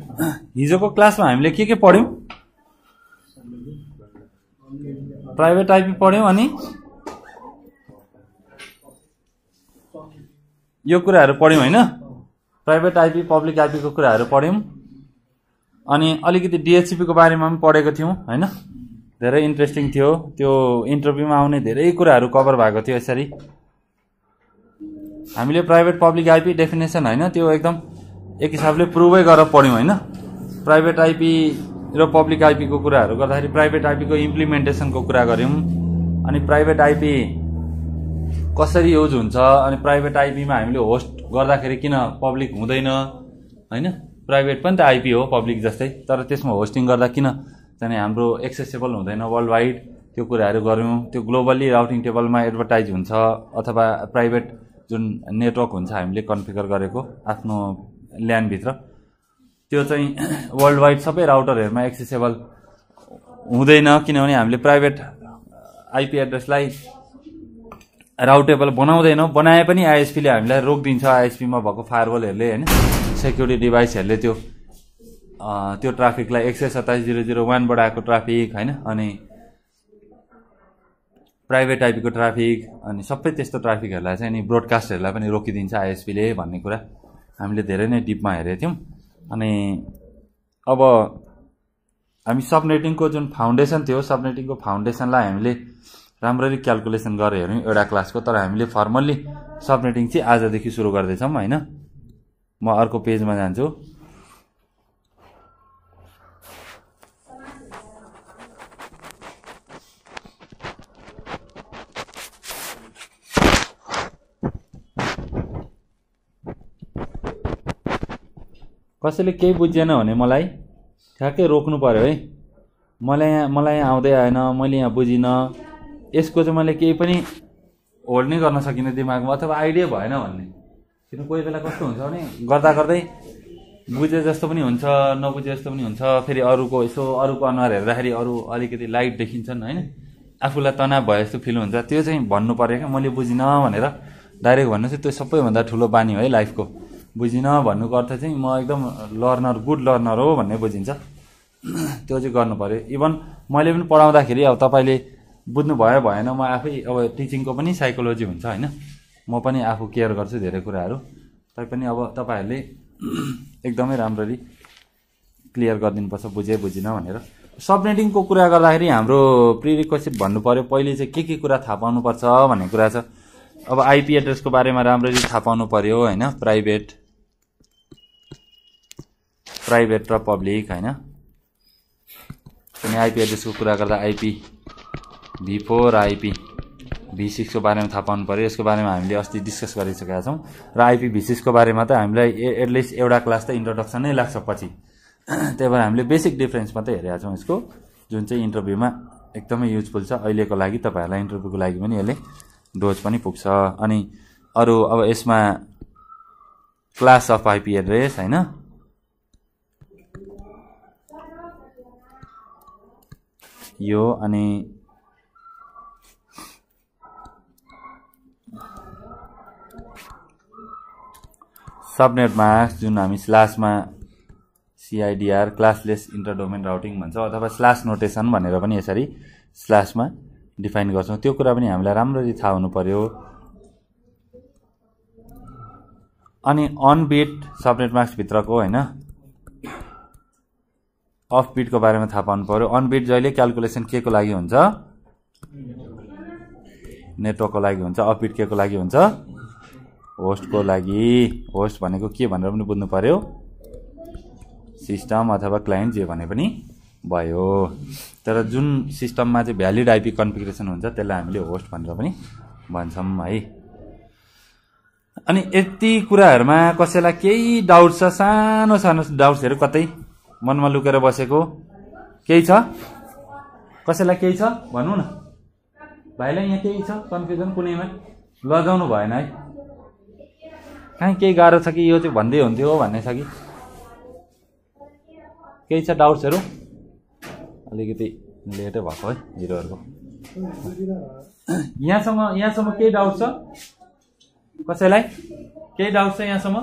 हिजोको क्लासमा हामीले के पढ्यौं? प्राइभेट आइपी पढ्यौं अनि यो कुराहरु पढ्यौं हैन। प्राइभेट आइपी पब्लिक आइपी को कुराहरु पढ्यौं अनि अलिकति डीएचसीपी को बारेमा पनि पढेको थियौं हैन। धेरै इन्ट्रेस्टिङ थियो त्यो इन्टरभ्यूमा आउने धेरै कुराहरु कभर भएको थियो। यसरी हामीले प्राइभेट पब्लिक आइपी डेफिनेसन हैन त्यो एकदम एक हिसाबले प्रुभै गरेर पढ्यौं हैन। प्राइभेट आइपी र पब्लिक आइपी को कुराहरु गर्दाखेरि प्राइभेट आइपी को इम्प्लिमेन्टेसन को कुरा गर्यौं अनि प्राइभेट आइपी कसरी युज हुन्छ अनि प्राइभेट आइपी मा हामीले होस्ट गर्दाखेरि किन पब्लिक हुँदैन हैन। प्राइभेट पनि त आइपी हो पब्लिक जस्तै, तर त्यसमा होस्टिङ गर्दा किन चाहिँ हाम्रो एक्सेसिबल हुँदैन वर्ल्ड वाइड, त्यो कुराहरु गर्यौं। त्यो ग्लोबली राउटिङ टेबलमा एडभर्टाइज हुन्छ अथवा प्राइभेट जुन नेटवर्क हुन्छ हामीले कन्फिगर गरेको आफ्नो ल्यान भित्र त्यो चाहिँ वर्ल्ड वाइड सबै राउटरहरुमा एक्सेसिबल हुँदैन किनभने हामीले प्राइभेट आइपी एड्रेसलाई राउटेबल बनाउँदैनौं। बनाए पनि आईएसपी ले हामीलाई रोक दिन्छ। आईएसपी मा भएको फायरवलहरुले हैन सेक्युरिटी डिभाइसहरुले त्यो ट्राफिकलाई 127.0.0.1 बाट आएको ट्राफिक हैन अनि प्राइभेट आइपी को ट्राफिक अनि सबै त्यस्तो ट्राफिकहरुलाई चाहिँ नि ब्रोडकास्टहरुलाई पनि रोकिदिन्छ आईएसपी ले भन्ने कुरा हामीले धेरै नै डिपमा हेरे थियौं। अनि अब हामी सबनेटिङ को जुन फाउन्डेसन थियो सबनेटिङ को फाउन्डेसनलाई हामीले राम्ररी क्याल्कुलेसन गरे हेर्नु एउटा क्लासको, तर हामीले फर्मल्ली सबनेटिङ चाहिँ आजदेखि सुरु गर्दै छौं हैन। म अर्को पेजमा जान्छु। कसैले केही बुझेन भने मलाई ठ्याक्कै रोक्नु पर्यो है। मलाई आउँदै आएन, मैले यहाँ बुझिन, यसको चाहिँ मैले केही पनि होल्ड नै गर्न सकिनँ दिमागमा अथवा आइडिया भएन भन्ने। किन कोही बेला कस्तो हुन्छ भने गर्दा गर्दै बुझे जस्तो पनि हुन्छ नबुझे जस्तो पनि हुन्छ। फेरि अरूको यसो अरूको अनुहार हेर्दाखेरि अरू अलिकति लाइट देखिन्छन् हैन, आफूलाई तनाव भए जस्तो फिल हुन्छ। त्यो चाहिँ भन्नु पर्यो क्या, मैले बुझिनँ भनेर डाइरेक्ट भन्नु चाहिँ त्यो सबैभन्दा ठुलो बानी हो है लाइफको। बुझिन भन्नुको अर्थ चाहिँ म एकदम लर्नर गुड लर्नर हो भन्ने बुझिन्छ। त्यो चाहिँ गर्नु पर्यो। इभन मैले पनि पढाउँदाखेरि अब तपाईले बुझ्नु भयो भएन म आफै अब टिचिङको पनि साइकोलोजी हुन्छ हैन। म पनि आफू केयर गर्छु धेरै कुराहरु, तैपनि अब तपाईहरुले एकदमै राम्ररी क्लियर गरिदिनु पर्छ बुझे बुझिन भनेर। सबनेटिङ को कुरा गर्दाखेरि हाम्रो प्रिरिक्विजिट भन्नु पर्यो पहिले चाहिँ के कुरा थाहा पाउनु पर्छ भन्ने कुरा छ। अब आइपी एड्रेस को बारेमा राम्ररी थाहा पाउनु पर्यो हैन। प्राइभेट र पब्लिक हैन। अनि आइपी एड्रेस को कुरा गर्दा आइपी v4 र आइपी v6 को बारेमा थाहा पाउनु पर्यो। यसको बारेमा हामीले अस्ति डिस्कस गरिसकेका छौं र आइपी v6 को बारेमा त हामीलाई एटलिस्ट एउटा क्लास त इन्ट्रोडक्सन नै लाग्छ पछि। त्यही भएर हामीले बेसिक डिफरेन्स मात्रै हेरेका छौं यसको, जुन चाहिँ इन्टरभ्यूमा एकदमै युजफुल छ अहिलेको लागि। तपाईहरुलाई इन्टरभ्यूको लागि पनि यसले डोज पनि पुग्छ। अनि अरु अब यसमा क्लास अफ आइपी एड्रेस हैन, यो अनि सबनेट मास्क जुन हामी स्ल्यासमा CIDR क्लासलेस इन्टरडोमेन राउटिङ भन्छ अथवा स्ल्यास नोटेसन भनेर पनि यसरी स्ल्यासमा डिफाइन गर्छौं। त्यो कुरा पनि हामीलाई राम्ररी थाहा हुनु पर्यो। अनि अनबिट सबनेट मास्क भित्रको हैन अफ बिट को बारेमा थाहा पाउनु पर्यो। अनबिट जहिले क्याल्कुलेसन के को लागि हुन्छ? नेटवर्क को लागि हुन्छ। अफ बिट के को लागि हुन्छ? होस्ट को लागि। होस्ट भनेको के भनेर पनि बुझ्नु पर्यो, सिस्टम अथवा क्लाइन्ट जे भने पनि भयो। तर जुन सिस्टममा चाहिँ भ्यालिड आइपी कन्फिगरेसन हुन्छ त्यसलाई हामीले होस्ट भनेर पनि भन्छौं है। अनि यति कुराहरुमा कसैलाई केही डाउट छ, सानो सानो डाउट्सहरु कतै मनमा लुकेर बसेको केही छ? कसैलाई केही छ भन्नु न। भाइलाई यहाँ केही छ कन्फ्युजन कुनैमा? लगाउनु भएन है, कहीँ केही गाह्रो छ कि यो चाहिँ भन्दै हुन्थ्यो भन्ने छ कि? केही छ डाउट्सहरु? अलिकति लेटै भएको है हिरोहरुको। यहाँसम्म केही डाउट छ कसैलाई? केही डाउट छ यहाँसम्म?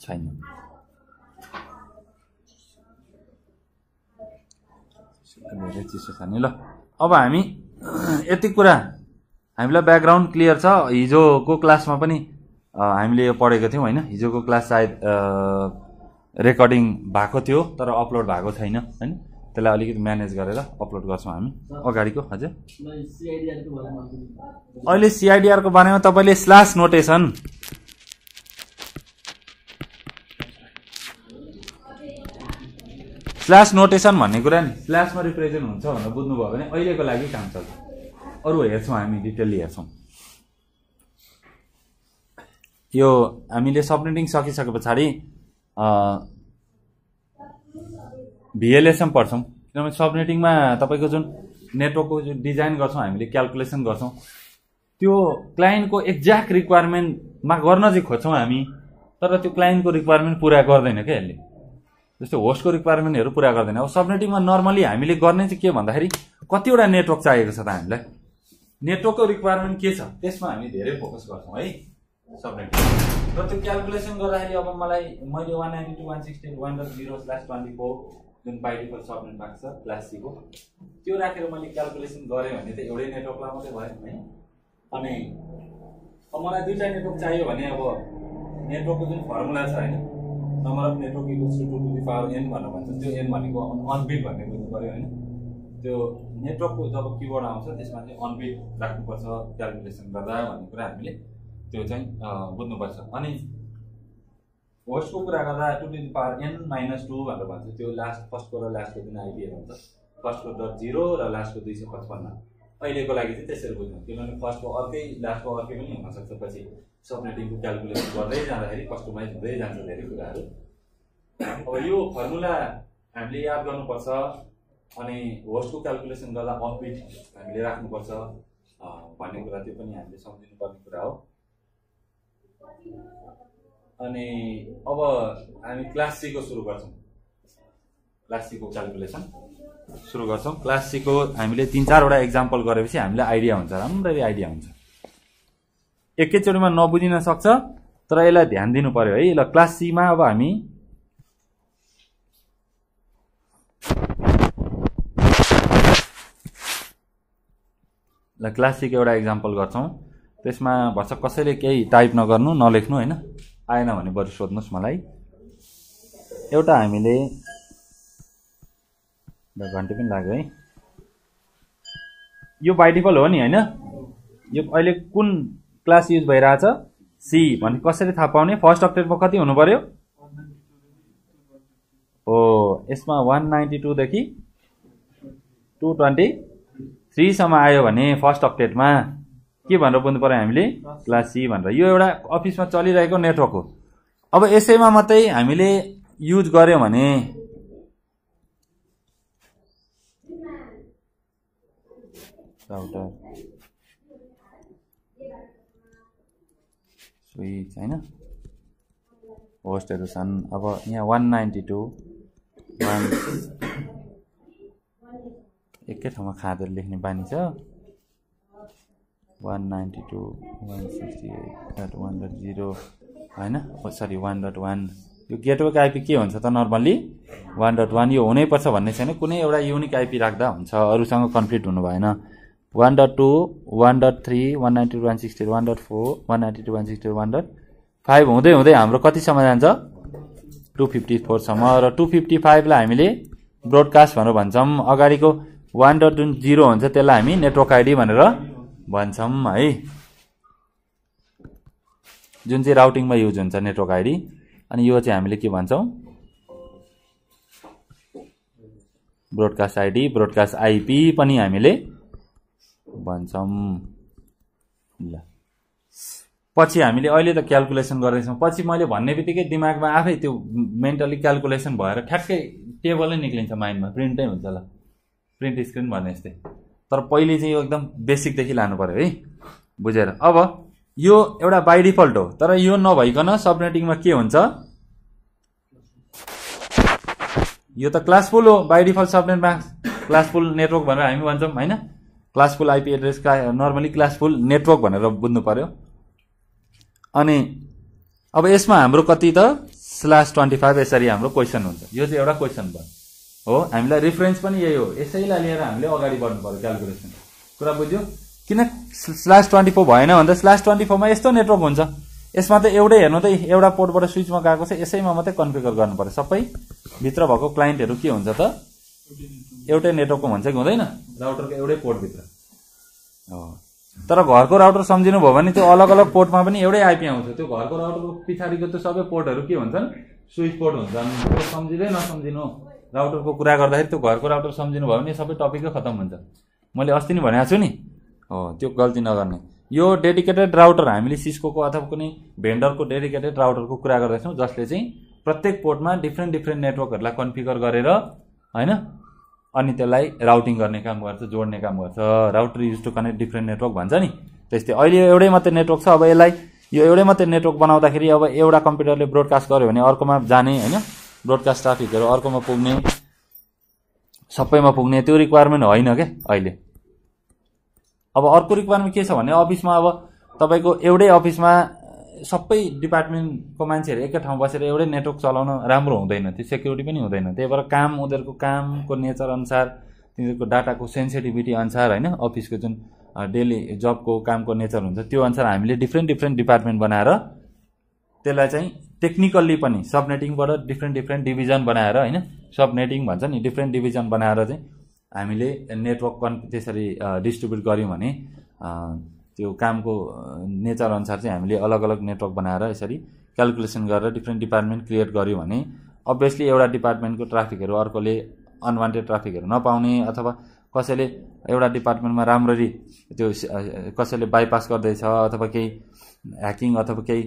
छैन। धेरै चिसो छ नि। ल अब हामी यति कुरा, हामीलाई ब्याकग्राउन्ड क्लियर छ। हिजोको क्लासमा पनि हामीले यो पढेको थियौँ हैन। हिजोको क्लास सायद रेकर्डिङ भएको थियो तर अपलोड भएको छैन हैन। त्यसलाई अलिकति म्यानेज गरेर अपलोड गर्छौँ हामी अगाडिको। हजुर अहिले CIDR को बारेमा तपाईले स्ल्याश नोटेसन भन्ने कुरा नि स्ल्याशमा रिप्रेजेन्ट हुन्छ भनेर बुझ्नुभयो भने अहिलेको लागि काम चल्छ। अरु हेर्छौँ हामी डिटेलली हेर्छौँ। यो हामीले सबनेटिङ सकिसके पछाडि VLSM पढ्छौँ, किनभने सबनेटिङमा तपाईको जुन नेटवर्कको जुन डिजाइन गर्छौँ हामीले, क्याल्कुलेसन गर्छौँ, त्यो क्लाइन्टको एक्ज्याक्ट रिक्वायरमेन्टमा गर्न चाहिँ खोज्छौँ हामी, तर त्यो क्लाइन्टको रिक्वायरमेन्ट पुरा गर्दैन के यसले। जस्तो होस्टको रिक्वायरमेन्टहरु पुरा गर्दैन। अब सबनेटिङमा नर्मली हामीले गर्ने चाहिँ के भन्दाखेरि कतिवटा नेटवर्क चाहिएको छ त हामीलाई, नेटवर्कको रिक्वायरमेन्ट के छ त्यसमा हामी धेरै फोकस गर्छौँ है सबनेटिङ। र त्यो क्याल्कुलेसन गर्दाखेरि अब मैले 192.168.1.0/24 जुन बाइ डिफल्ट सबनेट भएको छ क्लास C को, त्यो राखेर मैले क्याल्कुलेसन गरे भने त एउटै नेटवर्कलाई मात्रै भयो है। अनि अब मलाई दुईटा नेटवर्क चाहियो भने अब नेटवर्कको जुन फर्मुला छ हैन, number of network equals to 2^n भनेर भन्छ। त्यो n भनेको अनबिट भन्ने बुझ्नु पऱ्यो हैन। त्यो नेटवर्कको जब किबोर्ड आउँछ त्यसमा चाहिँ अनबिट राख्नुपर्छ क्याल्कुलेसन गर्दा भन्ने कुरा हामीले त्यो चाहिँ बुझ्नुपर्छ। अनि होस्टको कुरा गर्दा 2^n-2 भनेर भन्छ। त्यो फर्स्टको र लास्टको जुन आइडिया हुन्छ, फर्स्टको .0 र लास्टको 255, अहिलेको लागि चाहिँ त्यसरी बुझ्नु। किनभने फर्स्टको अर्कै लास्टको अर्कै पनि हुनसक्छ। पछि सबनेटिङको क्याल्कुलेसन गर्दै जाँदाखेरि कस्टमाइज हुँदै जान्छ धेरै कुराहरू। अब यो फर्मुला हामीले याद गर्नुपर्छ। अनि होस्टको क्याल्कुलेसन गर्दा अनबिट हामीले राख्नुपर्छ भन्ने कुरा, त्यो पनि हामीले सम्झिनुपर्ने कुरा हो। अनि अब हामी क्लास C को सुरु गर्छौँ, क्लास C को क्याल्कुलेसन सुरु गर्छौँ। क्लास C को हामीले 3-4 वटा एक्जाम्पल गरेपछि हामीलाई आइडिया हुन्छ, राम्ररी आइडिया हुन्छ। एकैचोटीमा नबुझिन सक्छ तर यसलाई ध्यान दिनु पर्यो है। ल क्लास C मा अब हामी क्लास C को एउटा एक्जाम्पल गर्छौँ। त्यसमा भन्छ कसैले केही टाइप नगर्नु नलेख्नु हैन, आएन भने बरु सोध्नुस् मलाई। एउटा हामीले घन्टे पनि लाग्यो है। यो बाइ डिफल्ट हो नि हैन। यो अहिले कुन क्लास युज भइरहेछ? C भने कसरी थाहा पाउने? फर्स्ट अक्टेटमा कति हुनु पर्यो? हो, यसमा 192 देखि 223 सम्म आयो भने फर्स्ट अक्टेटमा के भनेर बुझ्नु पर्यो हामीले? क्लास C भनेर। यो एउटा अफिसमा चलिरहेको नेटवर्क हो। अब यसैमा मात्रै हामीले युज गर्यो भने स्विच हैन, होस्टहरु छन्। अब यहाँ 192 एकै ठाउँमा खाँदेर लेख्ने बानी छ। 192.168.1.0 हैन, सरी 1.1। यो गेटवेको IP के हुन्छ त नर्मल्ली? 1.1। यो हुनैपर्छ भन्ने छैन, कुनै एउटा युनिक IP राख्दा हुन्छ, अरूसँग कन्फ्लिक्ट हुनु भएन। 1.2, 1.3, 192.168.1.4, 192.168.1.5 हुँदै हुँदै हाम्रो कतिसम्म जान्छ? 254 सम्म। र 255 लाई हामीले ब्रोडकास्ट भनेर भन्छौँ। अगाडिको 1.0 हुन्छ त्यसलाई हामी नेटवर्क आइडी भनेर भन्छौँ है, जुन चाहिँ राउटिङमा युज हुन्छ नेटवर्क आइडी। अनि यो चाहिँ हामीले के भन्छौँ? ब्रोडकास्ट आइडी, ब्रोडकास्ट IP पनि हामीले भन्छौँ। ल पछि हामीले अहिले त क्याल्कुलेसन गर्दैछौँ, पछि मैले भन्ने बित्तिकै दिमागमा आफै त्यो मेन्टली क्याल्कुलेसन भएर ठ्याक्कै टेबलै निक्लिन्छ माइन्डमा, प्रिन्टै हुन्छ ल, प्रिन्ट स्क्रिन भन्ने जस्तै। तर पहिले चाहिँ यो एकदम बेसिकदेखि लानु पऱ्यो है बुझेर। अब यो एउटा बाइ डिफल्ट हो, तर यो नभइकन सबनेटिङमा के हुन्छ? यो त क्लासफुल हो, बाइ डिफल्ट सबनेटमा क्लासफुल नेटवर्क भनेर हामी भन्छौँ हैन। क्लासफुल IP एड्रेस का नर्मली क्लासफुल नेटवर्क भनेर बुझ्नु पर्यो। अनि अब यसमा हाम्रो कति त /25 यसरी हाम्रो क्वेसन हुन्छ। यो चाहिँ एउटा क्वेसन भयो। हो हामीलाई रेफरेन्स पनि यही हो। यसैलाई लिएर हामीले अगाडि बढ्नु पर्यो क्याल्कुलेसन। कुरा बुझ्यो किन /24 भएन भन्दा /24 मा यस्तो नेटवर्क हुन्छ, यसमा त एउटै हेर्नु त एउटा पोर्टबाट स्विचमा गएको छ, यसैमा मात्रै कन्फिगर गर्नु पर्यो। सबै भित्र भएको क्लाइन्टहरु के हुन्छ त एउटै नेटवर्कको हुन्छ कि हुँदैन, राउटरको एउटै पोर्ट भित्र हो। तर घरको राउटर सम्झिनु भयो भने त्यो अलग-अलग पोर्टमा पनि एउटै आइपी आउँछ। त्यो घरको राउटरको पछाडीको त्यो सबै पोर्टहरु के हुन्छन् स्विच पोर्ट हुन्छन्। त्यो सम्झिदै नसम्झिनु, राउटरको कुरा गर्दाखेरि त्यो घरको राउटर सम्झिनु भयो भने सबै टपिकै खतम हुन्छ। मैले अस्ति नै भनेको छु नि, हो त्यो गल्ती नगर्ने। यो डेडिकेटेड राउटर हामीले सिस्कोको अथवा कुनै भेन्डरको डेडिकेटेड राउटरको कुरा गर्दै छौं, जसले चाहिँ प्रत्येक पोर्टमा डिफ्रेन्ट डिफ्रेन्ट नेटवर्कहरुलाई कन्फिगर गरेर हैन अनि त्यसलाई राउटिङ गर्ने काम गर्छ, जोड्ने काम गर्छ। Router use to connect different network भन्छ नि, त्यस्तै अहिले एउटै मात्र नेटवर्क छ। अब यसलाई यो एउटै मात्र नेटवर्क बनाउँदाखेरि अब एउटा कम्प्युटरले ब्रोडकास्ट गर्यो भने अर्कोमा जाने हैन, ब्रोडकास्ट ट्राफिकहरु अर्कोमा पुग्ने, सबैमा पुग्ने त्यो रिक्वायरमेन्ट होइन के अहिले। अब अर्को रिक्वायरमेन्ट के छ भने अफिसमा अब तपाईको एउटै अफिसमा सबै डिपार्टमेन्टको मान्छेहरु एकै ठाउँ बसेर एउटै नेटवर्क चलाउन राम्रो हुँदैन, त्यो सेक्युरिटी पनि हुँदैन। त्यही भएर उनीहरुको कामको नेचर अनुसार, तिनीहरुको डाटाको सेन्सिटिभिटी अनुसार हैन, अफिसको जुन डेली जबको कामको नेचर हुन्छ त्यो अनुसार हामीले डिफ्रेन्ट डिफ्रेन्ट डिपार्टमेन्ट बनाएर त्यसलाई चाहिँ टेक्निकल्ली पनि सबनेटिङबाट डिफ्रेन्ट डिफ्रेन्ट डिभिजन बनाएर हैन, सबनेटिङ भन्छ नि, डिफ्रेन्ट डिभिजन बनाएर चाहिँ हामीले नेटवर्क त्यसरी डिस्ट्रिब्युट गर्यौं भने त्यो कामको नेचर अनुसार चाहिँ हामीले अलग अलग नेटवर्क बनाएर यसरी क्याल्कुलेसन गरेर डिफ्रेन्ट डिपार्टमेन्ट क्रिएट गर्यौं भने अब्भियसली एउटा डिपार्टमेन्टको ट्राफिकहरु अर्कोले अनवान्टेड ट्राफिकहरु नपाउने, अथवा कसैले एउटा डिपार्टमेन्टमा राम्ररी त्यो कसैले बाइपास गर्दैछ अथवा केही ह्याकिङ अथवा केही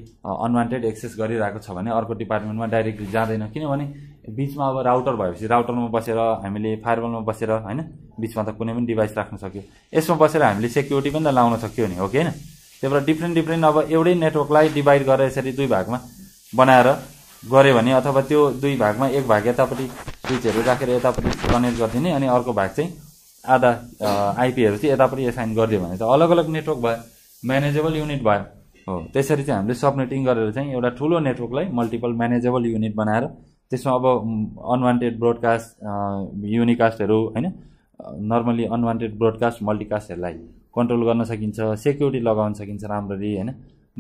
अनवान्टेड एक्सेस गरिरहेको छ भने अर्को डिपार्टमेन्टमा डाइरेक्टली जादैन। किनभने बीचमा अब राउटर भएपछि राउटरमा बसेर हामीले फायरवलमा बसेर हैन, बीचमा त कुनै पनि डिभाइस राख्न सकियो, यसमा बसेर हामीले सेक्युरिटी पनि त लाउन सकियो नि, हो कि हैन। त्यही भएर डिफ्रेन्ट डिफ्रेन्ट अब एउटै नेटवर्कलाई डिभाइड गरेर यसरी दुई भागमा बनाएर गरे भने, अथवा त्यो दुई भागमा एक भाग यतापट्टि स्विचहरु राखेर यतापट्टि कनेक्ट गर्दिने अनि अर्को भाग चाहिँ आधा आइपीहरु चाहिँ यतापट्टि एसाइन गर्दियो भने त अलग अलग नेटवर्क भयो, म्यानेजेबल युनिट भयो। हो त्यसरी चाहिँ हामीले सबनेटिङ गरेर चाहिँ एउटा ठूलो नेटवर्कलाई मल्टिपल म्यानेजेबल युनिट बनाएर त्यसमा अब अनवान्टेड ब्रोडकास्ट युनिकास्टहरु हैन, नर्मली अनवान्टेड ब्रोडकास्ट मल्टिकास्टहरुलाई कन्ट्रोल गर्न सकिन्छ, सेक्युरिटी लगाउन सकिन्छ राम्ररी हैन,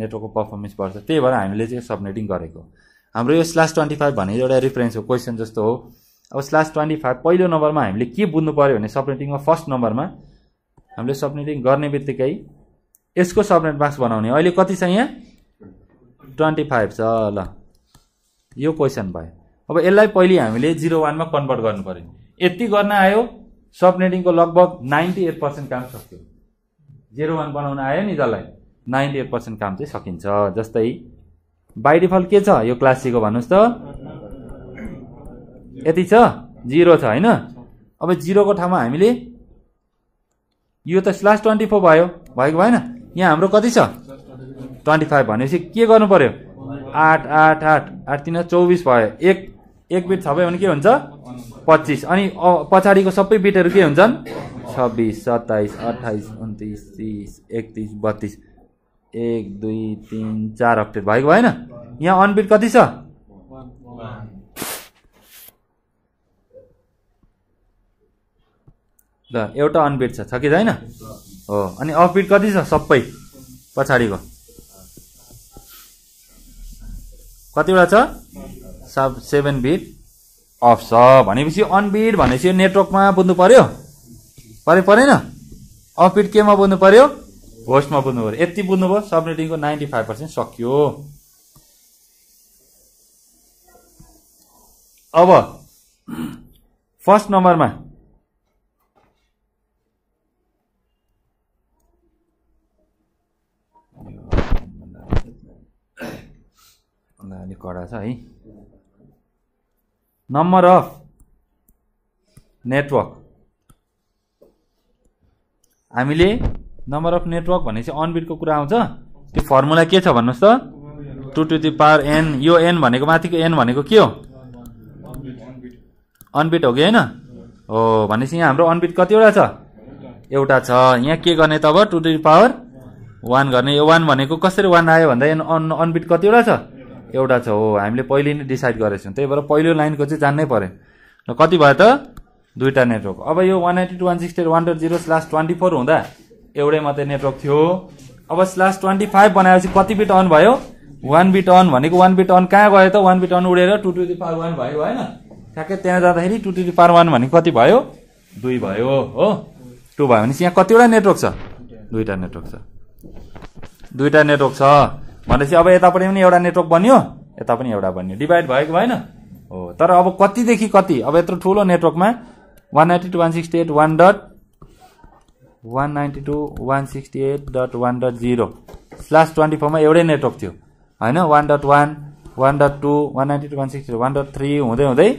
नेटवर्कको परफर्मेन्स बढ्छ। त्यही भएर हामीले चाहिँ सबनेटिङ गरेको। हाम्रो यो /25 भन्ने एउटा रेफरेन्स हो, क्वेशन जस्तो हो। अब /25 पहिलो नम्बरमा हामीले के बुझ्नु पर्यो भने सबनेटिङमा फर्स्ट नम्बरमा हामीले सबनेटिङ गर्नेबित्तिकै यसको सबनेट मास्क बनाउने। अहिले कति छ यहाँ 25 छ, ल यो क्वेशन भयो। अब यसलाई पहिले हामीले 01 मा कन्भर्ट गर्नु पर्यो। यति गर्न आयो सबनेटिङको लगभग 98% काम सक्यो। 01 बनाउन आयो नि जसलाई 98% काम चाहिँ सकिन्छ। जस्तै बाइ डिफल्ट के छ यो क्लास C को भन्नुस् त यति छ 0 छ हैन। अब 0 को ठाउँमा हामीले यो त /24 भयो, भएको भएन। यहाँ हाम्रो कति छ 25 भनेपछि के गर्नु पर्यो 8 8 8 8 3 24 भयो। एक बिट सबै भने के हुन्छ 25, अनि पछाडीको सबै बिटहरु के हुन्छन् 26 27 28 29 30 31 32 1 2 3 4 अक्टेट, भएको भएन। यहाँ अनबिट कति छ 1 ल एउटा अनबिट छ कि छैन हो। अनि अफबिट कति छ सबै पछाडीको कतिवटा छ 7 बिट अफ छ। भनेपछि अनबिट भनेपछि यो नेटवर्कमा बुझ्नु पर्यो, परेन। अफबिट केमा बुझ्नु पर्यो होस्टमा बुझ्नु पर्यो। यति बुझ्नु भयो सबनेटिङको 95% सकियो। अब फर्स्ट नम्बरमा अलिक कडा छ है। नम्बर अफ नेटवर्क हामीले भनेपछि अनबिटको कुरा आउँछ। त्यो फर्मुला के छ भन्नुस् त 2 टु द पावर n। यो n भनेको माथिको n भनेको के हो अनबिट हो कि हैन। हो भनेपछि यहाँ हाम्रो अनबिट कतिवटा छ एउटा छ। यहाँ के गर्ने त अब 2 टु द पावर 1 गर्ने। यो 1 भनेको कसरी 1 आयो भन्दा अनबिट कतिवटा छ एउटा छ। हो हामीले पहिले नै डिसाइड गरेछौं। त्यही भएर पहिलो लाइनको चाहिँ जान्नै पर्यो। र कति भयो त दुईटा नेटवर्क। अब यो 192.168.1.0/24 हुँदा एउटै मात्र नेटवर्क थियो। अब /25 बनाएपछि कति बिट अन भयो? 1 बिट अन भनेको 1 बिट अन कहाँ गयो त? 1 बिट अन उडेर 2^1 भयो हैन। ठ्याक्कै त्यहाँ जाँदाखेरि 2^1 भनेको कति भयो? 2 भयो हो। 2 भयो भने यहाँ कतिवटा नेटवर्क छ? दुईटा नेटवर्क छ। दुईटा नेटवर्क छ भनेपछि अब यतापट्टि पनि एउटा नेटवर्क बन्यो, यता पनि एउटा बन्यो। डिवाइड भएको भएन? हो। तर अब कति देखि कति? अब यत्रो ठूलो नेटवर्कमा 192.168.1.0/24 मा एउटै नेटवर्क थियो हैन। 1.1 1.2 192.168.1.3 हुँदै हुँदै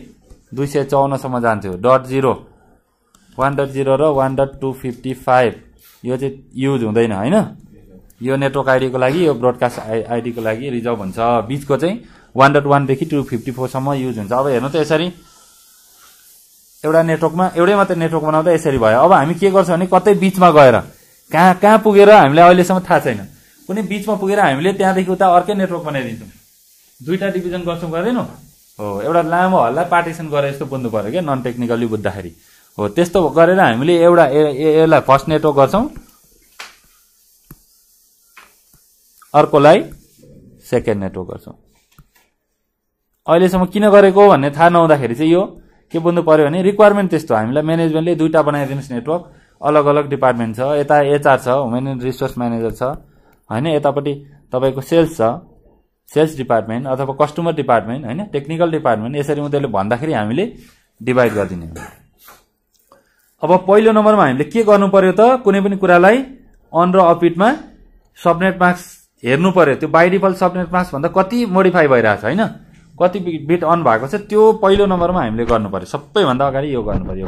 254 सम्म जान्थ्यो। .0 1.0 र 1.255 यो चाहिँ युज हुँदैन हैन। यो नेटवर्क आईडी को लागि, यो ब्रोडकास्ट आईडी को लागि रिजर्भ हुन्छ। बीचको चाहिँ 1.1 देखि 254 सम्म युज हुन्छ। अब हेर्नु त यसरी एउटा नेटवर्कमा एउटै मात्र नेटवर्क बनाउँदा यसरी भयो। अब हामी के गर्छौं भने कतै बीचमा गएर कहाँ पुगेर हामीले अहिलेसम्म थाहा छैन, कुनै बीचमा पुगेर हामीले त्यहाँदेखि उता अर्कै नेटवर्क बनाइदिन्छौं। दुईटा डिभिजन गर्छौं गर्दैनौ हो। एउटा लामो हल्ला पार्टिशन गरे जस्तो बुझ्नु पर्यो के नन टेक्निकली बुझ्दाखेरि हो। त्यस्तो गरेर हामीले एउटा एलाई फर्स्ट नेटवर्क गर्छौं, अर्कोलाई सेकेन्ड नेटवर्क गर्छौं। अहिलेसम्म किन गरेको भन्ने थाहा नहुँदाखेरि चाहिँ यो के बुझ्नु पर्यो भने रिक्वायरमेन्ट त्यस्तो हामीलाई म्यानेजमेन्टले दुईटा बनाइदिनुस् नेटवर्क, अलग अलग डिपार्टमेन्ट छ। यता एचआर छ, ह्युमन रिसोर्स म्यानेजर छ हैन। यतापट्टि तपाईको सेल्स छ, सेल्स डिपार्टमेन्ट अथवा कस्टमर डिपार्टमेन्ट हैन, टेक्निकल डिपार्टमेन्ट। यसरी उनीहरुले भन्दाखेरि हामीले डिभाइड गर्दिने। अब पहिलो नम्बरमा हामीले के गर्नु पर्यो त कुनै पनि कुरालाई अन र अपबिटमा सबनेट मास्क हेर्नु पर्यो। त्यो बाइ डिफल्ट सबनेट मास्क भन्दा कति मोडिफाई भइराछ हैन, कति बिट अन भएको छ त्यो पहिलो नम्बरमा हामीले गर्नु पर्यो। सबैभन्दा अगाडि यो गर्नु पर्यो।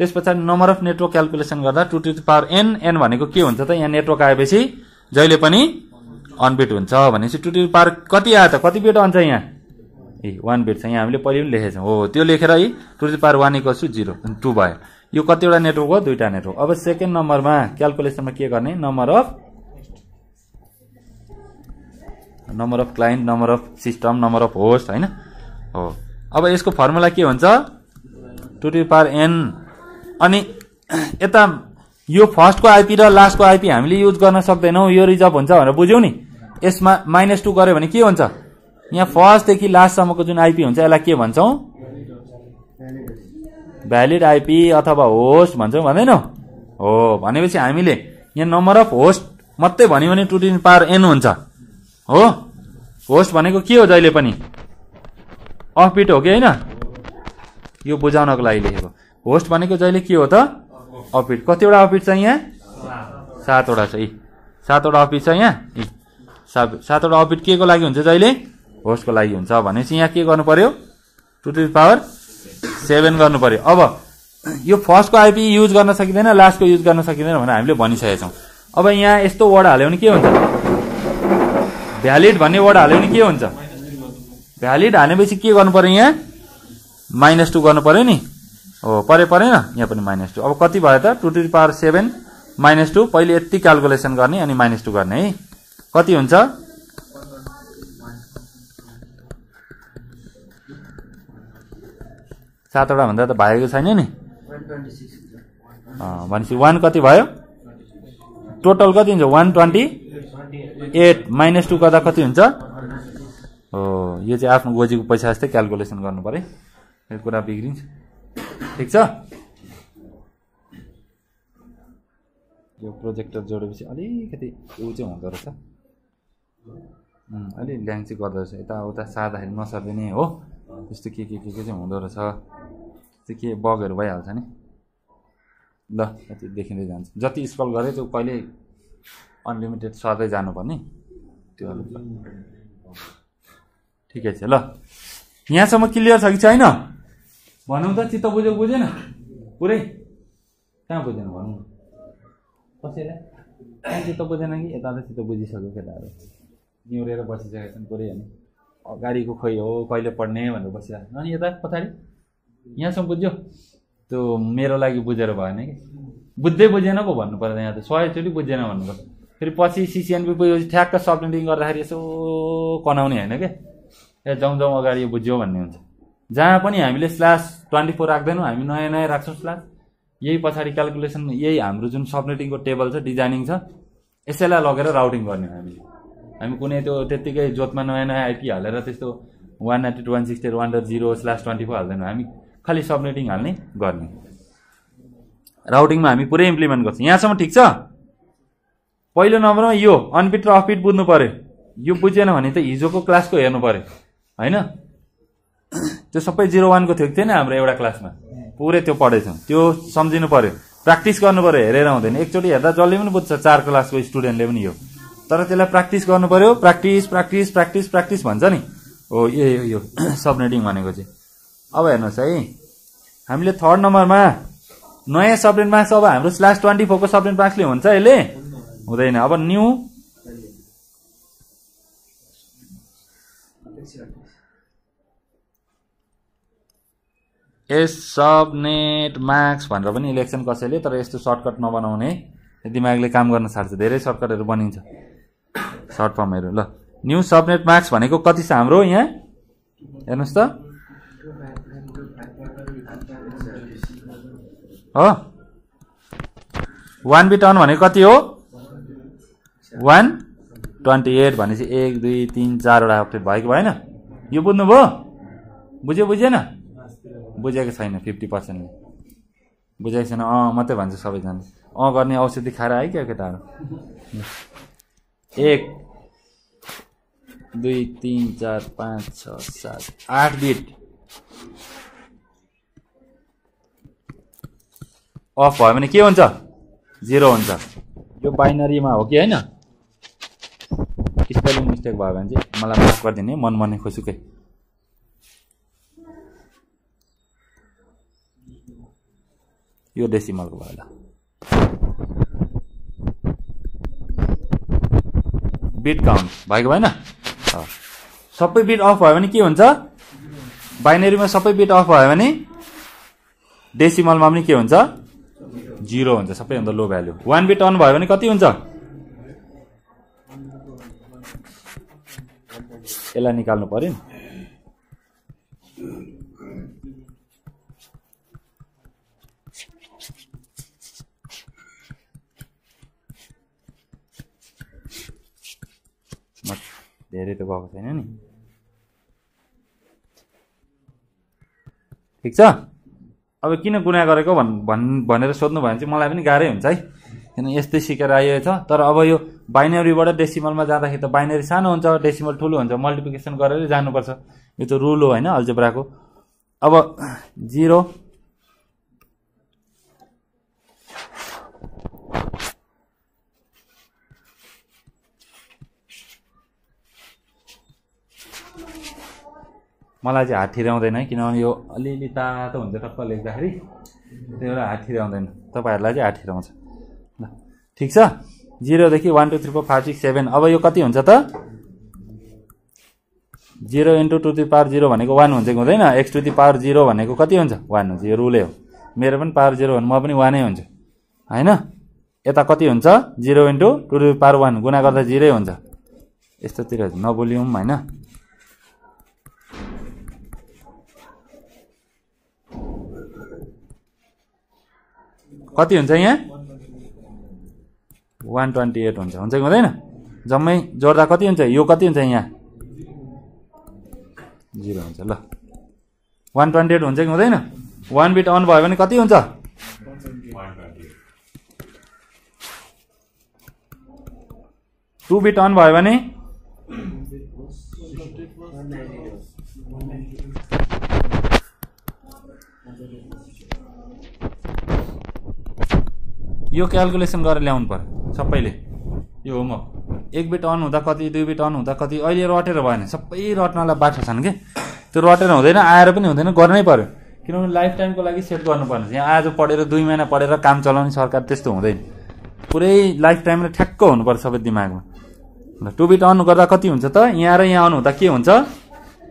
त्यसपछि नम्बर अफ नेटवर्क क्याल्कुलेसन गर्दा 2^n n भनेको के हुन्छ त? यहाँ नेटवर्क आएपछि जहिले पनि अन बिट हुन्छ भनेपछि 2^n कति आयो त? कति बिट अन छ यहाँ? 1 बिट छ। यहाँ हामीले पहिले पनि लेखेछौँ हो। त्यो लेखेर 2^1 = 0 2 भयो। यो कतिवटा नेटवर्क हो? दुईटा नेटवर्क। अब सेकेन्ड नम्बरमा क्याल्कुलेसनमा के गर्ने? Number of client, number of system, number of host हैन हो। अब यसको फर्मुला के हुन्छ? 2^n। अनि यता यो फर्स्टको आइपी र लास्टको आइपी हामीले युज गर्न सक्दैनौं, यो रिजर्भ हुन्छ भनेर बुझ्यौ नि। यसमा -2 गर्यो भने के हुन्छ? यहाँ फर्स्ट देखि लास्ट सम्मको जुन आइपी हुन्छ यसलाई के भन्छौं? भ्यालिड आइपी अथवा होस्ट भन्छौं भन्दैनौ हो। भनेपछि हामीले यहाँ नम्बर अफ होस्ट मात्रै भन्यो भने 2^n हुन्छ हो। होस्ट भनेको के हो? जहिले पनि अफ बिट हो कि हैन। यो बुझाउनको लागि लेखेको। होस्ट भनेको जहिले के हो त? Of bit. कतिवटा अफ बिट छ यहाँ? 7 वटा छ। 7 वटा अफ बिट छ यहाँ। 7 वटा अफ बिट के को लागि हुन्छ? जहिले होस्टको लागि हुन्छ। भनेपछि यहाँ के गर्नु पर्यो? 2^7 गर्नु पर्यो। अब यो फर्स्टको आइपी युज गर्न सकिदैन, लास्टको युज गर्न सकिदैन भनेर हामीले भनिसकेका छौँ। अब यहाँ यस्तो वर्ड हाल्यो भने के हुन्छ? भ्यालिड भन्ने वर्ड हाल्यो भने के हुन्छ? भ्यालिड हालेपछि के गर्नु पर्यो? यहाँ -2 गर्नु पर्यो नि हो। परे परेन? यहाँ पनि -2। अब कति भयो त? 2^7 -2। पहिले यति क्याल्कुलेसन गर्ने अनि -2 गर्ने है। कति हुन्छ? 7 वटा भन्दा त भागेको छैन नि। भनेपछि 1 कति भयो? टोटल कति हुन्छ? 128 -2 गर्दा कति हुन्छ? हो। यो चाहिँ आफ्नो गोजीको पैसा जस्तै क्याल्कुलेसन गर्नु पर्यो। यो कुरा बिग्रिन्छ। ठिक छ। यो प्रोजेक्टर जोडेपछि अलिकति उ चाहिँ हुँदो रहेछ, अलि ल्याङ्ची गर्दो रहेछ। यताउता सार्दाखेरि नसर्दिने हो। त्यस्तो के चाहिँ हुँदो रहेछ। त्यो के बगहरू भइहाल्छ नि। ल यति देखिँदै जान्छ। जति स्क्रल गरे त्यो कहिले अनलिमिटेड सर्दै जानुपर्ने त्यो। ठिकै छ। ल यहाँसम्म क्लियर छ कि छैन? भनौँ त। चित्त बुझ्यो बुझेन? पुरै कहाँ बुझेन भनौँ? कसैलाई चित्त बुझेन कि यता त चित्त बुझिसक्यो। केटाहरू निहुरेर बसिसकेका छन् पुरै होइन। अगाडिको खोइ हो कहिले पढ्ने भनेर बसिरहेको छन्। अनि यता पछाडि यहाँसम्म बुझ्यो त्यो मेरो लागि बुझेर भएन कि बुझ्दै बुझेन पो भन्नु पर्दा यहाँ त 100 चोटि बुझेन भन्नुपर्छ। फेरि पछि CCNP पुगेपछि ठ्याक्क सबनेटिङ गर्दाखेरि यसो कनाउने होइन क्या? ए जाउँ अगाडि यो बुझ्यो भन्ने हुन्छ। जहाँ पनि हामीले /24 राख्दैनौं, हामी नयाँ नयाँ राख्छौं स्ल्यास। यही पछाडी क्याल्कुलेसन यही हाम्रो जुन सबनेटिङको टेबल छ, डिजाइनिङ छ, यसैलाई लगेर राउटिङ गर्ने हामीले। हामी कुनै त्यो त्यतिकै जोतमा नयाँ नयाँ आइपी हालेर त्यस्तो 192.168.1.0/24 हाल्दैनौं, हामी खाली सबनेटिङ हाल्ने गर्ने। राउटिङमा हामी पुरै इम्प्लिमेन्ट गर्छौं। यहाँसम्म ठीक छ? पहिलो नम्बरमा यो अनफिट र अफिट बुझ्नु पर्यो। यो बुझेन भने त हिजोको क्लासको हेर्नु पर्यो, हैन? त्यो सबै 01 को थियो कि थिएन हाम्रो एउटा क्लासमा? पुरै त्यो पढेछौं, त्यो सम्झिनु पर्यो, प्र्याक्टिस गर्नु पर्यो। हेरेर हुँदैन, एकचोटी हेर्दा जसले पनि बुझ्छ, 4 क्लासको स्टुडेन्टले पनि यो। तर त्यसलाई प्र्याक्टिस गर्नु पर्यो। प्र्याक्टिस प्र्याक्टिस प्र्याक्टिस प्र्याक्टिस भन्छ नि, हो यो सबनेटिङ भनेको चाहिँ। अब हेर्नुस् है, हामीले थर्ड नम्बरमा नयाँ सबनेट मास्क। अब हाम्रो /24 को सबनेट मास्कले हुन्छ यसले? हुँदैन। अब न्यू एस सबनेट मार्क्स भनेर पनि इलेक्सन कसैले, तर यस्तो सर्टकट नबनाउने, दिमागले काम गर्न छाड्छ। धेरै सर्टकटहरु बनिन्छ, सर्ट फर्महरु। ल, न्यू सबनेट मार्क्स भनेको कति छ हाम्रो यहाँ? हेर्नुस् त, हो 1 बिट अन भनेको कति हो? 128 भनेपछि 1 2 3 4 वटा अपडेट भएको भएन? यो बुझ्नुभयो? बुझ्यो बुझेन? बुझेको छैन 50%ले। बुझेको छैन अँ मात्रै भन्छ सबैजना। अँ गर्ने औषधि खाएर आयो क्या केटाहरू? 1 2 3 4 5 6 7 8 बिट अफ भयो भने के हुन्छ? 0 हुन्छ। यो बाइनरीमा हो कि हैन? स्पेलिङ मिस्टेक भयो भने चाहिँ मलाई माफ गरिदिने, मन मर्ने खुसुकै। यो डेसिमलको भयो। ल, बिट काउन्ट भएको भएन? सबै बिट अफ भयो भने के हुन्छ? बाइनरीमा सबै बिट अफ भयो भने डेसिमलमा पनि के हुन्छ? 0 हुन्छ, सबैभन्दा लो भ्यालु। 1 बिट अन भयो भने कति हुन्छ? यसलाई निकाल्नु पर्यो। धेरै त भएको छैन नि, ठीक छ? अब किन गुना गरेको भनेर सोध्नु भयो भने चाहिँ मलाई पनि गाह्रै हुन्छ है, किन यस्तै सिकेर आइरहेछ। तर अब यो बाइनरीबाट डेसिमलमा जाँदाखेरि त बाइनरी सानो हुन्छ, डेसिमल ठुलो हुन्छ, मल्टिप्लिकेसन गरेर जानुपर्छ। यो त रुल हो, हैन, अल्जेब्राको। अब 0 मलाई चाहिँ हात ठिराउँदैन है, किनभने यो अलिअलि तातो हुन्छ टक्क लेख्दाखेरि, त्यही भएर हात ठिराउँदैन। तपाईहरुलाई चाहिँ हात ठिराउँछ, ठीक छ? 0 देखि 1 2 3 4 5 6 7। अब यो कति हुन्छ त? 0 × 2 to the power 0 भनेको 1 हुन्छ कि हुँदैन? x to the power 0 भनेको कति हुन्छ? 1 हुन्छ। यो रुलै हो, मेरो पनि power 0 भने म पनि 1 नै हुन्छ, हैन? यता कति हुन्छ? 0 × 2 to the power 1 गुणा गर्दा 0 हुन्छ। यस्तोतिर नबोलियौं, हैन? कति हुन्छ यहाँ? 128 हुन्छ, हुन्छ कि हुँदैन? जम्मै जोड्दा कति हुन्छ? यो कति हुन्छ यहाँ? 0 हुन्छ। ल, 128 हुन्छ कि हुँदैन? 1 बिट अन भयो भने कति हुन्छ? 2 बिट अन भयो भने 198। यो क्याल्कुलेसन गरेर ल्याउनु पर्यो सबैले, यो होमवर्क। 1 बिट अन हुँदा कति, 2 बिट अन हुँदा कति, अहिले रटेर भएन, सबै रट्नलाई बाटो छन् के। त्यो रटेर हुँदैन, आएर पनि हुँदैन, गर्नै पर्यो, किनभने लाइफ टाइमको लागि सेट गर्नुपर्छ। यहाँ आज पढेर 2 महिना पढेर काम चलाउने सरकार त्यस्तो हुँदैन, पुरै लाइफ टाइमले ठ्याक्क हुनुपर्छ सबै दिमागमा। ल, 2 बिट अन गर्दा कति हुन्छ त? यहाँ र यहाँ अन हुँदा के हुन्छ?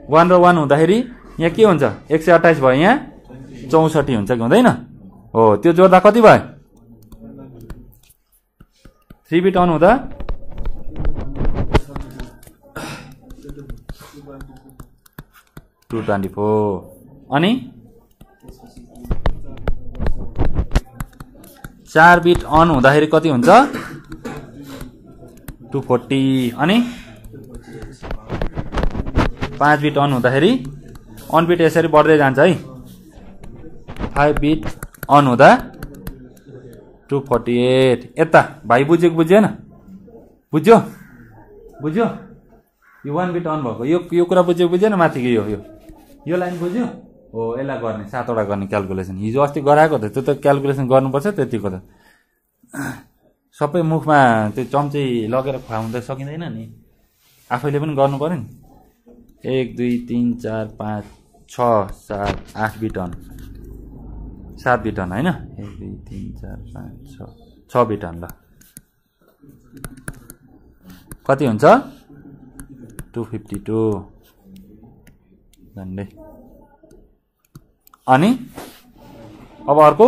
1 र 1 हुँदाखेरि यहाँ के हुन्छ? 128 भयो, यहाँ 64 हुन्छ कि हुँदैन? हो, त्यो जोड्दा कति भयो? 3 बिट अन हुँदा 224। अनि 4 बिट अन हुँदाखेरि कति हुन्छ 240 अनि 5 बिट अन हुँदाखेरि अन बिट यसरी बढ्दै जान्छ है 5 बिट अन हुँदा 248 एता भाइ बुझेको बुझेन बुझ्यो बुझ्यो यो 1 बिट अन भएको यो यो कुरा बुझेको बुझेन माथिको यो यो यो लाइन बुझ्यो हो एला गर्ने सातवटा गर्ने क्याल्कुलेसन हिजो अस्ति गराएको त त्यो त क्याल्कुलेसन गर्नुपर्छ त्यतिको त सबै मुखमा त्यो चम्ची लगेर खुवाउन सकिदैन नि आफैले पनि गर्नु पर्यो नि 1 2 3 4 5 6 7 8 बिट अन 7 बिट अन हैन 1 2 3 4 5 6 बिट अन ल कति हुन्छ 252 झन्डै अनि अब अर्को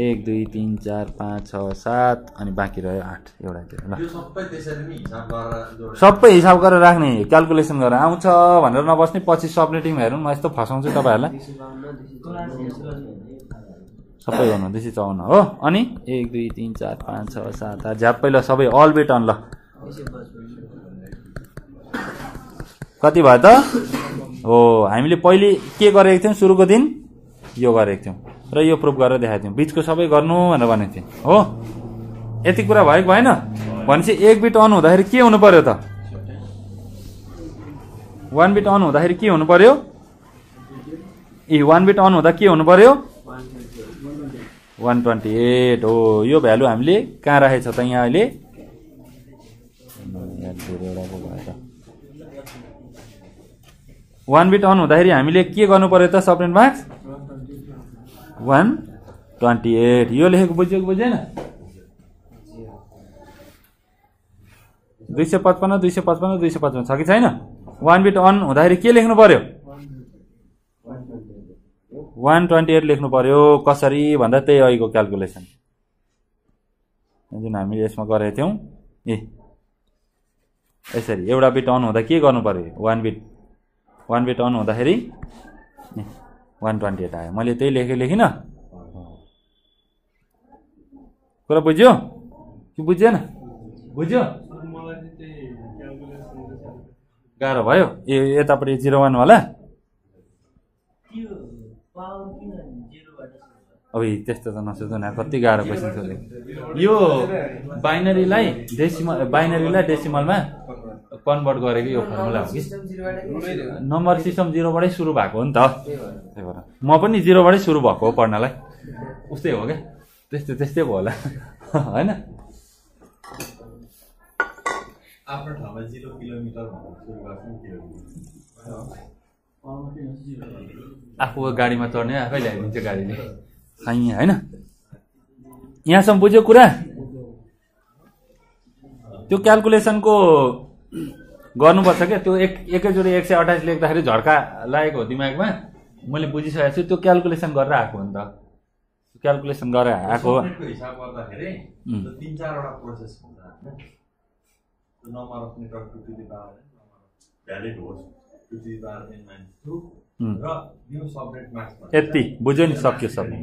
1 2 3 4 5 6 7 अनि बाँकी रह्यो 8 एउटा ल यो सबै त्यसरी नै हिसाब गरेर सबै हिसाब गरेर राख्ने क्याल्कुलेसन गरेर आउँछ भनेर नबस्ने पछि सबनेटिङ हेरौँ म यस्तो फसाउँछु तपाईहरुलाई सबै गर्नु 254 हो अनि 1 2 3 4 5 6 7 8 झ्याप्पै ल सबै अल बिट अन ल कति भयो त हो हामीले पहिले के गरेको थियौं सुरुको दिन यो गरेको थियौं र यो प्रुफ गरेर देखाएको थियौं बीचको सबै गर्नु भनेर भनेको थिए हो यति कुरा भएको भएन भनेपछि 1 बिट अन हुँदाखेरि के हुनु पर्यो त 1 बिट अन हुँदाखेरि के हुनु पर्यो ए 1 बिट अन हुँदा के हुनु पर्यो 128 हो यो भ्यालु हामीले कहाँ राखेछ त यहाँ अहिले याद गरिरहेको भएछ 1 बिट अन हुँदाखेरि हामीले के गर्नु पर्यो त सबट्र्याक्ट मार्क्स 128 यो लेखेको बुझेको बुझेन 255 255 255 छ कि छैन 1 बिट अन हुँदाखेरि के लेख्नु पर्यो 128 लेख्नु पर्यो कसरी भन्दा त्यही अघिको क्याल्कुलेसन जुन हामीले यसमा गरेका थियौं ए यसरी एउटा बिट अन हुँदा के गर्नु पर्यो 1 बिट अन हुँदाखेरि 128 आयो मैले त्यही लेखिन कुरा बुझ्यो कि बुझेन बुझ्यो मलाई चाहिँ क्याल्कुलेसन गाह्रो भयो ए यतापट्टि 01 होला त्यो पावर किन 0 बाट अब त्यस्तो त नसोच्नु न कति गाह्रो क्वेशन सोधे यो बाइनरीलाई डेसिमलमा कन्भर्ट गरेको यो फर्मुला हो कि नम्बर सिस्टम 0 बाटै सुरु भएको हो नि त त्यही भएर म पनि 0 बाटै सुरु भएको हो पढ्नलाई उस्तै हो के त्यस्तै भयो होला हैन आफ्नो ठाउँमा 0 किलोमिटर भनेर सुरु गर्छौं किलोमिटर आफू गाडीमा चढ्ने आफै ल्याइदिन्छ गाडीले साइँ हैन यहाँसम्म बुझ्यो कुरा त्यो क्याल्कुलेसन को गर्नुपर्छ के त्यो एकैचोटी 128 लेख्दाखेरि झड्का लागेको हो दिमागमा मैले बुझिसकेको छु त्यो क्याल्कुलेसन गरेर आएको हो नि त क्याल्कुलेसन गरेर आएको हो हिसाब गर्दाखेरि त्यो 3-4 वटा प्रोसेस हुन्छ हैन त्यो number of network to the power valid host to the power n-2 र न्यू सबनेट मार्क्स यति बुझ्यो नि सक्यो सबै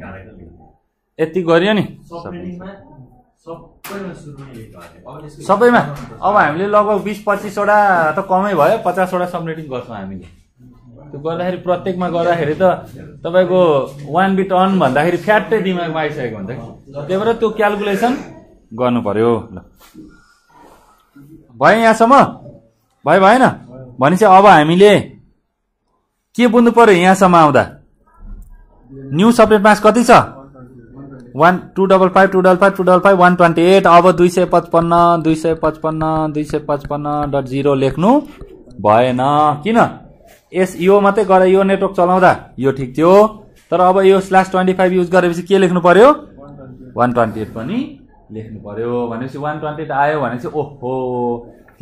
यति गरियो नि सबनेटमा सबैमा अब हामीले लगभग 20-25 वटा त कमै भयो 50 वटा सबनेटिङ गर्छौं हामीले त्यो गर्दाखेरि प्रत्येकमा गर्दाखेरि त तपाईको 1 बिट अन भन्दाखेरि फ्याट्टै दिमागमा आइसकेको हुन्छ त्यही भएर त्यो क्याल्कुलेसन गर्नु पर्यो ल भयो यहाँसम्म भयो भएन भनेपछि अब हामीले के बुझ्नु पर्यो यहाँसम्म आउँदा न्यू सबनेट मास कति छ 1 255 255 255 128 अब 255 255 255.0 लेख्नु भएन किन यस यो मात्रै गरे यो नेटवर्क चलाउँदा यो ठीक थियो तर अब यो /25 युज गरेपछि के लेख्नु पर्यो 128 पनि लेख्नु पर्यो भनेपछि 128 आयो भनेपछि ओहो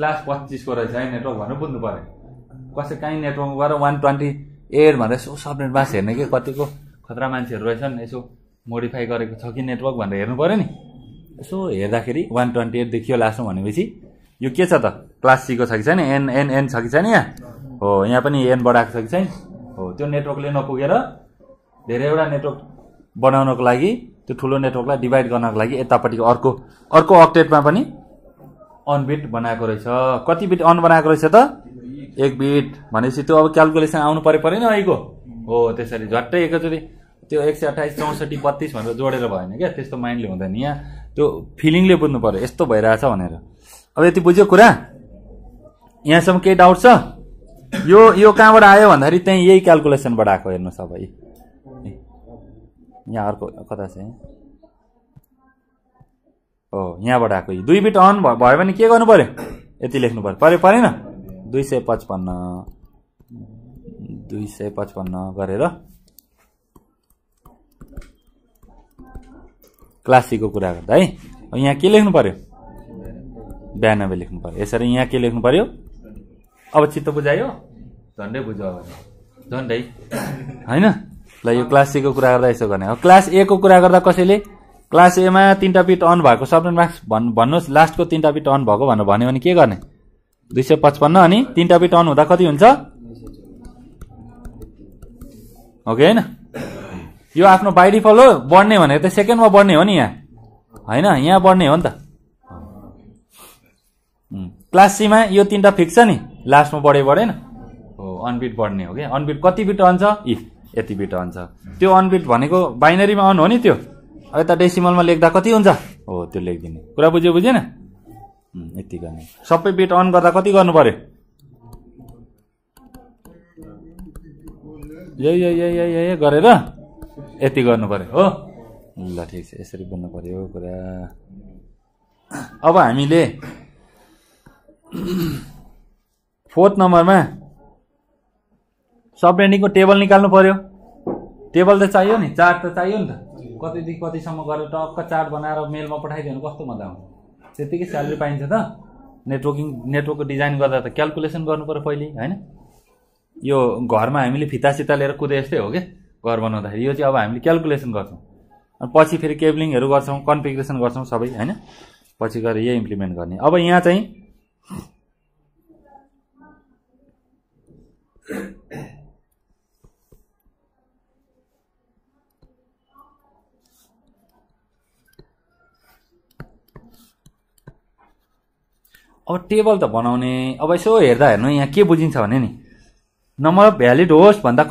/25 को रहेछ है नेटवर्क भनेर बुझ्नु पर्यो कसै काई नेटवर्कमा गएर 128 भनेर सो सबनेट बास हेर्ने के कतिको खतरा मान्छेहरु रहेछन् यसो मोडिफाई गरेको छ कि नेटवर्क भनेर हेर्नु पर्यो नि यसो हेर्दाखेरि 128 देखियो लास्टमा भनेपछि यो के छ त क्लास सी को छ कि छैन एन एन एन छ कि छैन यहाँ हो यहाँ पनि एन बढाएको छ कि छैन हो। त्यो नेटवर्कले नपुगेर धेरैवटा नेटवर्क बनाउनको लागि त्यो ठुलो नेटवर्कलाई डिभाइड गर्नको लागि यतापट्टिको अर्को अर्को अक्टेटमा पनि अन बिट बनाएको रहेछ। कति बिट अन बनाएको रहेछ त? एक बिट। भनेपछि त्यो अब क्यालकुलेसन आउनु परेन अहिलेको हो, त्यसरी झट्टै एकचोटि त्यो 128 64 32 भनेर जोडेर भएन क्या, त्यस्तो माइन्डले हुँदैन। यहाँ त्यो फिलिङले बुझ्नु पर्यो यस्तो भइरहेछ भनेर। अब यति बुझ्यो कुरा? यहाँसम्म केही डाउट छ? यो कहाँबाट आयो भन्दाखेरि त्यही यही क्यालकुलेसनबाट आएको हेर्नुहोस्। अब यहाँ अर्को कता छ, हो यहाँबाट आएको। दुई बिट अन भयो भने के गर्नु पर्यो? यति लेख्नु पर्यो परेन? 255 गरेर क्लासिकको कुरा गर्दा है यहाँ के लेख्नु पर्यो? 92 लेख्नु पर्यो। यसरी यहाँ के लेख्नु पर्यो? अब चित्त बुझायो? झन्डै बुझ्यो झन्डै होइन ल। यो क्लासिकको कुरा गर्दा यसो गर्ने। अब क्लास ए को कुरा गर्दा कसैले क्लास एमा 3 बिट अन भएको सबनेट मास्क भन्नुहोस्, लास्टको 3 बिट अन भएको भनेर भन्यो भने के गर्ने? 255 अनि 3 बिट अन हुँदा कति हुन्छ? ओके हैन, यो आफ्नो बाई डिफल्ट हो। बढ्ने भनेर त सेकेन्डमा बढ्ने हो नि यहाँ, होइन यहाँ बढ्ने हो नि त। क्लास सीमा यो 3 फिक्स छ नि, लास्टमा बढेन हो, अनबिट बढ्ने हो क्या। अनबिट कति बिट अन छ? इफ यति बिट अन छ। त्यो अनबिट भनेको बाइनरीमा अन हो नि त्यो। अब यता डेसिमलमा लेख्दा कति हुन्छ हो त्यो लेखिदिने। कुरा बुझेन? यति गर्ने। सबै बिट अन गर्दा कति गर्नु पर्यो? यही गरेर यति गर्नु पर्यो हो। ल ठिक छ, यसरी बुझ्नु पर्यो कुरा। अब हामीले फोर्थ नम्बरमा सबरेन्डिङको टेबल निकाल्नु पर्यो। टेबल त चाहियो नि, चार्ट त चाहियो नि त। कतिदेखि कतिसम्म गरेर टक्क चार्ट बनाएर मेलमा पठाइदियो भने कस्तो मजा आउँछ। त्यतिकै स्यालेरी पाइन्छ त। नेटवर्कको डिजाइन गर्दा त क्यालकुलेसन गर्नु पर्यो पहिले होइन। यो घरमा हामीले फितासिता लिएर कुदे यस्तै हो क्या, घर बनाउँदाखेरि यो चाहिँ अब हामीले क्यालकुलेसन गर्छौँ अनि पछि फेरि केबलिङहरू गर्छौँ, कन्फिगरेसन गर्छौँ सबै होइन, पछि गएर यही इम्प्लिमेन्ट गर्ने। अब यहाँ चाहिँ अब टेबल त बनाउने। अब यसो हेर्दा हेर्नु यहाँ के बुझिन्छ भने नि, नम्बर अफ भ्यालिड होस् भन्दा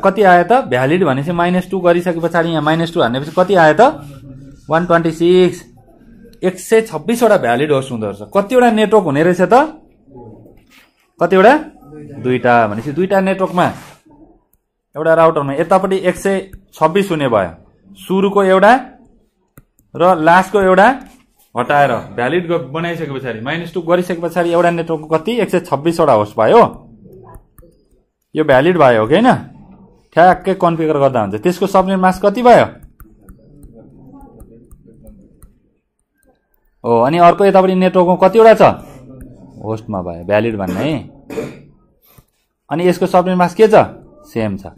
कति आयो त? भ्यालिड भनेपछि -2 गरिसके पछाडि यहाँ -2 हानेपछि कति आयो त? 126। 126 भ्यालिड होस् हुँदो रहेछ। कतिवटा नेटवर्क हुने रहेछ त? कतिवटा? दुईटा। भनेपछि दुईटा नेटवर्कमा एउटा राउटरमा यतापट्टि 126 हुने भयो, सुरुको एउटा र लास्टको एउटा हटाएर भ्यालिड बनाइसके पछाडि -2 गरिसके पछाडि एउटा नेटवर्कको कति? 126 होस् भयो। यो भ्यालिड भयो हो कि होइन? ठ्याक्कै कन्फिगर गर्दा हुन्छ। त्यसको सबनेट मास्क कति भयो? हो अनि अर्को यतापट्टि नेटवर्कमा कतिवटा छ? होस्टमा भयो भ्यालिड भन्ने है। अनि यसको सबनेट मास्क के छ? सेम छ,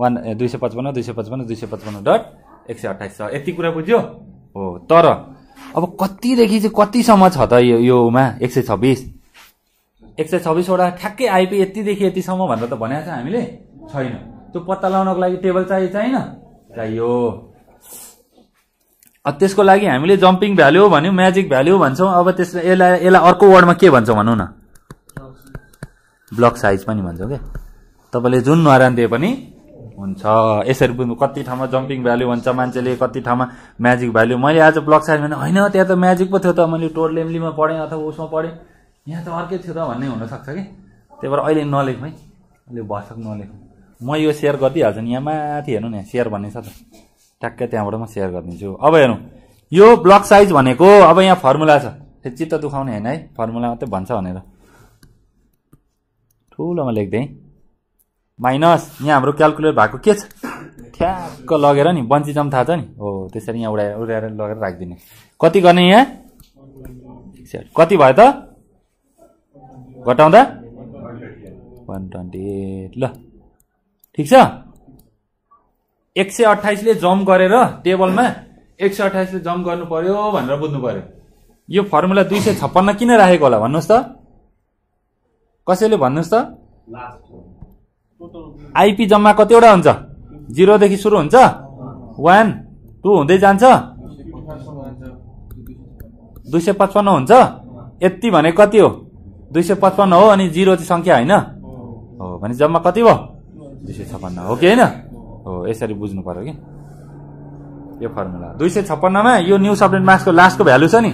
1 255 255 255.128 छ। यति कुरा बुझ्यो हो। तर अब कतिदेखि चाहिँ कतिसम्म छ त योमा? 126। 126 ठ्याक्कै आइपी यतिदेखि यतिसम्म भनेर त भनेको छ हामीले? छैन। त्यो पत्ता लगाउनको लागि टेबल चाहियो। अब त्यसको लागि हामीले जम्पिङ भ्याल्यु भन्यौँ, म्याजिक भ्याल्यु भन्छौँ। अब त्यसमा यसलाई अर्को वर्डमा के भन्छौँ भनौँ न? ब्लक साइज पनि भन्छौँ क्या। तपाईँले जुन नरान्ते पनि हुन्छ यसरी बुझ्नु। कति ठाउँमा जम्पिङ भ्याल्यु भन्छ मान्छेले, कति ठाउँमा म्याजिक भ्याल्यु। मैले आज ब्लक साइज भने होइन त्यहाँ त म्याजिक पो थियो त, मैले टोडलेम्लीमा पढेँ अथवा उसमा पढेँ, यहाँ त अर्कै थियो त भन्ने हुनसक्छ कि। त्यही भएर अहिले नलेखौँ है, अहिले भर्सक नलेखौँ। म यो सेयर गरिदिइहाल्छु नि, यहाँ माथि हेर्नु नि सेयर भन्ने छ त, ट्याक्कै त्यहाँबाट म सेयर गरिदिन्छु। अब हेरौँ यो ब्लक साइज भनेको। अब यहाँ फर्मुला छ, चित्त दुखाउने होइन है, फर्मुला मात्रै भन्छ भनेर ठुलोमा लेख्दै माइनस यहाँ हाम्रो क्यालकुलेट भएको के छ ठ्याक्क लगेर नि, बन्ची जम्प थाहा छ नि हो, त्यसरी यहाँ उडाएर लगेर राखिदिने। कति गर्ने यहाँ? कति भयो त घटाउँदा? 128। ल ठिक छ। 128 जम्प गरेर टेबलमा 128 जम्प गर्नु पर्यो भनेर बुझ्नु पर्यो। यो फर्मुला 256 किन राखेको होला भन्नुहोस् त? कसैले भन्नुहोस् त? आईपी जम्मा कतिवटा हुन्छ? 0 देखि सुरु हुन्छ, 1 2 हुँदै जान्छ, 255 हुन्छ। यति भने कति हो? 255 हो। अनि 0 चाहिँ संख्या हैन हो, भने जम्मा कति भयो? 256 हो कि हैन हो। यसरी बुझ्नु पर्यो कि यो फर्मुला 256 मा यो न्यू सब्जेक्ट मार्क्सको लास्टको भ्यालु छ नि,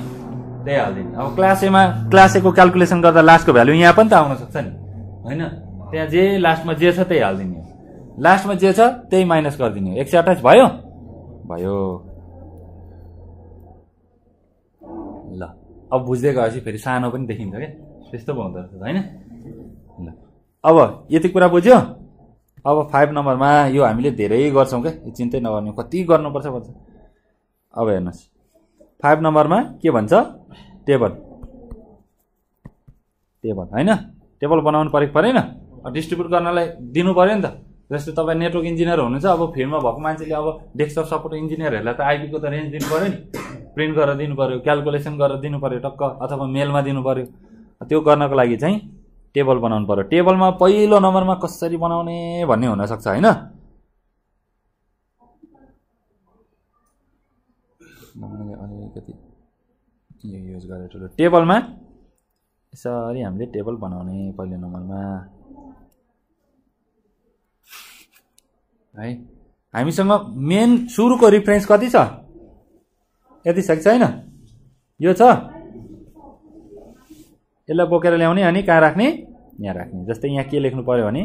त्यही हाल्दिन। अब क्लासमा क्लासको क्याल्कुलेसन गर्दा लास्टको भ्यालु यहाँ पनि त आउन सक्छ नि, हैन? त्यहाँ जे लास्टमा जे छ त्यही हाल्दिने, लास्टमा जे छ त्यही माइनस गर्दिने। 128 भयो भयो। ल अब बुझ्दै गएपछि फेरि सानो पनि देखिन्छ के, त्यस्तो पो हुँदो रहेछ, हैन? ल अब यति कुरा बुझ्यो। अब 5 नम्बरमा यो हामीले धेरै गर्छौं के, चिन्तै नगर्नु कति गर्नुपर्छ भन्छ। अब हेर्नुस् 5 नम्बरमा के भन्छ, टेबल टेबल हैन, टेबल बनाउनु परेन, डिस्ट्रिब्युट गर्नलाई दिनु पर्यो नि त। जस्तै तपाई नेटवर्क इन्जिनियर हुनुहुन्छ, अब फिल्डमा भएको मान्छेले अब डेस्कटप सपोर्ट इन्जिनियरहरुलाई त आईपी को त रेन्ज दिनु पर्यो नि, प्रिन्ट गरेर दिनु पर्यो, क्याल्कुलेसन गरेर दिनु पर्यो टक्क, अथवा मेलमा दिनु पर्यो। त्यो गर्नको लागि चाहिँ टेबल बनाउनु पर्यो। टेबलमा पहिलो नम्बरमा कसरी बनाउने भन्ने हुन सक्छ, हैन? यो युज गरेर टेबलमा यसरी हामीले टेबल बनाउने पहिलो नम्बरमा है। हामीसँग मेन सुरुको रिफरेन्स कति छ? यति सक्छ, हैन? यो छ, यसलाई बोकेर ल्याउने अनि कहाँ राख्ने? यहाँ राख्ने। जस्तै यहाँ के लेख्नु पर्यो भने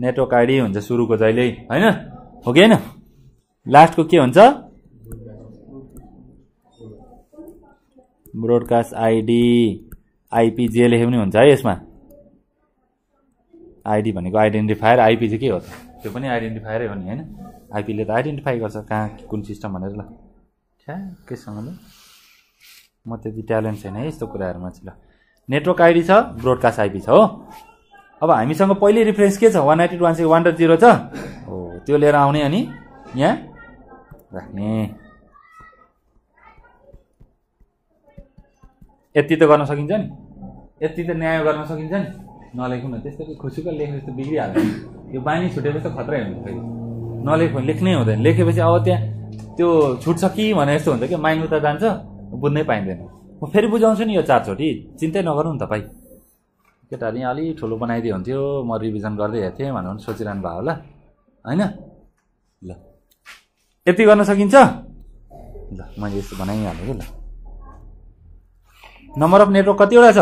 नेटवर्क आईडी हुन्छ सुरुको जहिले, हैन? हो कि हैन? लास्टको के हुन्छ? ब्रोडकास्ट आईडी, आईपी जे लेख्यो पनि हुन्छ है यसमा। आईडी भनेको आइडेन्टिफायर, आईपी चाहिँ के हो त? त्यो पनि आइडेन्टिफायरै हो नि, हैन? आईपीले त आइडेन्टिफाई गर्छ कहाँ कुन सिस्टम भनेर। ल ठ्याक्कैसँगले म त्यति ट्यालेन्ट छैन है यस्तो कुराहरुमा चाहिँ। ल नेटवर्क आईडी छ, ब्रोडकास्ट आईपी छ हो। अब हामीसँग पहिले रिफरेन्स के छ? 192.168.1.0 छ हो, त्यो लिएर आउने अनि यहाँ राख्ने। यति त गर्न सकिन्छ नि, यति त न्याय गर्न सकिन्छ नि। नलेखौँ न, त्यस्तो खुसीको लेख्ने जस्तो बिग्रिहाल्छ, यो बानी छुटेपछि त खतरै हुन्छ फेरि। नलेखौँ, लेख्नै हुँदैन। लेखेपछि अब त्यहाँ त्यो छुट्छ कि भनेर यस्तो हुन्छ कि माइन्युता जान्छ, बुझ्नै पाइँदैन। म फेरि बुझाउँछु नि यो चारचोटि, चिन्तै नगर्नु नि तपाईँ। केटाहरू यहाँ अलि ठुलो बनाइदिए हुन्थ्यो, म रिभिजन गर्दै हेर्थेँ भनेर पनि सोचिरहनु भयो होला, होइन? ल यति गर्न सकिन्छ। ल मैले यस्तो बनाइहालेँ कि। ल नम्बर अफ नेटवर्क कतिवटा छ?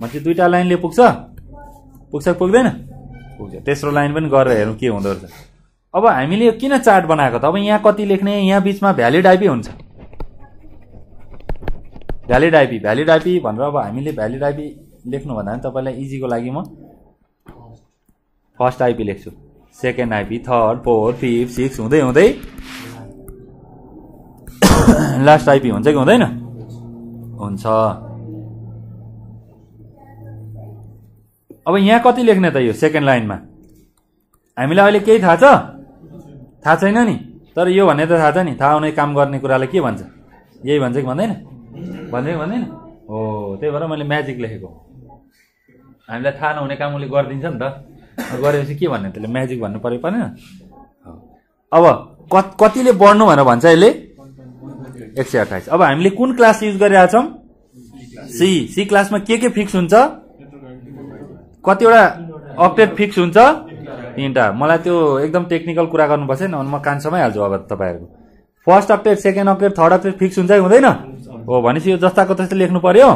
मान्छे दुईटा लाइनले पुग्छ, पुग्छ पुग्दैन? पुग्छ। तेस्रो लाइन पनि गरेर हेरौँ के हुँदो रहेछ। अब हामीले यो किन चार्ट बनाएको त? अब यहाँ कति लेख्ने, यहाँ बीचमा भ्यालिड आईपी हुन्छ, भ्यालिड आईपी, भ्यालिड आईपी भनेर। अब हामीले भ्यालिड आईपी लेख्नु भन्दा पनि तपाईलाई इजीको लागि म फर्स्ट आईपी लेख्छु, second IP, third, fourth, fifth, six हुँदै हुँदै लास्ट आईपी हुन्छ कि हुँदैन? हुन्छ। अब यहाँ कति लेख्ने त? यो सेकेन्ड लाइनमा हामीलाई अहिले केही थाहा छ? थाहा छैन नि, तर यो भन्ने त थाहा छ नि। थाहा हुने काम गर्ने कुरालाई के भन्छ? यही भन्छ कि भन्दैन? भन्छ कि भन्दैन? हो, त्यही भएर मैले म्याजिक लेखेको। हामीलाई थाहा नहुने काम उसले गरिदिन्छ नि त, गरेपछि के भन्ने? त्यसले म्याजिक भन्नु पऱ्यो, परेन? अब कतिले बढ्नु भनेर भन्छ यसले? 128। अब हामीले कुन क्लास युज गरिरहेका छौँ? सी। सी क्लासमा के फिक्स हुन्छ? कतिवटा अक्टेट फिक्स हुन्छ? 3 टा। मलाई त्यो एकदम टेक्निकल कुरा गर्नुपर्छ नि, म कान्छमै हाल्छु अब तपाईँहरूको। First octet, second octet, third octet fix हुन्छ कि हुँदैन? हो, भनेपछि यो जस्ताको त्यस्तै लेख्नु पर्यो।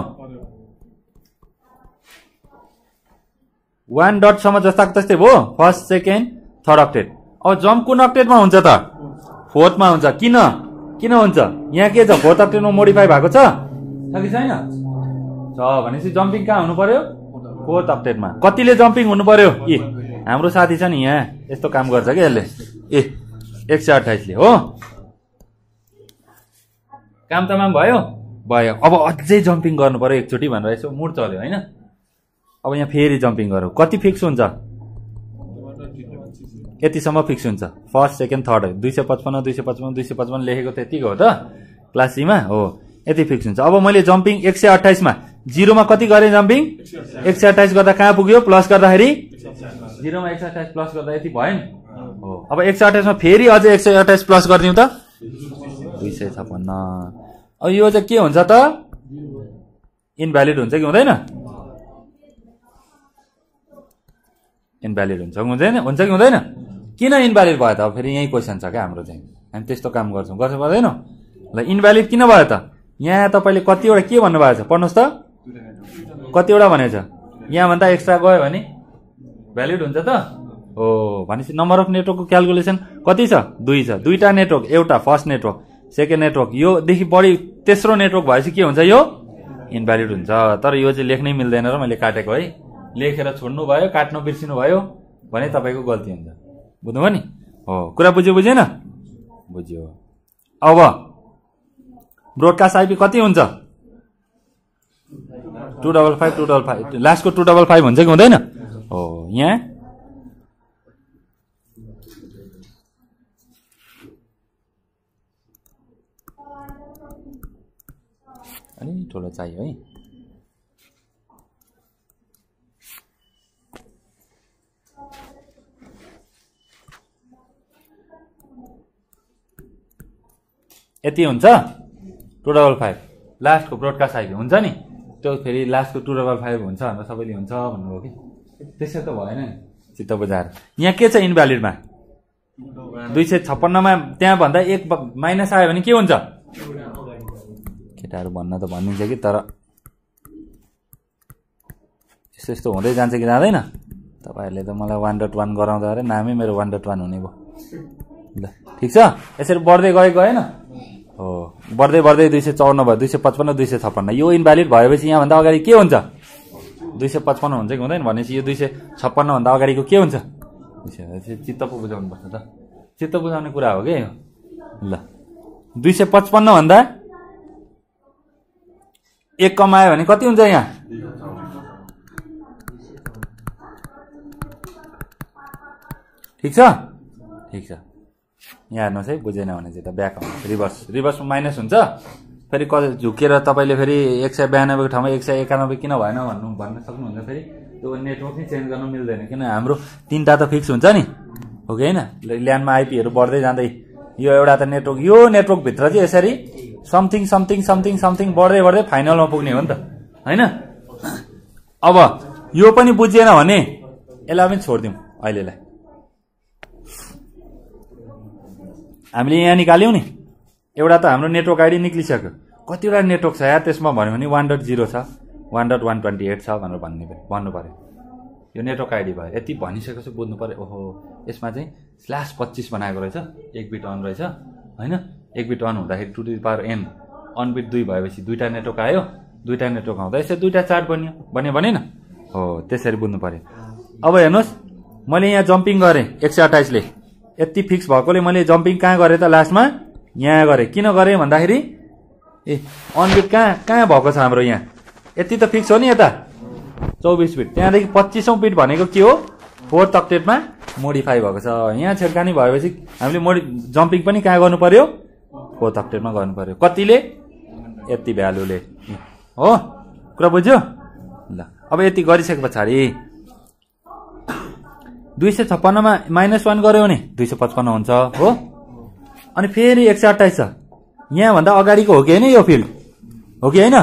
1 डटसम्म जस्ताको त्यस्तै भयो, फर्स्ट सेकेन्ड थर्ड अक्टेट। अब जम्प कुन अक्टेटमा हुन्छ त? 4थमा हुन्छ। किन हुन्छ? यहाँ के छ? 4th अक्टेटमा मोडिफाई भएको छ कि छैन? छ। भनेपछि जम्पिङ कहाँ हुनु पर्यो? 4th अक्टेटमा। कतिले जम्पिङ हुनु पर्यो? ए हाम्रो साथी छ नि यहाँ, यस्तो काम गर्छ क्या यसले। ए 128ले हो, काम तमाम भयो भयो। अब अझै जम्पिङ गर्नु पर्यो एकचोटि भनेर यसो मुड चल्यो, होइन? अब यहाँ फेरि जम्पिङ गरौँ। कति फिक्स हुन्छ? यतिसम्म फिक्स हुन्छ, फर्स्ट सेकेन्ड थर्ड। 255 लेखेको त्यतिको हो त क्लास सीमा? हो, यति फिक्स हुन्छ। अब मैले जम्पिङ 128 मा जीरो में कति गरे जम्पिङ 128 गर्दा कहाँ पुग्यो प्लस गर्दाखेरि 0 मा 128 प्लस गर्दा यति भयो नि हो। अब 128 मा फेरि अझ 128 प्लस गर्दियौ त 256। अब यो चाहिँ के हुन्छ त इनभ्यालिड हुन्छ कि हुँदैन इनभ्यालिड हुन्छ कि हुँदैन किन इनभ्यालिड भयो त। अब फेरि यही क्वेशन छ के हाम्रो चाहिँ हामी त्यस्तो काम गर्छौं गर्छ पर्दैन ल इनभ्यालिड किन भयो त। यहाँ तपाईले कतिवटा के भन्नुभएको छ पढ्नुस् त कतिवटा भनेछ यहाँ भन्दा एक्स्ट्रा गयो भने भ्यालिड हुन्छ त हो। भनेपछि नम्बर अफ नेटवर्कको क्याल्कुलेसन कति छ 2 छ। दुईटा नेटवर्क एउटा फर्स्ट नेटवर्क सेकेन्ड नेटवर्क यो देखि बढी तेस्रो नेटवर्क भएपछि के हुन्छ यो इनभ्यालिड हुन्छ। तर यो चाहिँ लेख्नै मिल्दैन र मैले काटेको है लेखेर छोड्नु भयो काट्न बिर्सिनु भयो भने तपाईको गल्ती हुन्छ बुझ्नुभयो नि हो। कुरा बुझ्यो बुझेन बुझ्यो। अब ब्रोडकास्ट आईपी कति हुन्छ 255 लास्ट को 255 हुन्छ कि हुँदैन हो। यहाँ अनि ठुलो चाहियो है यति हुन्छ 255 लास्ट को ब्रोडकास्ट आइपी हुन्छ नि त्यो फेरि लास्ट को 255 हुन्छ भनेर सबैले हुन्छ भन्नुभयो कि त्यसै त भएन नि चित्त बुझाएर। यहाँ के छ इनभ्यालिडमा 256 मा त्यहाँ भन्दा एक माइनस आयो भने के हुन्छ केटाहरु भन्न त भनिन्छ कि तर यस्तो यस्तो हुँदै जान्छ कि जाँदैन। तपाईहरुले त मलाई 1.1 गराउँदा अरे नामै मेरो 1.1 हुने भयो ल ठीक छ। यसरी बढ्दै गयो गएन हो बढ्दै बढ्दै 254 भयो 255 256 यो इनभ्यालिड भएपछि यहाँ भन्दा अगाडि के हुन्छ 255 हुन्छ कि हुँदैन भनेपछि यो 256 भन्दा अगाडिको के हुन्छ चित्त पो बुझाउनु पर्छ त चित्त बुझाउने कुरा हो के ल। 255 भन्दा 1 कमायो भने कति हुन्छ यहाँ 254 ठीक छ ठीक छ। यहाँ हेर्नुहोस् है बुझेन भने चाहिँ त ब्याक आउनु रिभर्समा माइनस हुन्छ फेरि झुकेर तपाईले फेरि 192 को ठाउँमा 191 किन भएन भन्न सक्नुहुन्छ। फेरि त्यो नेटवर्क नै चेन्ज गर्न मिल्दैन किन हाम्रो तीनटा त फिक्स हुन्छ नि हो कि हैन। ल्यानमा आइपीहरु बढ्दै जाँदै यो एउटा त नेटवर्क यो नेटवर्क भित्र चाहिँ यसरी समथिङ समथिङ समथिङ समथिङ बढ्दै बढ्दै फाइनलमा पुग्ने हो नि त हैन। अब यो पनि बुझिएन भने यसलाई पनि छोड्दियौ अहिलेलाई हामीले यहाँ निकाल्यौ नि एउटा त हाम्रो नेटवर्क आइडी निक्लिसक्यो कतिवटा नेटवर्क छ यार त्यसमा भन्यो भने 1.0 छ 1.128 छ भनेर भन्नु पर्यो यो नेटवर्क आइडी भयो। यति भनिसकेपछि बुझ्नु पर्यो ओहो यसमा चाहिँ /25 बनाएको रहेछ एक बिट अन रहेछ हैन। एक बिट अन हुँदाखेरि 2^n अन बिट 2 भएपछि दुईटा नेटवर्क आयो दुईटा नेटवर्क आउँदा यसरी दुईटा चार्ट बन्यो भन्ने भनेन हो त्यसरी बुझ्नु पर्यो। अब हेर्नुस् मैले यहाँ जम्पिङ गरे 128 ले यति फिक्स भएकोले मैले जम्पिङ कहाँ गरे त लास्टमा यहाँ गरे किन गरे भन्दाखेरि अनबिट कहाँ भएको छ हाम्रो यहाँ यति त फिक्स हो नि यता 24 बिट त्यहाँदेखि 25औं बिट भनेको के हो 4th octetमा मोडिफाई भएको छ। यहाँ छेडखानी भएपछि हामीले जम्पिङ पनि कहाँ गर्नु पर्यो 4th octetमा गर्नु पर्यो कतिले यति भ्यालुले हो। कुरा बुझ्यो ल। अब यति गरिसके पछाडि 256 मा -1 गर्यो भने 255 हुन्छ हो। अनि फेरि 128 छ यहाँ भन्दा अगाडिको हो कि हैन यो फिल्ड हो कि हैन।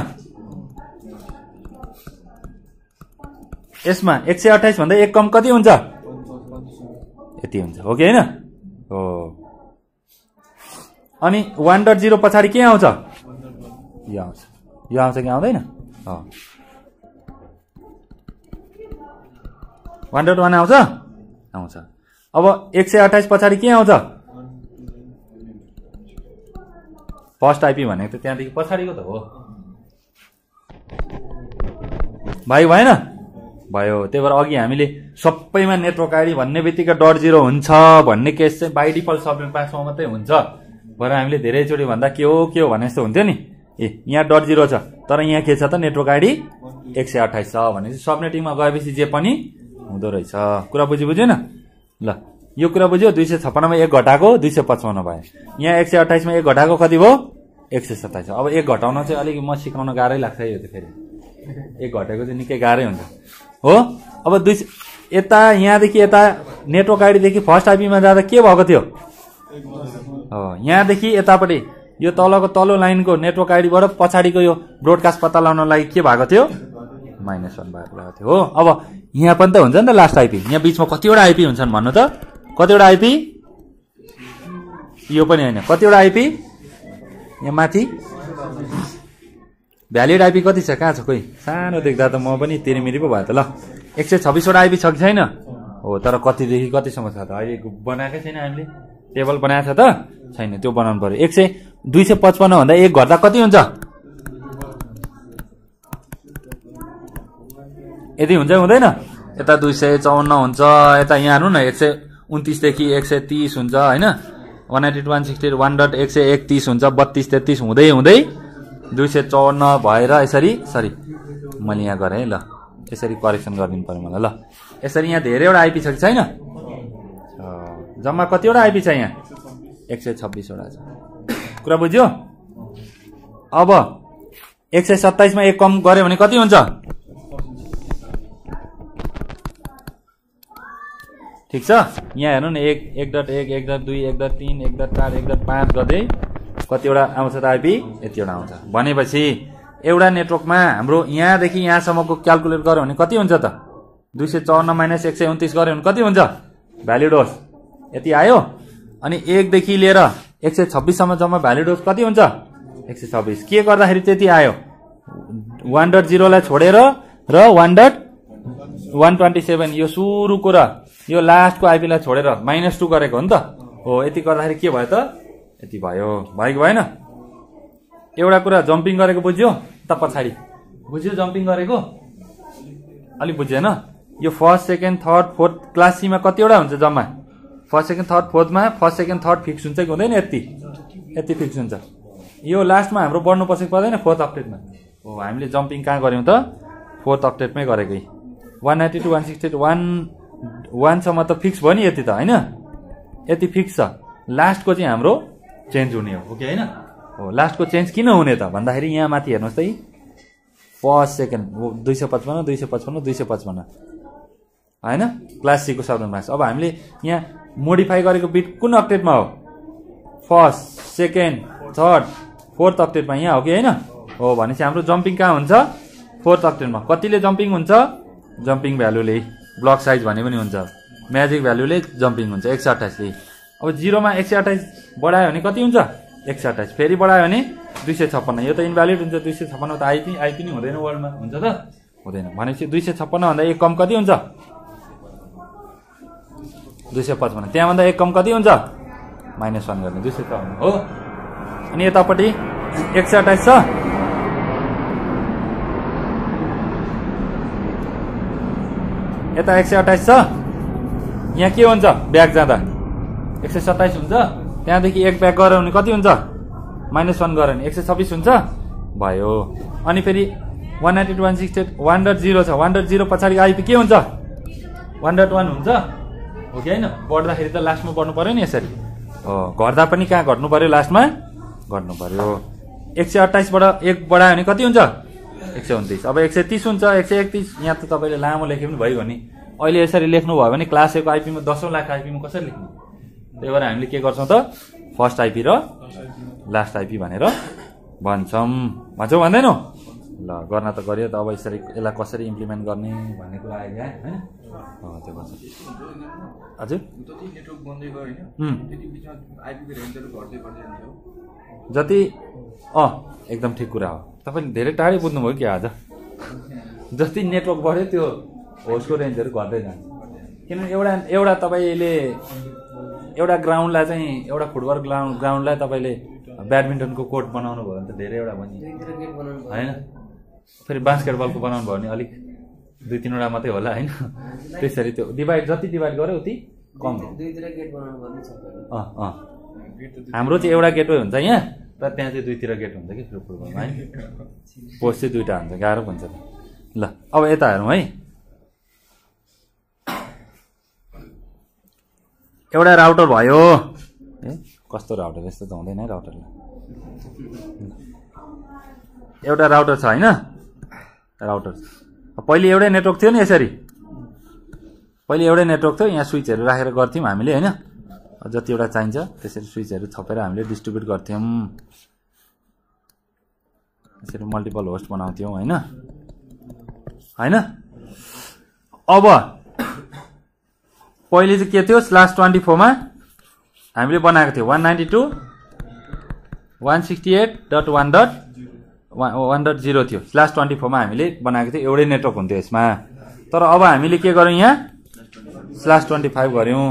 यसमा 128 भन्दा 1 कम कति हुन्छ यति हुन्छ हो कि हैन हो। अनि 1.0 पछाडि के आउँछ यो आउँछ कि आउँदैन 1.1 आउँछ। अब 128 पछाडि के आउँछ फर्स्ट आइपी भनेको त त्यहाँदेखि पछाडिको त हो भाइ भएन भयो। त्यही भएर अघि हामीले सबैमा नेटवर्क आइडी भन्ने बित्तिकै 0.0 हुन्छ भन्ने केस चाहिँ बाई डिफल्ट सबनेट 5 मा मात्रै हुन्छ भएर हामीले धेरैचोटि भन्दा के हो भने जस्तो हुन्थ्यो नि यहाँ 0.0 छ तर यहाँ के छ त नेटवर्क आइडी 128 छ भनेपछि सबनेटिङमा गएपछि जे पनि हुँदो रहेछ। कुरा बुझेन ल यो कुरा बुझ्यो। 256 मा 1 घटाको 255 भयो यहाँ 128 मा 1 घटाको कति भयो 127। अब 1 घटाउन चाहिँ अलिक म सिकाउन गाह्रै लाग्छ यो त फेरि एक घटेको चाहिँ निकै गाह्रै हुन्छ हो। अब दुई यता यहाँदेखि यता नेटवर्क आइडीदेखि फर्स्ट आइपीमा जाँदा के भएको थियो, यहाँदेखि यतापट्टि यो तलको तल्लो लाइनको नेटवर्क आइडीबाट पछाडिको यो ब्रोडकास्ट पत्ता लगाउनलाई के भएको थियो, -1 भएको थियो हो। अब यहाँ पनि त हुन्छ नि त लास्ट आइपी, यहाँ बिचमा कतिवटा आइपी हुन्छन् भन्नु त, कतिवटा आइपी, यो पनि हैन, कतिवटा आइपी, यहाँ माथि भ्यालिड आइपी कति छ, कहाँ छ कोही, सानो देख्दा त म पनि तिरमिरी पो भयो त। ल 126वटा आइपी छ कि छैन हो, तर कतिदेखि कतिसम्म छ त, अहिले बनाएकै छैन, हामीले टेबल बनाएको छ त छैन, त्यो बनाउनु पर्यो। 100 255 भन्दा 1 घट्दा कति हुन्छ, यदि हुन्छ हुँदैन, यता 254 हुन्छ, यता यहाँ हेर्नु न 129 देखि 130 हुन्छ हैन, 180 160 1.131 हुन्छ, 32 33 हुँदै हुँदै 254 भएर यसरी, सरी मैले यहाँ गरेँ ल, यसरी करेक्सन गरिदिनु पर्यो मलाई ल। यसरी यहाँ धेरैवटा आइपी छ कि छैन, जम्मा कतिवटा आइपी छ यहाँ, 126 वटा छ, कुरा बुझ्यो। अब 127 मा 1 कम गरे भने कति हुन्छ, ठीक छ, यहाँ हेर्नु न 1 1.1 1.2 1.3 1.4 1.5 गर्दै कतिवटा आउँछ त आइपी, यतिवटा आउँछ। भनेपछि एउटा नेटवर्कमा हाम्रो यहाँदेखि यहाँसम्मको क्याल्कुलेट गर्यो भने कति हुन्छ त, 254 माइनस 129 गर्यो भने कति हुन्छ, भ्यालिड होस् यति आयो, अनि 1 देखि लिएर 126 सम्म जम्मा भ्यालिड होस् कति हुन्छ, 126। के गर्दाखेरि त्यति आयो, 1.0 लाई छोडेर र 1.127 यो सुरुको र यो लास्टको आइपीलाई छोडेर -2 गरेको हो नि त हो। यति गर्दाखेरि के भयो त, यति भयो, भएको भएन। एउटा कुरा जम्पिङ गरेको बुझ्यो त, पछाडी बुझ्यो जम्पिङ गरेको, अलि बुझेन। यो first second third fourth class सीमा कतिवटा हुन्छ जम्मा, फर्स्ट सेकेन्ड थर्ड फोर्थमा फर्स्ट सेकेन्ड थर्ड फिक्स हुन्छ कि हुँदैन, यति यति फिक्स हुन्छ। यो लास्टमा हाम्रो बढ्नु पसेको पर्दैन, फोर्थ अक्टेटमा हो। हामीले जम्पिङ कहाँ गऱ्यौँ त, फोर्थ अक्टेटमै गरेकै, 192 168 1 1 सम्म त फिक्स भयो नि, यति त होइन, यति फिक्स छ। लास्टको चाहिँ हाम्रो चेन्ज हुने हो, ओके होइन हो। लास्टको चेन्ज किन हुने त भन्दाखेरि यहाँ माथि हेर्नुहोस् त, फर्स्ट सेकेन्ड 255 255 255 होइन, क्लास सीको सबभन्दा माथि। अब हामीले यहाँ मोडिफाई गरेको बिट कुन अक्टेटमा हो, फर्स्ट सेकेन्ड थर्ड फोर्थ अक्टेटमा यहाँ हो कि होइन हो। भनेपछि हाम्रो जम्पिङ कहाँ हुन्छ, फोर्थ अक्टेटमा। कतिले जम्पिङ हुन्छ, जम्पिङ भ्यालुले, ब्लक साइज भने पनि हुन्छ, म्याजिक भ्यालुले जम्पिङ हुन्छ 128ले। अब 0 मा 128 बढायो भने कति हुन्छ, 128, फेरि बढायो भने 256। यो त इनभ्यालिड हुन्छ, 256 त आइपी नै हुँदैन वर्ल्डमा, हुन्छ त हुँदैन। भनेपछि 256 भन्दा 1 कम कति हुन्छ, 255। त्यहाँभन्दा 1 कम कति हुन्छ, -1 गर्ने, 254 हो। अनि यतापट्टि 128 छ, यता 128 छ, यहाँ के हुन्छ, ब्याक जाँदा 127 हुन्छ, त्यहाँदेखि 1 ब्याक गऱ्यो भने कति हुन्छ, -1 गऱ्यो भने 126 हुन्छ, भयो। अनि फेरि 192 168 1.0 छ, 1.0 पछाडिको आइपी के हुन्छ, 1.1 हुन्छ, ओके होइन। बढ्दाखेरि त लास्टमा बढ्नु पर्यो नि, यसरी हो। घट्दा पनि कहाँ घट्नु पर्यो, लास्टमा घट्नु पर्यो। 128बाट 1 बढायो भने कति हुन्छ, 129। अब 130 हुन्छ, 131। यहाँ त तपाईँले लामो लेख्यो पनि भइगयो नि, अहिले यसरी लेख्नुभयो भने क्लास Aको आइपीमा 10 लाख आइपीमा कसरी लेख्नु। त्यही भएर हामीले के गर्छौँ त, फर्स्ट आइपी र लास्ट आइपी भनेर भन्छौँ भन्दैनौँ ल, गर्न त गऱ्यो त। अब यसरी यसलाई कसरी इम्प्लिमेन्ट गर्ने भन्ने कुरा आयो क्या होइन, त्यो गर्छ। हजुर जति एकदम ठिक कुरा हो, तपाईँले धेरै टाढै बुझ्नुभयो कि आज। जति नेटवर्क बढ्यो त्यो होस्टको रेन्जहरू घट्दै जान्छ, किनभने एउटा तपाईँले एउटा ग्राउन्डलाई चाहिँ, एउटा फुटबल ग्राउन्डलाई तपाईँले ब्याडमिन्टनको कोर्ट बनाउनु भयो भने त धेरैवटा बन्छ होइन, फेरि बास्केटबलको बनाउनु भयो भने अलिक 2-3 वटा मात्रै होला होइन। त्यसरी त्यो डिभाइड, जति डिभाइड गर्यो उति कम। हाम्रो चाहिँ एउटा गेटवे हुन्छ यहाँ र त्यहाँ चाहिँ 2तिर गेट हुन्छ कि फुटबलमा है, पोस्ट चाहिँ 2टा हुन्छ, गाह्रो हुन्छ ल। अब यता हेरौँ है, एउटा राउटर भयो, कस्तो राउटर, यस्तो त हुँदैन है राउटरलाई। एउटा राउटर छ होइन, राउटर्स। पहिले एउटै नेटवर्क थियो नि यसरी, पहिले एउटै नेटवर्क थियो, यहाँ स्विचहरु राखेर गर्थ्यौं हामीले हैन, जति एउटा चाहिन्छ त्यसरी स्विचहरु थपेर हामीले डिस्ट्रिब्युट गर्थ्यौं, यसरी मल्टिपल होस्ट बनाउँथ्यौं हैन हैन। अब पहिले चाहिँ के थियो, स्लाश 24 मा हामीले बनाएको थियो 192.168.1.0 थियो, स्लाश 24 मा हामीले बनाएको थियो, एउटै नेटवर्क हुन्थ्यो यसमा। तर अब हामीले के गर्यौं, यहाँ स्लाश 25 गर्यौं।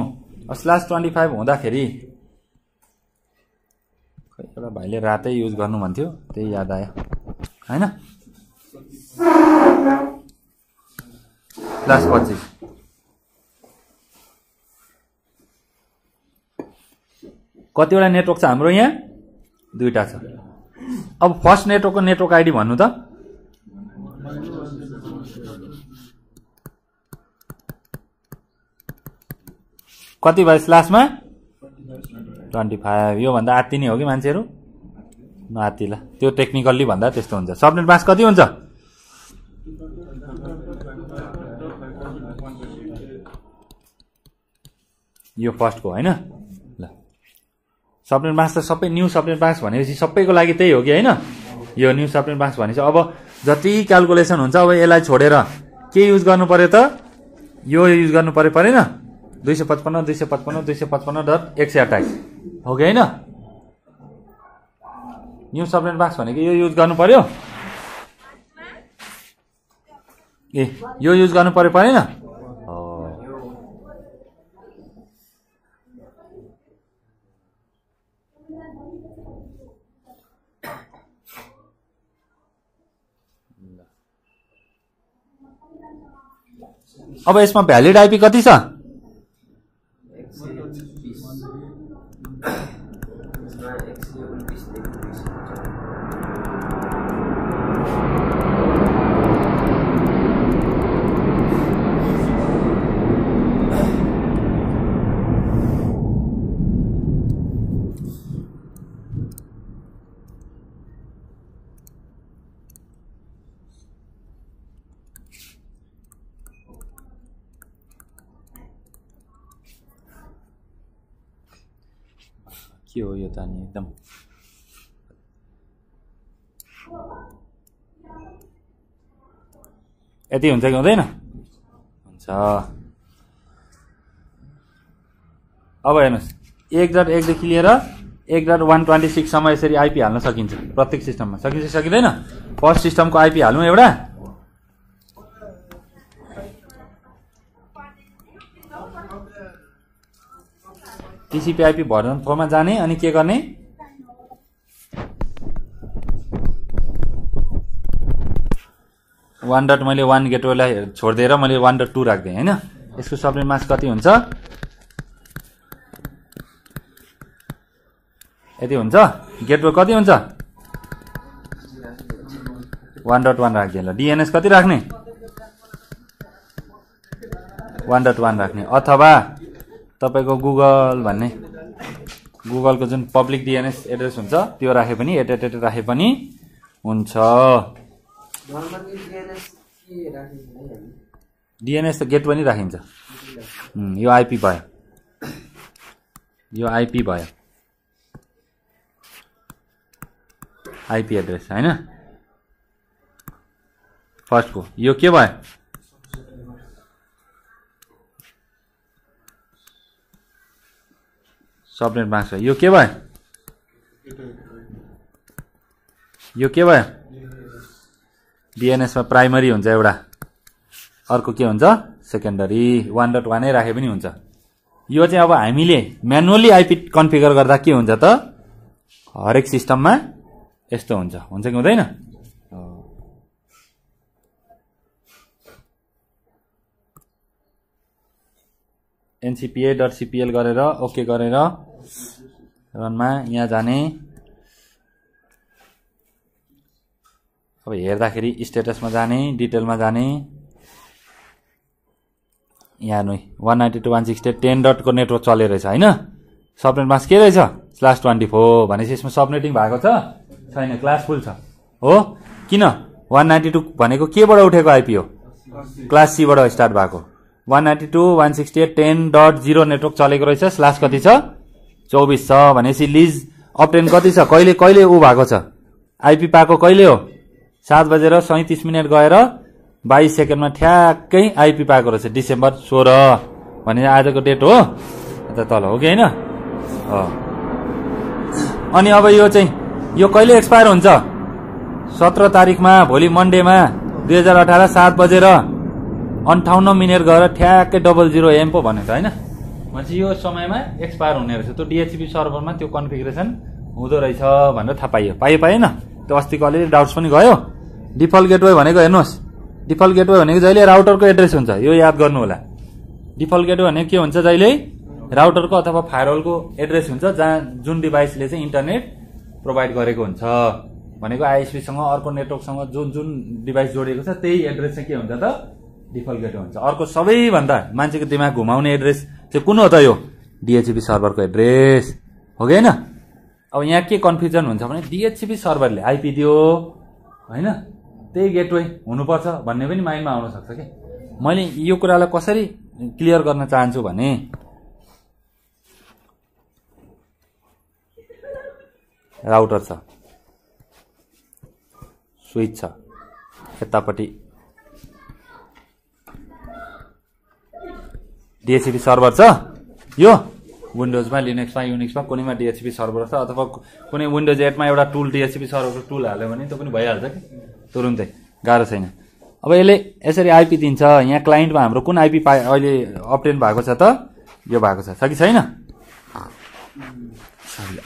स्लाश 25 हुँदाखेरि खै एउटा भाइले रातै युज गर्नु भन्थ्यो, त्यही याद आयो हैन। स्लाश 25 कतिवटा नेटवर्क छ हाम्रो, यहाँ दुईटा छ। अब फर्स्ट नेटवर्कको नेटवर्क आइडी भन्नु त, कति भयो स्लासमा 25। यो भन्दा आत्ति नै हो कि मान्छेहरू, नआत्तिला, त्यो टेक्निकल्ली भन्दा त्यस्तो हुन्छ। सबनेट मास्क कति हुन्छ, यो फर्स्टको हैन। ल सबनेट मास्क त सबै न्यू सबनेट मास्क भनेपछि सबैको लागि त्यही हो कि हैन, यो न्यू सबनेट मास्क भनेपछि अब जति क्याल्कुलेसन हुन्छ, अब यसलाई छोडेर के युज गर्नु पर्यो त, यो युज गर्नु पर्यो परेन, 255.255.128 हो कि हैन। न्यू सबनेट मास्क भनेको यो युज गर्नु पर्यो, ए यो युज गर्नु पर्यो परेन। अब यसमा भ्यालिड आइपी कति छ, के हो यो त नि एकदम। यति हुन्छ कि हुँदैन, हुन्छ। अब हेर्नुहोस् 1.1 देखि लिएर 1.126 सम्म यसरी आइपी हाल्न सकिन्छ प्रत्येक सिस्टममा, सकिन्छ सकिँदैन। फर्स्ट सिस्टमको आइपी हाल्नु एउटा, टिसिपी आइपी भर्जन 4 मा जाने, अनि के गर्ने मैले 1 गेटवेलाई छोडिदिएर मैले 1.2 राख्दै हैन। यसको सबनेट मास्क कति हुन्छ, यति हुन्छ। गेटवे कति हुन्छ, 1.1 राख्दै। ल डीएनएस कति राख्ने, 1.1 राख्ने, अथवा तपाईको गुगल भन्ने गुगलको जुन पब्लिक डीएनएस एड्रेस हुन्छ त्यो राखे पनि, एटेटेट राखे पनि हुन्छ। डीएनएस त गेट पनि राखिन्छ। यो आइपी भयो, यो आइपी भयो, आइपी एड्रेस हैन फर्स्टको। यो के भयो, सबनेट मास्क। यो के भयो, यो के भयो, डीएनएसमा प्राइमरी हुन्छ एउटा, अर्को के हुन्छ सेकेन्डरी। 1.1 राखे पनि हुन्छ। यो चाहिँ अब हामीले म्यानुअली आइपी कन्फिगर गर्दा के हुन्छ त, हरेक सिस्टममा यस्तो हुन्छ, हुन्छ कि हुँदैन। ncpa.cpl गरेर ओके गरेर रनमा यहाँ जाने। अब हेर्दाखेरि स्टेटसमा जाने, डिटेलमा जाने, यहाँ नै 192.168.10. को नेटवर्क चले रहेछ हैन। सबनेट मास्क के रहेछ, स्लाश 24। भनेपछि यसमा सबनेटिङ भएको छ छैन, क्लास फुल छ हो, किन 192 भनेको केबाट उठेको आइपिओ क्लास सी बाट स्टार्ट भएको 192.168.10.0 नेटवर्क चलेको रहेछ। स्लास कति छ 24 छ भनेपछि लिज अपटेन कति छ कहिले कहिले उ भएको छ आइपी पाको कहिले हो 7:37 गएर 22 सेकेन्डमा ठ्याक्कै आइपी पाएको रहेछ डिसेम्बर 16 भने आजको डेट हो त तल हो कि हैन। अनि अब यो चाहिँ यो कहिले एक्सपायर हुन्छ 17 तारिखमा भोलि मन्डेमा 2018 7:58 गएर ठ्याक्कै 00 AM पो भनेको हैन भनेपछि यो समयमा एक्सपायर हुने रहेछ। त्यो डीएचसीपी सर्भरमा त्यो कन्फिगरेसन हुँदो रहेछ भनेर थाहा पाइयो पाएन त्यो अस्तिको अलिअलि डाउट्स पनि गयो। डिफल्ट गेटवे भनेको हेर्नुहोस् डिफल्ट गेटवे भनेको जहिले राउटरको एड्रेस हुन्छ यो याद गर्नु होला। डिफल्ट गेटवे भनेको के हुन्छ जहिले राउटरको अथवा फायरवलको एड्रेस हुन्छ जहाँ जुन डिभाइसले चाहिँ इन्टरनेट प्रोभाइड गरेको हुन्छ भनेको आईएसपीसँग अर्को नेटवर्कसँग जुन जुन डिभाइस जोडिएको छ त्यही एड्रेस चाहिँ के हुन्छ त डिफल्ट गेटवे हुन्छ। अर्को सबैभन्दा मान्छेको दिमाग घुमाउने एड्रेस चाहिँ कुन हो त यो डीएचसीपी सर्भरको एड्रेस हो कि हैन। अब यहाँ के कन्फ्युजन हुन्छ भने डीएचसीपी सर्भरले आइपी दियो हैन त्यही गेटवे हुनुपर्छ भन्ने पनि माइन्डमा आउन सक्छ के। मैले यो कुरालाई कसरी क्लियर गर्न चाहन्छु भने राउटर छ स्विच छ यतापट्टि डीएचसीपी सर्भर छ यो विन्डोजमा लिनक्समा युनिक्समा कुनैमा डीएचसीपी सर्भर छ अथवा कुनै विन्डोज 8 मा एउटा टुल डीएचसीपी सर्भरको टुल हाल्यो भने त्यो पनि भइहाल्छ कि तुरुन्तै गाह्रो छैन। अब यसले यसरी आइपी दिन्छ यहाँ क्लाइन्टमा हाम्रो कुन आइपी अहिले अपटेन भएको छ त यो भएको छ कि छैन।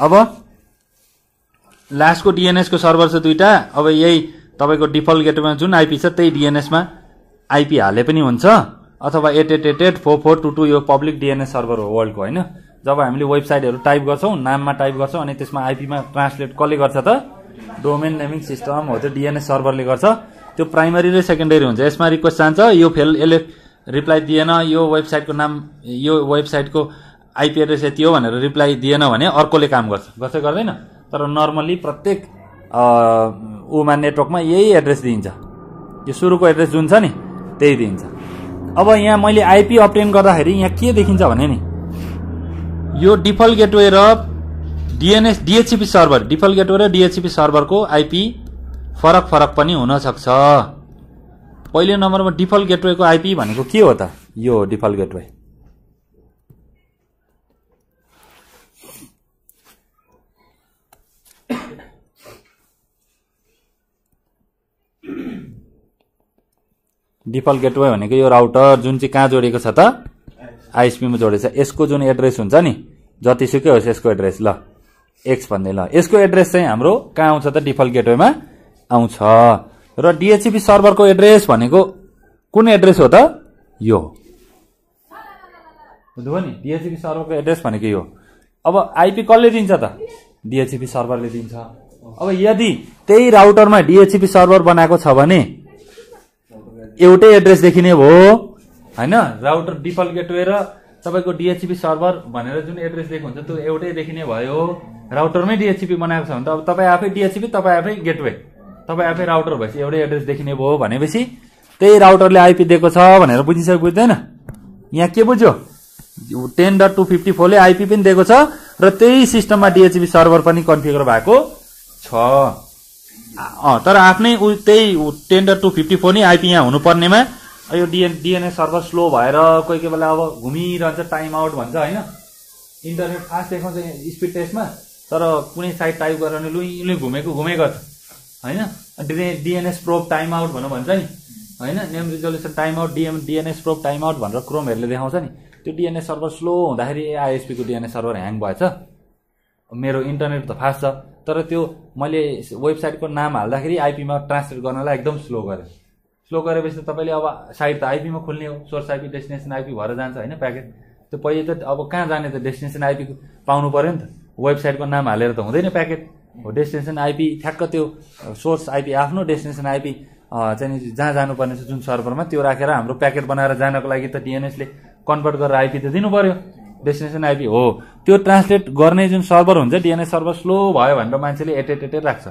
अब लास्टको डीएनएस को सर्भर छ दुईटा अब यही तपाईको डिफल्ट गेटवेमा जुन आइपी छ त्यही डीएनएस मा आइपी हाले पनि हुन्छ अथवा 8.8.8.4.4.2.2 यो पब्लिक डीएनएस सर्भर हो वर्ल्डको हैन। जब हामीले वेबसाइटहरु टाइप गर्छौं नाममा टाइप गर्छौं अनि त्यसमा आइपी मा ट्रान्सलेट कसले गर्छ त डोमेन नेमिङ सिस्टम हो त्यो डीएनएस सर्भरले गर्छ। त्यो प्राइमरी र सेकेन्डरी हुन्छ। यसमा रिक्वेस्ट जान्छ यो फेल एले रिप्लाई दिएन यो वेबसाइटको नाम यो वेबसाइटको आइपी एड्रेस यति हो भनेर रिप्लाई दिएन भने अर्कोले काम गर्छ गर्दैन। तर नर्मली प्रत्येक उमा नेटवर्कमा यही एड्रेस दिन्छ यो सुरुको एड्रेस जुन छ नि त्यही दिन्छ। अब यहाँ मैले आइपी अपटेन गर्दाखेरि यहाँ के देखिन्छ भने नि यो डिफल्ट गेटवे र DNS DHCP server default gateway र डीएचसीपी सर्भरको आइपी फरक फरक पनि हुन सक्छ। पहिलो नम्बरमा डिफल्ट गेटवेको आइपी भनेको के हो त यो हो डिफल्ट गेटवे डिफल्ट गेटवे भनेको यो राउटर जुन चाहिँ कहाँ जोडिएको छ त आईएसपीमा जोडिएको छ यसको जुन एड्रेस हुन्छ नि जतिसुकै होस् यसको एड्रेस ल एक्स भन्दै ल यसको एड्रेस चाहिँ हाम्रो कहाँ आउँछ त डिफल्ट गेटवेमा आउँछ। र डीएचसीपी सर्भरको एड्रेस भनेको कुन एड्रेस हो त यो बुझ्नुभयो नि डीएचसीपी सर्भरको एड्रेस भनेको यो। अब आइपी कसले दिन्छ त डीएचसीपी सर्भरले दिन्छ। अब यदि त्यही राउटरमा डीएचसीपी सर्भर बनाएको छ भने एउटै एड्रेस देखिने हो हैन। राउटर डिफल्ट गेटवे र तपाईको डीएचसीपी सर्भर भनेर जुन एड्रेस दिएको हुन्छ त्यो एउटै देखिने भयो। राउटरमै डीएचसीपी बनाएको छ भने त अब तपाईं आफै डीएचसीपी तपाईं आफै गेटवे तपाईं आफै राउटर भएपछि एउटै एड्रेस देखिने भयो भनेपछि त्यही राउटरले आइपी दिएको छ भनेर बुझिसक्यो बुझ्दैन। यहाँ के बुझ्यो 10.254 ले आइपी पनि दिएको छ र त्यही सिस्टममा डीएचसीपी सर्भर पनि कन्फिगर भएको छ। तर आफ्नै त्यही 10.254 नै आइपी यहाँ हुनुपर्नेमा यो डीएनएस सर्भर स्लो भएर कोही कोही बेला अब घुमिरहन्छ टाइम आउट भन्छ होइन। इन्टरनेट फास्ट देखाउँछ स्पिड टेस्टमा तर कुनै साइट टाइप गरेर लुइ लुइ घुमेको घुमे गर्छ होइन। डीएनएस प्रोब टाइम आउट भनेर भन्छ नि होइन name resolution time out DNS probe time out भनेर क्रोमहरूले देखाउँछ नि त्यो डीएनएस सर्भर स्लो हुँदाखेरि आईएसपीको डीएनएस सर्भर ह्याङ भएछ। मेरो इन्टरनेट त फास्ट छ तर त्यो मैले वेबसाइटको नाम हाल्दाखेरि आइपीमा ट्रान्सलेट गर्नलाई एकदम स्लो गरेँ। स्लो गरेपछि त तपाईँले अब साइट त आइपीमा खोल्ने हो सोर्स आइपी डेस्टिनेसन आइपी भएर जान्छ होइन प्याकेट। त्यो पहिले त अब कहाँ जाने त डेस्टिनेसन आइपी पाउनु पर्यो नि त वेबसाइटको नाम हालेर त हुँदैन प्याकेट हो। डेस्टिनेसन आइपी ठ्याक्क त्यो सोर्स आइपी आफ्नो डेस्टिनेसन आइपी चाहिँ जहाँ जानुपर्ने छ जुन सर्भरमा त्यो राखेर हाम्रो प्याकेट बनाएर जानको लागि त डीएनएसले कन्भर्ट गरेर आइपी त दिनु पर्यो डेस्टिनेसन आइपी हो। त्यो ट्रान्सलेट गर्ने जुन सर्भर हुन्छ डीएनएस सर्भर स्लो भयो भनेर मान्छेले एटेटेटे राख्छ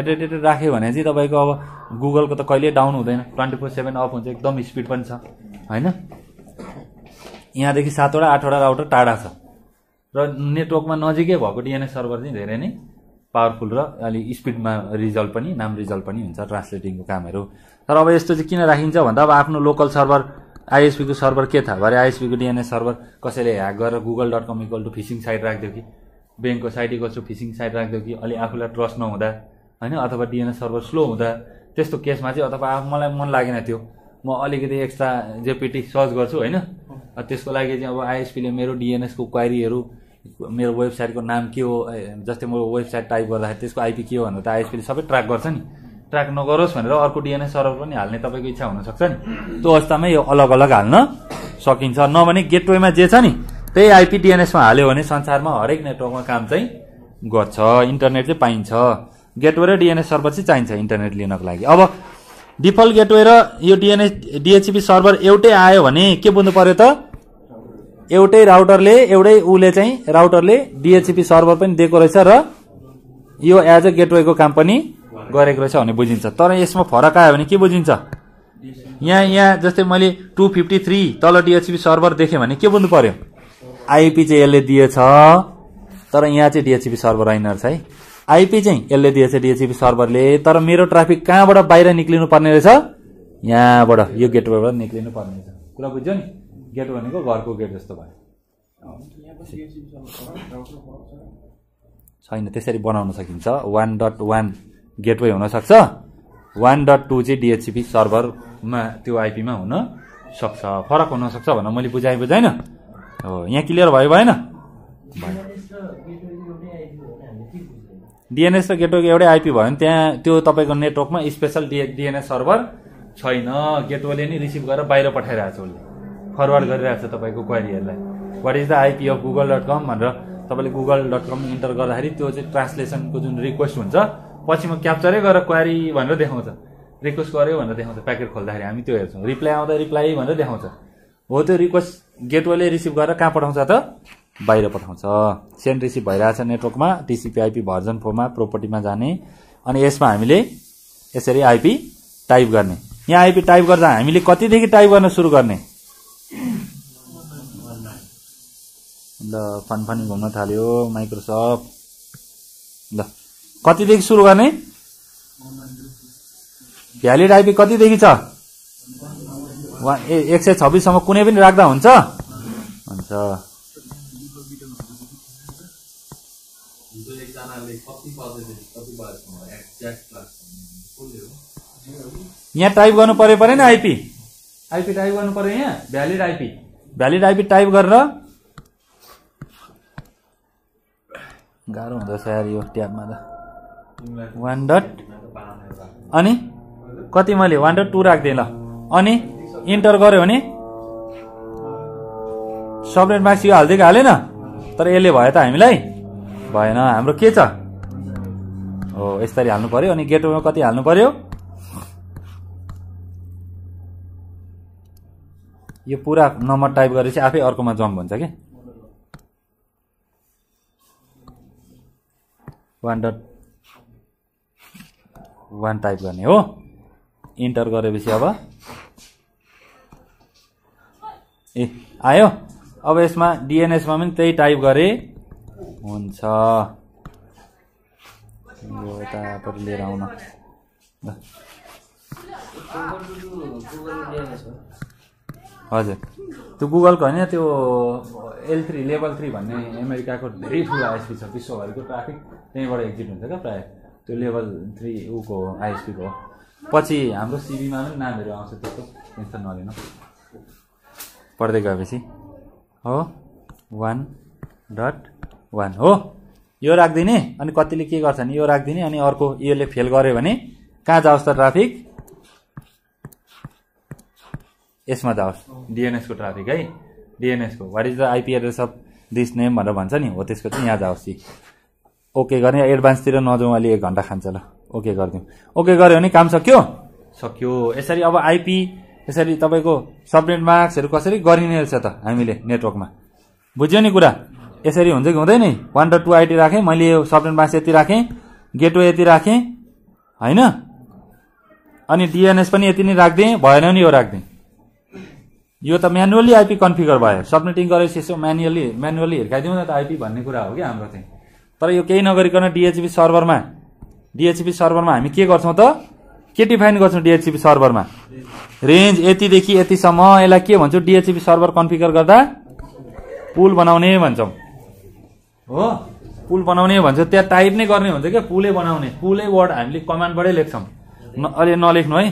एडेडेड राख्यो भने चाहिँ तपाईको अब गुगल को तो कहिले डाउन हुँदैन 24/7 अफ हुन्छ एकदम स्पीड पनि छ हैन। यहाँ देखि 7वटा 8वटा राउटर टाडा छ र नेटवर्कमा नजिकै भएको डीएनएस सर्भर चाहिँ धेरै नै पावरफुल र अलि स्पीडमा रिजल्ट पनि नाम रिजल्ट पनि हुन्छ ट्रान्सलेटिङको कामहरु। तर अब यस्तो चाहिँ किन राखिन्छ भन्दा अब आफ्नो लोकल सर्भर आईएसपी को सर्भर के था भरे आईएसपी को डीएनएस सर्भर कसैले ह्याक गरेर google.com= फिशिङ साइट राख्दियो कि बैंक को site equal to phishing site राख्दियो कि अलि आफुलाई ट्रस्ट नहुँदा हैन अथवा डीएनएस सर्भर स्लो हुँदा त्यस्तो केसमा चाहिँ अथवा मलाई मन लागेन त्यो म अलिकति एक्स्ट्रा जेपीटी सर्च गर्छु हैन त्यसको लागि चाहिँ अब आईएसपी ले मेरो डीएनएस को क्वेरीहरु मेरो वेबसाइट को नाम के हो जस्तै म वेबसाइट टाइप गर्दा त्यसको आईपी के हो भनेर त आईएसपी ले सबै ट्र्याक गर्छ नि। ट्र्याक नगरोस् भनेर अर्को डीएनएस सर्भर पनि हाल्ने तपाईको इच्छा हुन सक्छ नि त्यो अवस्थामा यो अलग-अलग हाल्न सकिन्छ। नभने गेटवेमा जे छ नि त्यही आईपी डीएनएस मा हाल्यो भने संसारमा हरेक नेटवर्कमा काम चाहिँ गर्छ इन्टरनेट चाहिँ पाइन्छ। गेटवे र डीएनएस सर्भर चाहिँ चाहिन्छ इन्टरनेट लिनको लागि। अब डिफल्ट गेटवे र यो डीएनएस डीएचसीपी सर्भर एउटै आयो भने के बुझ्नु पर्यो त एउटै राउटरले एउटै उले चाहिँ राउटरले डीएचसीपी सर्भर पनि दिएको रहेछ र यो एज अ गेटवे को काम पनि गरेको रहेछ भने बुझिन्छ। तर यसमा फरक आयो भने के बुझिन्छ यहाँ जस्तै मैले 253 तल डीएचसीपी सर्भर देखे भने के बुझ्नु पर्यो आईपी चाहिँ यसले दिएछ तर यहाँ चाहिँ डीएचसीपी सर्भर आइन रहेछ है। आईपी चाहिँ यसले दिएछ डीएचसीपी सर्भरले तर मेरो ट्राफिक कहाँबाट बाहिर निक्लिनु पर्ने रहेछ यहाँबाट यो गेटवेबाट निक्लिनु पर्ने रहेछ। कुरा बुझ्यो नि गेट भनेको घरको गेट जस्तो भयो छैन त्यसरी बनाउन सकिन्छ। 1.1 गेटवे हुन सक्छ 1.2 चाहिँ डीएचसीपी सर्भरमा त्यो आईपीमा हुन सक्छ फरक हुन सक्छ भनेर मैले बुझाइ बुझाइन हो। यहाँ क्लियर भयो भएन डीएनएस र गेटवेको एउटै आईपी भयो नि त्यहाँ त्यो तपाईको नेटवर्कमा स्पेशल डीएनएस सर्भर छैन गेटवेले नि रिसिभ गरेर बाहिर पठाइरहेछ उसले फरवर्ड गरिरहेछ तपाईको क्वेरीहरुलाई what is the IP of google.com भनेर तपाईले google.com इन्टर गर्दाखेरि त्यो चाहिँ ट्रान्सलेसनको जुन रिक्वेस्ट हुन्छ पछि म क्याप्चरै गरेर क्वेरी भनेर देखाउँछ रिक्वेस्ट गर्यो भनेर देखाउँछ प्याकेट खोल्दाखेरि हामी त्यो हेर्छौँ रिप्लाई आउँदा रिप्लाई भनेर देखाउँछ हो त्यो रिक्वेस्ट गेटवेले रिसिभ गरेर कहाँ पठाउँछ त बाहिर पठाउँछ। सेन्ड रिसिभ भइरहेछ नेटवर्कमा टीसीपी आईपी भर्जन 4 मा प्रोपर्टीमा जाने अनि यसमा हामीले यसरी आईपी टाइप गर्ने। यहाँ आईपी टाइप गर्दा हामीले कति देखि टाइप गर्न सुरु गर्ने ल फनफनी घुम्न थाल्यो माइक्रोसफ्ट ल कतिदेखि सुरु गर्ने भ्यालिड आईपी कतिदेखि छ 126 सम्म कुनै पनि राख्दा हुन्छ हुन्छ। यहाँ टाइप गर्नु पर्यो परेन आईपी आईपी टाइप गर्नु पर्यो यहाँ भ्यालिड आईपी टाइप गरेर गाह्रो हुँदैछ यार यो ट्याबमा त 1. अनि कति मैले 1.2 राख्दिएँ ल अनि इन्टर गर्यो भने सबनेट मास्क यो हाल्दै हालेन तर यसले भयो त हामीलाई भएन हाम्रो के छ हो यसरी हाल्नु पर्यो। अनि गेटवेमा कति हाल्नु पर्यो यो पूरा नम्बर टाइप गरेपछि आफै अर्कोमा जम्प हुन्छ के 1.1 टाइप गर्ने हो इन्टर गरेपछि अब ए आयो। अब यसमा डीएनएस मा पनि त्यही टाइप गरे हुन्छ यता पर लिएर आउन हजुर त्यो गुगलको हैन त्यो लेभल 3 भन्ने अमेरिकाको धेरै ठुलो आईएसपी छ विश्वभरिको ट्राफिक त्यहीबाट एक्जिट हुन्छ क्या प्राय त्यो लेभल 3 उ को आईएसपी को पछि हाम्रो सिभीमा पनि नामहरु आउँछ त्यस्तो टेन्सन नलिनु पढ्दै गएपछि हो 1.1 हो यो राख्दिने। अनि कतिले के गर्छ नि यो राख्दिने अनि अर्को यसले फेल गर्यो भने कहाँ जाओस् त ट्राफिक यसमा जाओस् डीएनएस को ट्राफिक है डीएनएस को what is the IP address of this name भनेर भन्छ नि हो त्यसको चाहिँ यहाँ जाओस् ओके गर्ने एडभान्सतिर नजाउँ अलि 1 घण्टा खान्छ ल ओके गरिदिउँ ओके गर्यो भने काम सक्यो यसरी अब आईपी यसरी तपाईको सबनेट मास्कहरु कसरी गरिने रहेछ त हामीले नेटवर्कमा बुझ्यो नि कुरा यसरी हुन्छ कि हुँदैन 1.2 आईटी राखे मैले सबनेट मास्क यति राखे गेटवे यति राखे हैन अनि डीएनएस पनि यति नै राख्दिए भएन नि यो राख्दिए यो त म्यानुअली आईपी कन्फिगर भयो सबनेटिङ गरेपछि यसो म्यानुअली हेर्काइदिउँ न त आईपी भन्ने कुरा हो के हाम्रो चाहिँ तर यो केही नगरिकन डीएचसीपी सर्भरमा हामी के गर्छौं त के डिफाइन गर्छौं डीएचसीपी सर्भरमा रेंज यति देखि यति सम्म एला के भन्छौं डीएचसीपी सर्भर कन्फिगर गर्दा पुल बनाउने भन्छौं हो पुल बनाउने भन्छ त्यहाँ टाइप नै गर्ने हुन्छ के पुलै बनाउने पुलै वर्ड हामीले कमान्ड बाटै लेख्छौं अहिले नलेख्नु है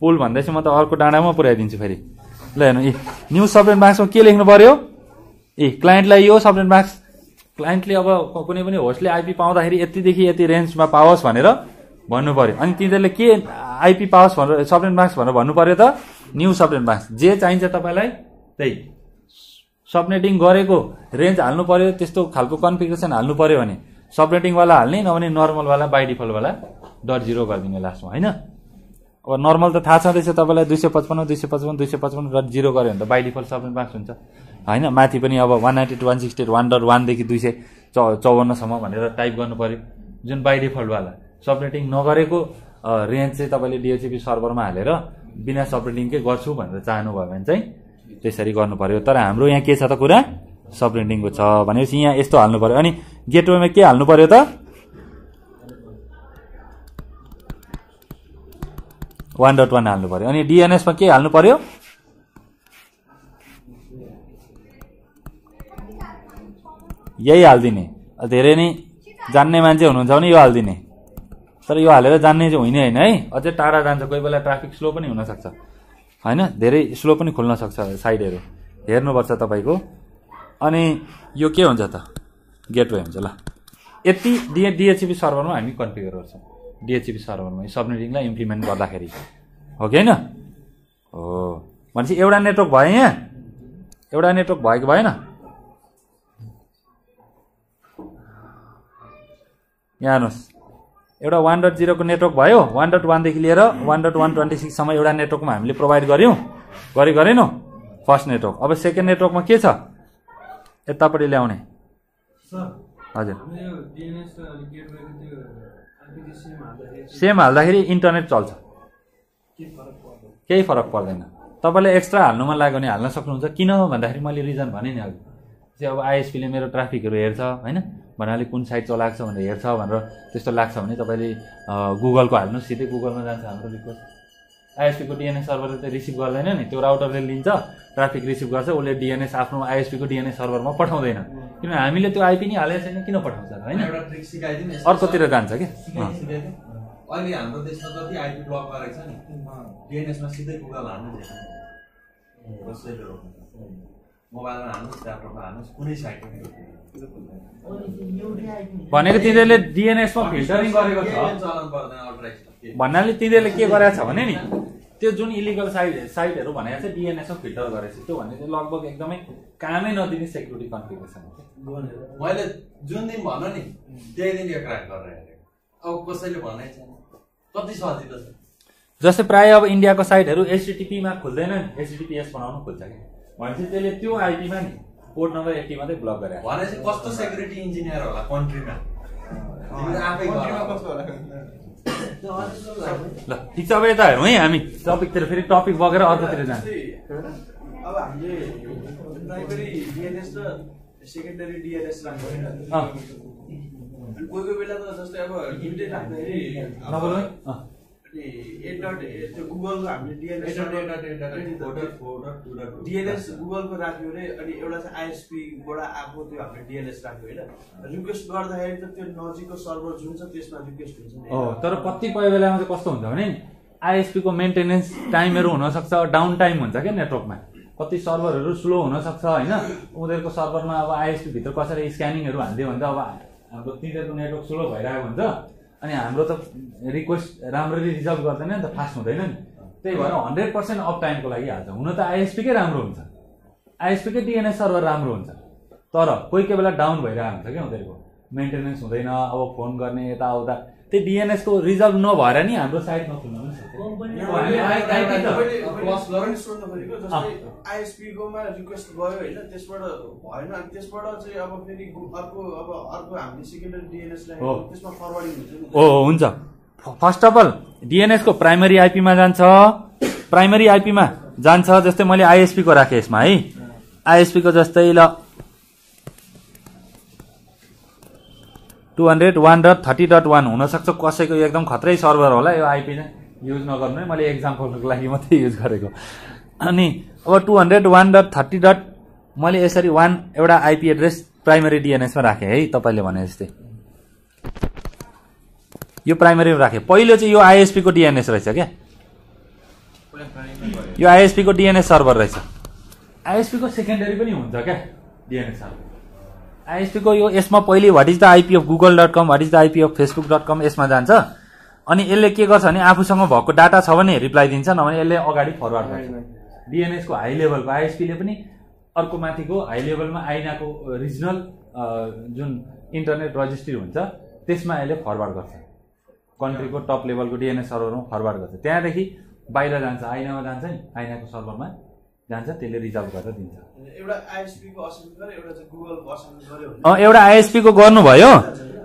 पुल भन्दैछ म त अर्को डाँडामा पुर्याइदिन्छु फेरि ल हेर्नु ए न्यू सबनेट मास्कमा के लेख्नु पर्यो ए क्लाइन्टलाई यो सबनेट मास्क क्लाइन्टले अब कुनै पनि होस्टले आईपी पाउँदाखेरि यति देखि यति रेन्जमा पाओस् भनेर भन्नु पर्यो अनि तिनीहरुले के आईपी पाओस् भनेर सबनेट मास्क भनेर भन्नु पर्यो त न्यू सबनेट मास्क जे चाहिन्छ तपाईलाई त्यही सबनेटिङ गरेको रेन्ज हाल्नु पर्यो त्यस्तो खालको कन्फिगरेसन हाल्नु पर्यो भने सबनेटिङ वाला हाल्ने नभने नर्मल वाला बाइ डिफल्ट वाला .0 गरिदिने लास्टमा हैन अब नर्मल त थाहा छँदैछ तपाईलाई 255 .0 गर्यो भने त बाइ डिफल्ट सबनेट मास्क हुन्छ हैन माथि पनि अब 192.168.1.1 देखि 254 सम्म भनेर टाइप गर्नु पर्यो जुन बाइ डिफल्ट वाला सबनेटिङ नगरेको रेन्ज चाहिँ तपाईले डीएचसीपी सर्भरमा हालेर बिना सबनेटिङकै गर्छु भनेर चाहनु भयो भने चाहिँ त्यसरी गर्नु पर्यो तर हाम्रो यहाँ के छ त कुरा सबनेटिङ को छ भनेपछि यहाँ यस्तो हाल्नु पर्यो अनि गेटवेमा के हाल्नु पर्यो त .1 हाल्नु पर्यो अनि डीएनएस मा के हाल्नु पर्यो यही हाल्दिने धेरै नै जान्ने मान्छे हुनुहुन्छ भने यो हाल्दिने तर यो हालेर जान्ने चाहिँ होइन हैन है अझै टाढा जान्छ कोही बेला ट्राफिक स्लो पनि हुन सक्छ हैन धेरै स्लो पनि खुल्न सक्छ साइडहरु हेर्नु पर्छ तपाईको अनि यो के हुन्छ त गेटवे हुन्छ ल यति डीएचसीपी सर्भरमा हामी कन्फिगर गर्छौं डीएचसीपी सर्भरमा सबनेटिङलाई इम्प्लिमेन्ट गर्दाखेरि ओके हैन हो भनेपछि एउटा नेटवर्क भयो यहाँ एउटा नेटवर्क भयो कि भएन यहाँ हेर्नुस् एउटा 1.0 को नेटवर्क भयो 1.1 देखि लिएर 1.126 सम्म एउटा नेटवर्कमा हामीले प्रोवाइड गर्यौं गरेनौ फर्स्ट नेटवर्क अब सेकेन्ड नेटवर्कमा के छ यतापटि ल्याउने सर हजुर यो डीएनएस र गेटवेको त्यो आईपी सेम हाल्दाखेरि इन्टरनेट चल्छ केही फरक पर्दैन तपाईले एक्स्ट्रा हाल्नु मन लाग्यो भने हाल्न सक्नुहुन्छ किन भन्दाखेरि मैले रिजन भने नि अब आईएसपी ले मेरो ट्राफिकहरु हेर्छ हैन भन्नाले कुन साइट चलाक्छ भनेर हेर्छ भनेर त्यस्तो लाग्छ भने तपाईले गुगल को हाल्नु सिधै गुगल मा जान्छ हाम्रो रिक्वेस्ट आईएसपी को डीएनएस सर्भरले त रिसिभ गर्दैन नि त्यो राउटरले लिन्छ ट्राफिक रिसिभ गर्छ उले डीएनएस आफ्नो आईएसपी को डीएनएस सर्भरमा पठाउँदैन किन हामीले त्यो आईपी नि हालेको छैन किन पठाउँछ हैन एउटा ट्रिक सिकाइदिनु अर्कोतिर जान्छ के अहिले हाम्रो देशमा जति आईपी ब्लक गरेको छ नि डीएनएस मा सिधै गुगल हाल्नु छैन कसैले मोबाइलमा हाल्नुस् ल्यापटपमा हाल्नुस् कुनै साइटमा भनेको तिनीहरुले डीएनएस मा फिल्टरिङ गरेको छ भन्नाले तिनीहरुले के गरेछ भने नि त्यो जुन इलिगल साइटहरु भनेको छ डीएनएस मा फिल्टर गरेछ त्यो भन्ने चाहिँ लगभग एकदमै कामै नदिने सेक्युरिटी कन्फिगरेसन हो मैले जुन दिन भन्नु नि त्यही दिन यो क्र्याक गरेर अब कसैले भन्नै छैन कति सजिलो छ जस्तै प्राय अब इन्डियाको साइटहरु एचटीटीपी मा खुल्दैन नि एचटीटीपीएस बनाउनु खोज्छ के भनेपछि त्यसले त्यो आईपी मा नि पोर्ट नम्बर 80 मात्रै ब्लक गरे भने चाहिँ कस्तो सेक्युरिटी इन्जिनियर होला कन्ट्रीमा तिमीले आफै कन्ट्रीमा कस्तो होला ल ठीक छ अब यता हेरौँ है हामी टपिकतिर फेरि टपिक बगेर अर्कोतिर जान्छ अब हामीले प्राइमरी डीएनएस र सेकेन्डरी डीएनएस राख्नु हैन अनि कोही कोही बेला त जस्तै अब लिमिटेड राख्दाखेरि नबोल्नु गुगल हामीले डीएनएस गुगल को राख्यो अरे अनि एउटा चाहिँ आईएसपीबाट आएको त्यो हामीले डीएनएस राख्यो हैन रिक्वेस्ट गर्दाखेरि त त्यो नजिकको सर्भर जुन छ त्यसमा रिक्वेस्ट हुन्छ नि हो तर कतिपय बेलामा चाहिँ कस्तो हुन्छ भने आईएसपी को मेन्टेनेन्स टाइमहरु हुन सक्छ डाउन टाइम हुन्छ के नेटवर्कमा कति सर्भरहरु स्लो हुन सक्छ हैन उनीहरुको सर्भरमा अब आईएसपी भित्र कसरी स्क्यानिङहरु हाल्दै हुन्छ अब हाम्रो तिनीहरुको नेटवर्क स्लो भइरहेको हुन्छ अनि हाम्रो त रिक्वेस्ट राम्ररी रिजल्भ गर्दैन नि त फास्ट हुँदैन नि त्यही भएर 100% अफ टाइमको लागि हाल्छ हुन त आईएसपी कै राम्रो हुन्छ आईएसपी कै डीएनएस सर्भर राम्रो हुन्छ तर कोही कोही बेला डाउन भइरा हुन्छ के उनीहरुको मेन्टेनेन्स हुँदैन अब फोन गर्ने यता उता त्यो डीएनएस को रिजल्भ नभएर नि हाम्रो साइट नखुल्न पनि सक्छ आईएसपी को मा रिक्वेस्ट भयो हैन त्यसबाट भएन अनि त्यसबाट चाहिँ अब फेरि अर्को हामीले सेकेन्डरी डीएनएस लाई त्यसमा फरवर्डिङ हुन्छ नि हो हुन्छ फर्स्ट अफ अल डीएनएस को प्राइमरी आईपी में जान्छ, प्राइमरी आईपी में जान्छ। जस्तै मैले आईएसपी को राखे यसमा है, आईएसपी को जस्तै ल 201.30.1 हुन सक्छ, कसैको एकदम खतरै सर्भर होला यो आईपी नै युज नगर्नु है, मैले एक्जाम्पलको लागि मात्रै युज गरेको। अनि अब 201.30. मैले यसरी 1 एउटा आईपी एड्रेस प्राइमरी डीएनएस मा राखे है, तपाईले भने जस्तै यो प्राइमरी में राखे। पहिलो चाहिँ यो आईएसपी को डीएनएस रहेछ के, यो आईएसपी को डीएनएस सर्भर रहेछ। आईएसपी को सेकेन्डरी पनि हुन्छ के डीएनएस सर्भर। आईएसपी को यो यसमा पहिले what is the IP of google.com, what is the IP of facebook.com यसमा जान्छ। अनि यसले के गर्छ भने आफूसँग भएको डाटा छ भने रिप्लाई दिन्छ, नभने यसले अगाडि फरवार्ड गर्छ। डीएनएस को हाई लेभल को आईएसपी ले पनि अर्को माथिको हाई लेभलमा आइनाको रिजनल जुन इन्टरनेट रजिस्ट्री हुन्छ त्यसमा यसले फरवार्ड गर्छ। कन्ट्रीको टप लेभलको डीएनएस सर्भरमा फरवार्ड गर्छ, त्यहाँदेखि बाहिर जान्छ, आइनामा जान्छ नि, आइनाको सर्भरमा जान्छ, त्यसले रिजल्भ गरेर दिन्छ। एउटा आईएसपी को असेम्बल गरे, एउटा चाहिँ गुगल को असेम्बल गर्यो। एउटा आईएसपी को गर्नुभयो,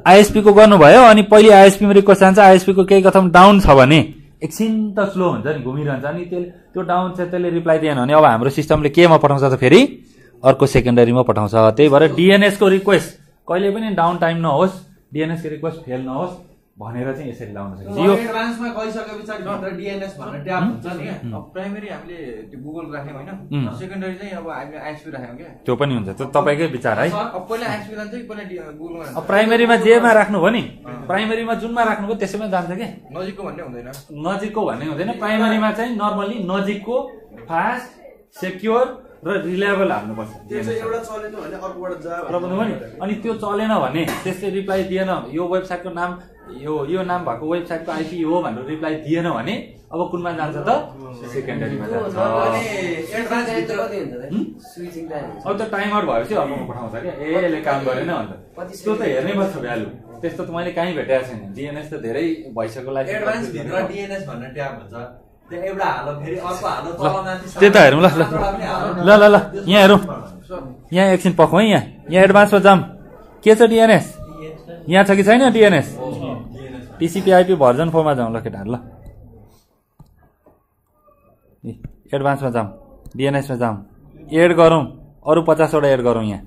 आईएसपी को गर्नुभयो। अनि पहिले आईएसपी मा रिक्वेस्ट जान्छ, आईएसपी को केही कथम डाउन छ भने एकछिन त स्लो हुन्छ नि, घुमिरहन्छ नि, त्यो डाउन चाहिँ त्यसले रिप्लाई दिएन भने अब हाम्रो सिस्टमले केमा पठाउँछ त फेरि अर्को सेकेन्डरीमा पठाउँछ। त्यही भएर डीएनएस को रिक्वेस्ट कहिले पनि डाउन टाइम नहोस्, डीएनएस को रिक्वेस्ट फेल नहोस् भनेर चाहिँ यसरी लाउन सकिन्छ। यो ट्रान्समा गइसके पछाडि मात्र डीएनएस भन्ने ट्याब हुन्छ नि के, प्राइमरी हामीले त्यो गुगल राख्यौ हैन, सेकेन्डरी चाहिँ अब हामी आईएसपी राख्यौ के, त्यो पनि हुन्छ। त्यो तपाईकै विचार है। पहिला आईएसपी जान्छ कि पहिला गुगलमा जान्छ? प्राइमरीमा जेमा राख्नु भनी, प्राइमरीमा जुनमा राख्नुको त्यसैमा जान्छ के, नजिकको भन्ने हुँदैन, नजिकको भन्ने हुँदैन। प्राइमरीमा चाहिँ नर्मली नजिकको फास्ट सेक्युर र रिलायबल हाल्नुपर्छ। अनि त्यो चलेन भने त्यसले रिप्लाई दिएन, यो वेबसाइटको नाम यो नाम भएको वेबसाइटको आईपी हो भनेर रिप्लाई दिएन भने अब कुनमा जान्छ त, सेकेन्डरीमा जान्छ। अब त्यो टाइम आउट भएपछि अर्कोमा पठाउँछ क्या, यसले काम गरेन अन्त त्यो त हेर्नै पर्छ भ्यालु। त्यस्तो त मैले कहीँ भेटेको छैन। डीएनएस त धेरै भइसक्यो लागि डीएनएस भन्ने ट्याब हुन्छ, त्यही त हेरौँ। ल यहाँ हेरौँ, यहाँ एकछिन पकौँ है। यहाँ एडभान्समा जाम, के छ डीएनएस यहाँ छ कि छैन? डीएनएस टिसिपीआईपी भर्जन 4 मा जाउँ ल केटाहरू। ल एडभान्समा जाम, डीएनएसमा जाम, एड गरौँ, अरू 50 वटा एड गरौँ। यहाँ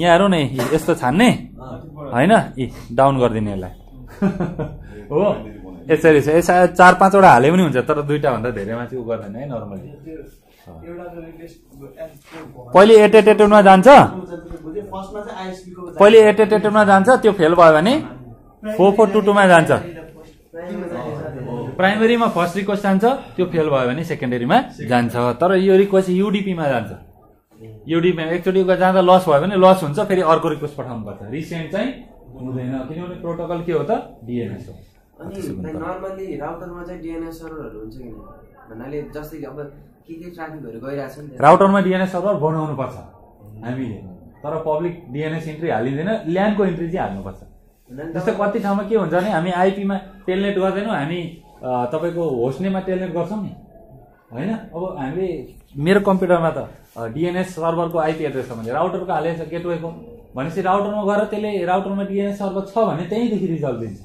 यहाँ हेरौँ न, यस्तो छान्ने होइन, डाउन गरिदिने यसलाई हो, यसरी छ। सायद 4-5 वटा हाले पनि हुन्छ, तर 2टा भन्दा धेरै माथि उ गर्दैन है नर्मली। पहिले एटेटेटमा जान्छ, पहिले एटेटेटमा जान्छ, त्यो फेल भयो भने 4422 मा जान्छ। प्राइमरीमा फर्स्ट रिक्वेस्ट जान्छ, त्यो फेल भयो भने सेकेन्डरीमा जान्छ। तर यो रिक्वेस्ट युडीपीमा जान्छ, युडीपीमा एकचोटि जाँदा लस भयो भने लस हुन्छ, फेरि अर्को रिक्वेस्ट पठाउनुपर्छ। रिसेन्ट चाहिँ हुँदैन, किनभने प्रोटोकल के हो त, डीएनएस हो। अनि नर्मली राउटरमा चाहिँ डीएनएस सर्भरहरु हुन्छ कि भन्नाले जस्तै अब के ट्राफिकहरु गइराछ नि, राउटरमा डीएनएस सर्भर बनाउनु पर्छ हामीले, तर पब्लिक डीएनएस इन्ट्री हालिदैन, ल्यानको इन्ट्री चाहिँ हाल्नुपर्छ। जस्तो कति ठाउँमा के हुन्छ भने हामी आईपीमा टेलनेट गर्दैनौँ, हामी तपाईको होस्ट नेममा टेलनेट गर्छौँ नि हैन। अब हामीले मेरो कम्प्युटरमा त डीएनएस सर्भरको आईपी एड्रेस छ भने राउटरको हालेछ गेटवेको, भनेपछि राउटरमा गएर त्यसले राउटरमा डीएनएस सर्भर छ भने त्यहीँदेखि रिजल्भ दिन्छ,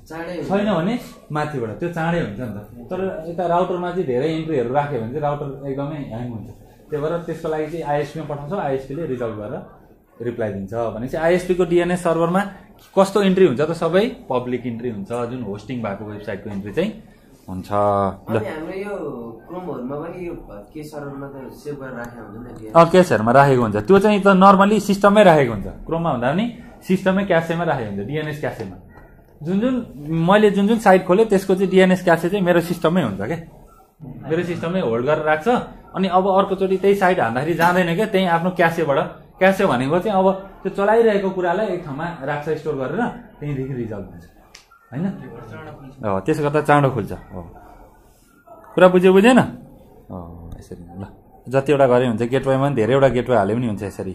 छैन भने माथिबाट, त्यो चाँडै हुन्छ नि त। तर यता राउटरमा चाहिँ धेरै इन्ट्रीहरू राख्यो भने चाहिँ राउटर एकदमै ह्याङ हुन्छ, त्यही भएर त्यसको लागि चाहिँ आईएसपीमा पठाउँछ, आईएसपीले रिजल्भ गरेर रिप्लाई दिन्छ। भनेपछि आईएसपीको डीएनएस सर्भरमा कस्तो इन्ट्री हुन्छ त, सबै पब्लिक इन्ट्री हुन्छ, जुन होस्टिङ भएको वेबसाइटको इन्ट्री चाहिँ हुन्छ। ल हाम्रो यो क्रोमहरुमा पनि यो के सर्भरमा त सेभ गरेर राखेको हुन्छ, केसहरुमा राखेको हुन्छ, त्यो चाहिँ त नर्मली सिस्टममै राखेको हुन्छ। क्रोममा भन्दा पनि सिस्टममै क्याशेमा राखेको हुन्छ, डीएनएस क्याशेमा। मैले जुन जुन साइट खोले त्यसको चाहिँ डीएनएस क्याशे चाहिँ मेरो सिस्टममै हुन्छ के, मेरो सिस्टममै होल्ड गरेर राख्छ। अनि अब अर्कोचोटि त्यही साइट हान्दाखेरि जाँदैन क्या, त्यही आफ्नो क्याशेबाट। क्याशे भनेको चाहिँ अब त्यो चलाइरहेको कुरालाई एक ठाउँमा राख्छ स्टोर गरेर, त्यहीँदेखि रिजल्भ हुन्छ हैन। त्यसो गर्दा चाँडो खुल्छ। कुरा बुझेन? यसरी ल, जतिवटा गरे हुन्छ, गेटवेमा पनि धेरैवटा गेटवे हाले पनि हुन्छ यसरी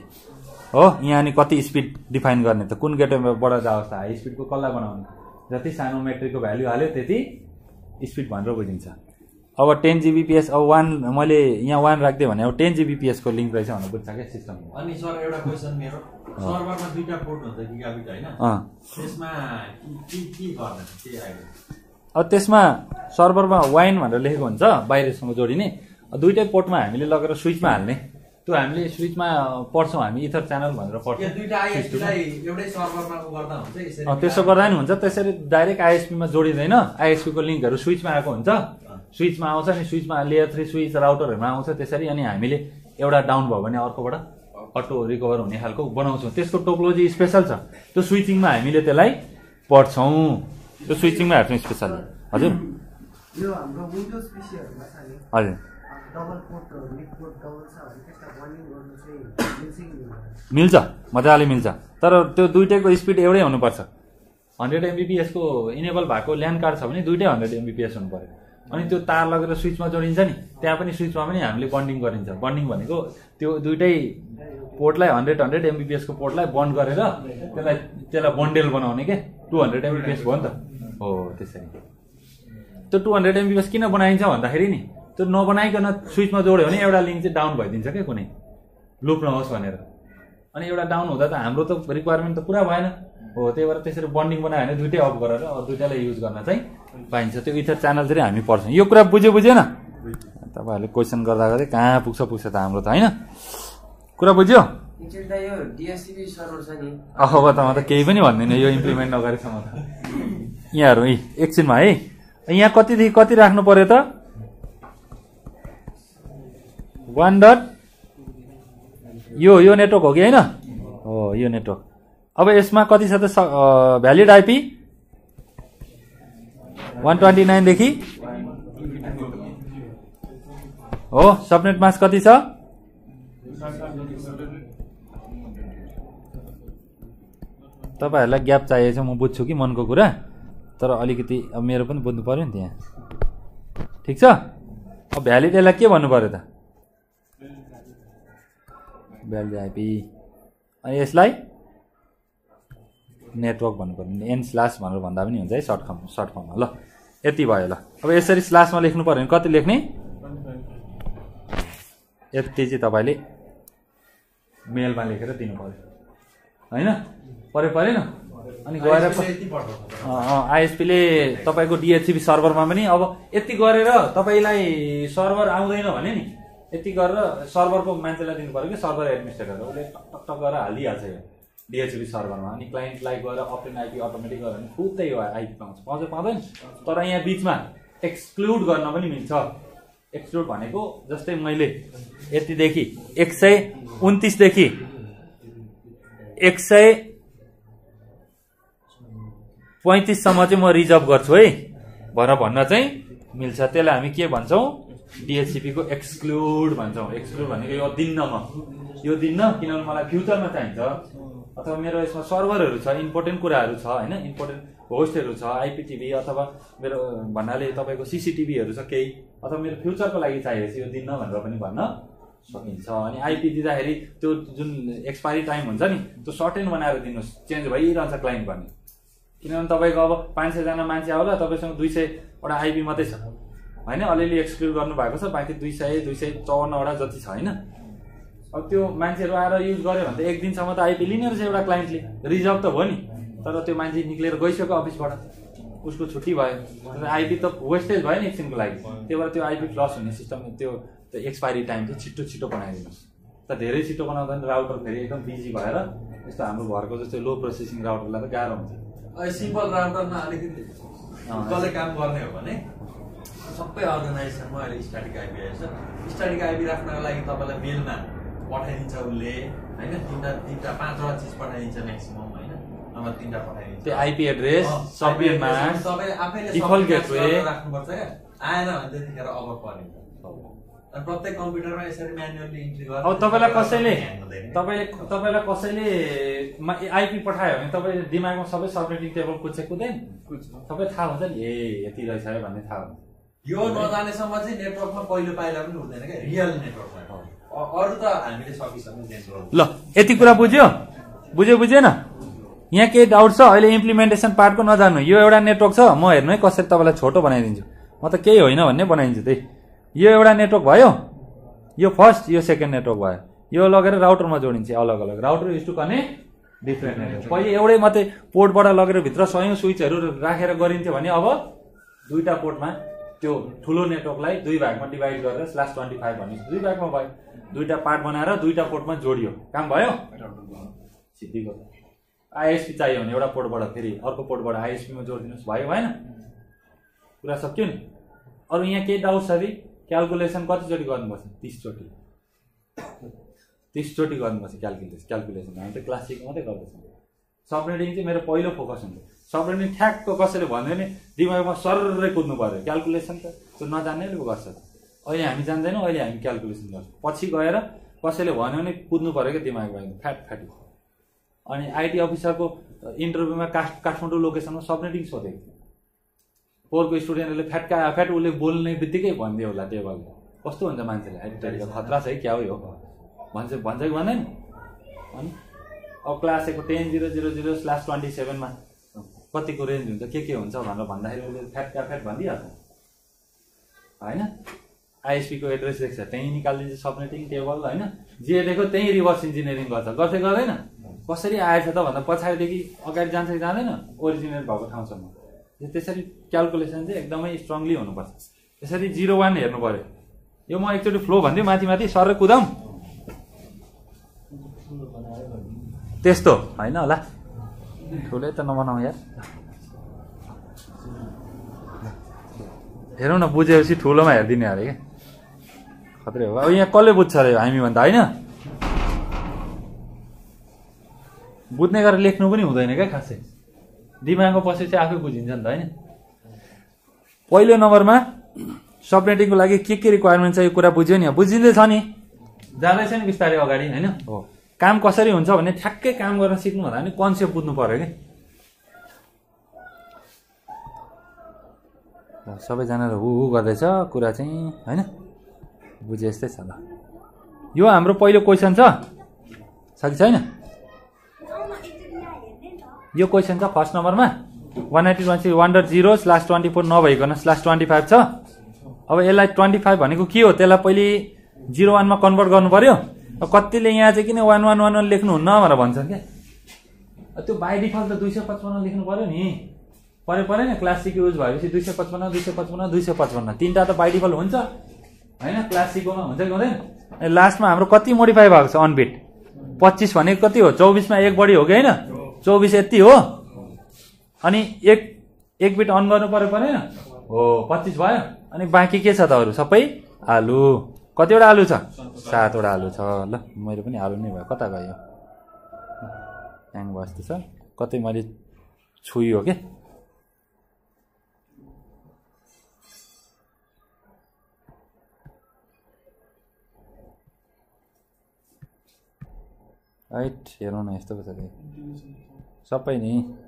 हो। यहाँ अनि कति स्पिड डिफाइन गर्ने त, कुन गेटवेबाट जाओस् त, हाई स्पिडको कसलाई बनाउने, जति सानो मेट्रिकको भ्याल्यु हाल्यो त्यति स्पिड भनेर बुझिन्छ। अब 10 Gbps अब 1 मैले यहाँ 1 राख्दै भने अब 10 Gbps को लिंक रहेछ भनेर बुझ्छ के सिस्टमले। अनि सर एउटा क्वेशन मेरो, सर्भरमा दुईटा पोर्ट हुन्छ गिगाबिट हैन, त्यसमा के के गर्ने के आइयो? अब त्यसमा सर्भरमा WAN भनेर लेखेको हुन्छ बाहिरसँग जोडिने, दुईटै पोर्टमा हामीले लगेर स्विचमा हाल्ने, त्यो हामीले स्विचमा पढ्छौं हामी इथर च्यानल भनेर पढ्छौं। दुईटा आईएसपीलाई एउटै सर्भरमा गर्दा हुन्छ यसरी। त्यसो गर्दा नि हुन्छ, त्यसरी डाइरेक्ट आईएसपीमा जोडिदैन, आईएसपी को लिंकहरु स्विचमा आएको हुन्छ, स्विचमा आउँछ नि, स्विचमा लेयर 3 स्विच राउटरहरुमा आउँछ त्यसरी। अनि हामीले एउटा डाउन भयो भने अर्कोबाट अटो रिकभर हुने खालको बनाउँछौं। त्यसको टोपोलोजी स्पेशल छ, त्यो स्विचिङमा हामीले त्यसलाई पढ्छौं, त्यो स्विचिङमा हेर्छौं स्पेशल। हजुर यो हाम्रो विन्डोज पीसीहरुमा छ नि, हजुर double port link port double छ भने त्यसलाई बन्डिङ गर्नु चाहिँ मिल्छ, मजाले मिल्छ, तर त्यो दुईटैको स्पिड एउटै हुनु पर्छ। 100 mbps को इनेबल भएको ल्यान कार्ड छ भने दुईटै 100 mbps हुनु पर्यो। अनि त्यो तार लगेर स्विचमा जोडिन्छ नि, त्यहाँ पनि स्विचमा पनि हामीले बन्डिङ गरिन्छ। बन्डिङ भनेको त्यो दुईटै पोर्टलाई 100 mbps को पोर्टलाई बन्ड गरेर त्यसलाई बन्डेल बनाउने के। 200 mbps भयो नि त, हो त्यसरी। त्यो 200 mbps किन बनाइन्छ भन्दाखेरि नि, त्यो नबनाइकन स्विचमा जोड्यो भने एउटा लिङ्क चाहिँ डाउन भइदिन्छ के, कुनै लुप नहोस् भनेर। अनि एउटा डाउन हुँदा त हाम्रो त रिक्वायरमेन्ट त पुरा भएन हो, त्यही भएर त्यसरी बन्डिङ बनायो भने दुईटै अफ गरेर दुईटालाई युज गर्न चाहिँ पाइन्छ। त्यो इथर च्यानल चाहिँ हामी पढ्छौँ। यो कुरा बुझेन? तपाईहरुले क्वेशन गर्दा गर्दै कहाँ पुग्छ पुग्छ त हाम्रो त हैन, कुरा बुझ्यो? इन्टेल दा यो डीएचसीपी सर्भर छ नि, अब त म त केही पनि भन्दिनँ यो इम्प्लिमेन्ट नगरेसम्म त। यहाँहरु एकछिनमा है, यहाँ कतिदेखि कति राख्नु पर्यो त? 1. यो नेटवर्क हो कि हैन? हो यो नेटवर्क। अब यसमा कति छ त भ्यालिड आईपी? 129 देखि हो। सबनेट मास्क कति छ? तपाईहरुलाई ग्याप चाहिएको छ, म बुझ्छु कि मनको कुरा, तर अलिकति अब मेरो पनि बुझ्नु पर्यो नि त्यहाँ। ठीक छ, अब भ्यालिड यसलाई के भन्नु पर्यो त? Valid IP. अनि यसलाई नेटवर्क भन्नुपर्ने, एन स्ल्याश भनेर भन्दा पनि हुन्छ है सर्ट फर्ममा। ल यति भयो। ल अब यसरी स्ल्याशमा लेख्नु पर्यो भने कति लेख्ने? यति चाहिँ तपाईले मेलमा लेखेर दिनु पर्यो हैन, परेन? अनि गएर आईएसपीले तपाईको डीएचसीपी सर्भरमा पनि अब यति गरेर तपाईलाई सर्भर आउँदैन भने नि यति गरेर सर्भरको मान्छेलाई दिनु पर्यो कि, सर्भर एडमिनिस्ट्रेटर उसले टक टक गरेर हालिहाल्छ यो डीएचसीपी सर्भरमा। अनि क्लाइन्टलाई गएर अप्टेन आईपी अटोमेटिक गऱ्यो भने खुद त्यही आईपी पाउँदैन। तर यहाँ बीचमा एक्सक्लुड गर्न पनि मिल्छ। एक्सक्लुड भनेको जस्तै मैले यतिदेखि 129 देखि 135 सम्म चाहिँ म रिजर्भ गर्छु है भनेर भन्न चाहिँ मिल्छ। त्यसलाई हामी के भन्छौँ? डीएचसीपी को एक्सक्लुड भन्छौँ। एक्सक्लुड भनेको यो दिन्न, म यो दिन्न किनभने मलाई फ्युचरमा चाहिन्छ, अथवा मेरो यसमा सर्भरहरु छ, इम्पोर्टेन्ट कुराहरु छ हैन, इम्पोर्टेन्ट होस्टहरु छ, आईपीटीवी अथवा मेरो भन्नाले तपाईको सीसीटीभीहरु छ केही, अथवा मेरो फ्युचरको लागि चाहिएछ, यो दिन भनेर पनि भन्न सकिन्छ। अनि आईपी दिँदाखेरि त्यो जुन एक्सपायरी टाइम हुन्छ नि, त्यो सर्टेन बनाएर दिनुस्, चेन्ज भइरहन्छ क्लाइन्ट भन्ने। किनभने तपाईको अब 500 जना मान्छे आउला, तपाईसँग 200 वटा आईपी मात्रै छ हैन, अलिअलि एक्सक्लुड गर्नु भएको छ, बाकी 254 वटा जति छ हैन। अब त्यो मान्छेहरु आएर युज गर्यो भने त एक दिनसम्म त आईपी लिने रहेछ एउटा क्लाइन्टले, रिजर्भ त भयो नि, तर त्यो मान्छे निक्लेर गइसक्यो अफिसबाट, उसको छुट्टी भयो, आईपी त वेस्टेज भयो नि एकछिनको लागि। त्यही भएर त्यो आईपी लस हुने सिस्टम, त्यो एक्सपायरी टाइम चाहिँ छिटो बनाइदिनुहोस्। त धेरै छिटो बनाउँदा नि राउटर फेरि एकदम बिजी भएर यस्तो हाम्रो घरको जस्तै लो प्रोसेसिङ राउटरलाई त गाह्रो हुन्छ। सिम्पल राउटरमा अलिकति कसले काम गर्ने हो भने सबै अर्गनाइजेसनमा अहिले स्ट्याटिक आईपी आइछ। स्ट्याटिक आईपी राख्नको लागि तपाईलाई मेलमा पठाइदिन्छ उसले हैन, तिनवटा पाँचवटा चीज पठाइदिन्छ म्याक्सिमम हैन, नभए तिनवटा पठाइदिन्छ। त्यो आईपी एड्रेस सबैले मास सबैले आफैले डिफल्ट गेटवे राख्नुपर्छ के, आएन भने त्यतिखेर अब पर्ने अनि प्रत्येक कम्प्युटरमा यसरी म्यानुअली इन्ट्री गर्छ। अब तपाईलाई कसैले आईपी पठायो भने तपाईले दिमागमा सबै सबनेटिङ टेबल कुदेन सबै थाहा हुन्छ नि, ए यति रहेछ भन्ने थाहा हुन्छ। यो नजानेसम्म चाहिँ नेटवर्कमा पहिलो पाइला पनि हुँदैन के, रियल नेटवर्कमा। अरु त हामीले सकिसक्यौं नेटवर्क। ल यति कुरा बुझेन? यहाँ केही डाउट छ? अहिले इम्प्लिमेन्टेसन पार्टको नजान्नु, यो एउटा नेटवर्क छ, म हेर्नु है कसरी तपाईलाई छोटो बनाइदिन्छु। मतलब केही होइन भन्ने बनाइन्छ त्यही। यो एउटा नेटवर्क भयो, यो फर्स्ट, यो सेकेन्ड नेटवर्क भयो, यो लगेर राउटरमा जोडिन्छ अलग अलग। Router is to connect different network. पहिले एउटै मात्रै पोर्टबाट लगेर भित्र सयौं स्विचहरू राखेर गरिन्थ्यो भने अब दुईटा पोर्टमा त्यो ठुलो नेटवर्कलाई दुई भागमा डिभाइड गरेर /25 भन्ने दुई भागमा भयो, दुईटा पार्ट बनाएर दुईटा पोर्टमा जोडियो, काम भयो। सिद्धिको आईएसपी चाहियो भने एउटा पोर्टबाट फेरि अर्को पोर्टबाट आईएसपीमा जोडिदिनुस्, भयो भएन? कुरा सक्यो नि? अरु यहाँ केही डाउट छ भने क्याल्कुलेसन कतिचोटि गर्नुपर्छ? 30 चोटि, 30 चोटि गर्नुपर्छ क्याल्कुलेसन। हामी त क्लास 6 मात्रै गर्दैछौँ। सबनेटिङ चाहिँ मेरो पहिलो फोकस हुन्छ। सबनेटिङ ठ्याक्क कसैले भन्यो भने दिमागमा सररै कुद्नु पर्यो। क्याल्कुलेसन त त्यो नजान्नेले गर्छ। अहिले हामी जान्दैनौँ, अहिले हामी क्याल्कुलेसन गर्छौँ। पछि गएर कसैले भन्यो भने कुद्नु पर्यो क्या दिमागमा, फ्याट। अनि आईटी अफिसरको इन्टरभ्यूमा काठमाडौँ लोकेसनमा सबनेटिङ सोधेको थियो। पोहोरको स्टुडेन्टहरूले फ्याट उसले बोल्ने बित्तिकै भनिदियो होला टेबलमा। कस्तो हुन्छ मान्छेले, आइटीको खतरा छ है, क्या हो भन्छ कि भन्दैन? अनि अब क्लास 1 को 10,000/27 कतिको रेन्ज हुन्छ, के हुन्छ भनेर भन्दाखेरि उसले फ्याट भनिदिइहाल्छ होइन। आईएसपी को एड्रेस देख्छ, त्यहीँ निकालिदिन्छ सबनेटिङ टेबल होइन। जे देख्यो त्यहीँ रिभर्स इन्जिनियरिङ गर्छ गर्दैन? कसरी आएछ त भन्दा पछाडिदेखि अगाडि जान्छ कि जाँदैन ओरिजिनेट भएको ठाउँसम्म। त्यसरी क्याल्कुलेसन चाहिँ एकदमै स्ट्रङली हुनुपर्छ। त्यसरी 0-1 हेर्नु पर्यो। यो म एकचोटि फ्लो भन्दियो, माथि सर कुदाम त्यस्तो होइन होला, ठुलै त नबनाऊ यार। हेरौँ न, बुझेपछि ठुलोमा हेरिदिने अरे क्या, खत्रै हो। अब यहाँ कसले बुझ्छ अरे हामीभन्दा होइन? बुझ्ने गरेर लेख्नु पनि हुँदैन क्या खासै, दिमागको पछि चाहिँ आफै बुझिन्छ नि त होइन। पहिलो नम्बरमा सबनेटिङको लागि के रिक्वायरमेन्ट छ यो कुरा बुझ्यो नि? बुझिँदैछ नि, जाँदैछ नि बिस्तारै अगाडि होइन। हो, काम कसरी हुन्छ भने ठ्याक्कै काम गर्न सिक्नु भन्दा पनि कन्सेप्ट बुझ्नु पर्यो कि। सबैजना हु गर्दैछ कुरा चाहिँ होइन, बुझे यस्तै छ ल। यो हाम्रो पहिलो क्वेसन छ कि छैन? यो क्वेसन छ फर्स्ट नम्बरमा 181.1.0/24 नभइकन /25 छ। अब यसलाई 25 भनेको के हो, त्यसलाई पहिले 0-1 मा कन्भर्ट गर्नु पर्यो। कतिले यहाँ चाहिँ किन 111 लेख्नुहुन्न भनेर भन्छन् क्या। त्यो बाई डिफल्ट त 255 लेख्नु पर्यो नि, परेन? क्लास 6 युज भएपछि 255 तिनवटा त बाई डिफल्ट हुन्छ होइन, क्लास 6 मा हुन्छ कि हुँदैन? अनि लास्टमा हाम्रो कति मोडिफाई भएको छ अनबिट, 25 भनेको कति हो, 24 मा 1 बढी हो कि होइन, 24 यति हो। अनि एक बिट अन गर्नु परेन हो, 25 भयो। अनि बाँकी के छ त अरू सबै आलु। कतिवटा आलु छ? 7 वटा आलु छ। ल मेरो पनि आलु नै भयो, कता गयो ह्याङ भयो जस्तो छ, कतै मैले छुइयो के। राइट, हेरौँ न यस्तो पो छ सबै नि।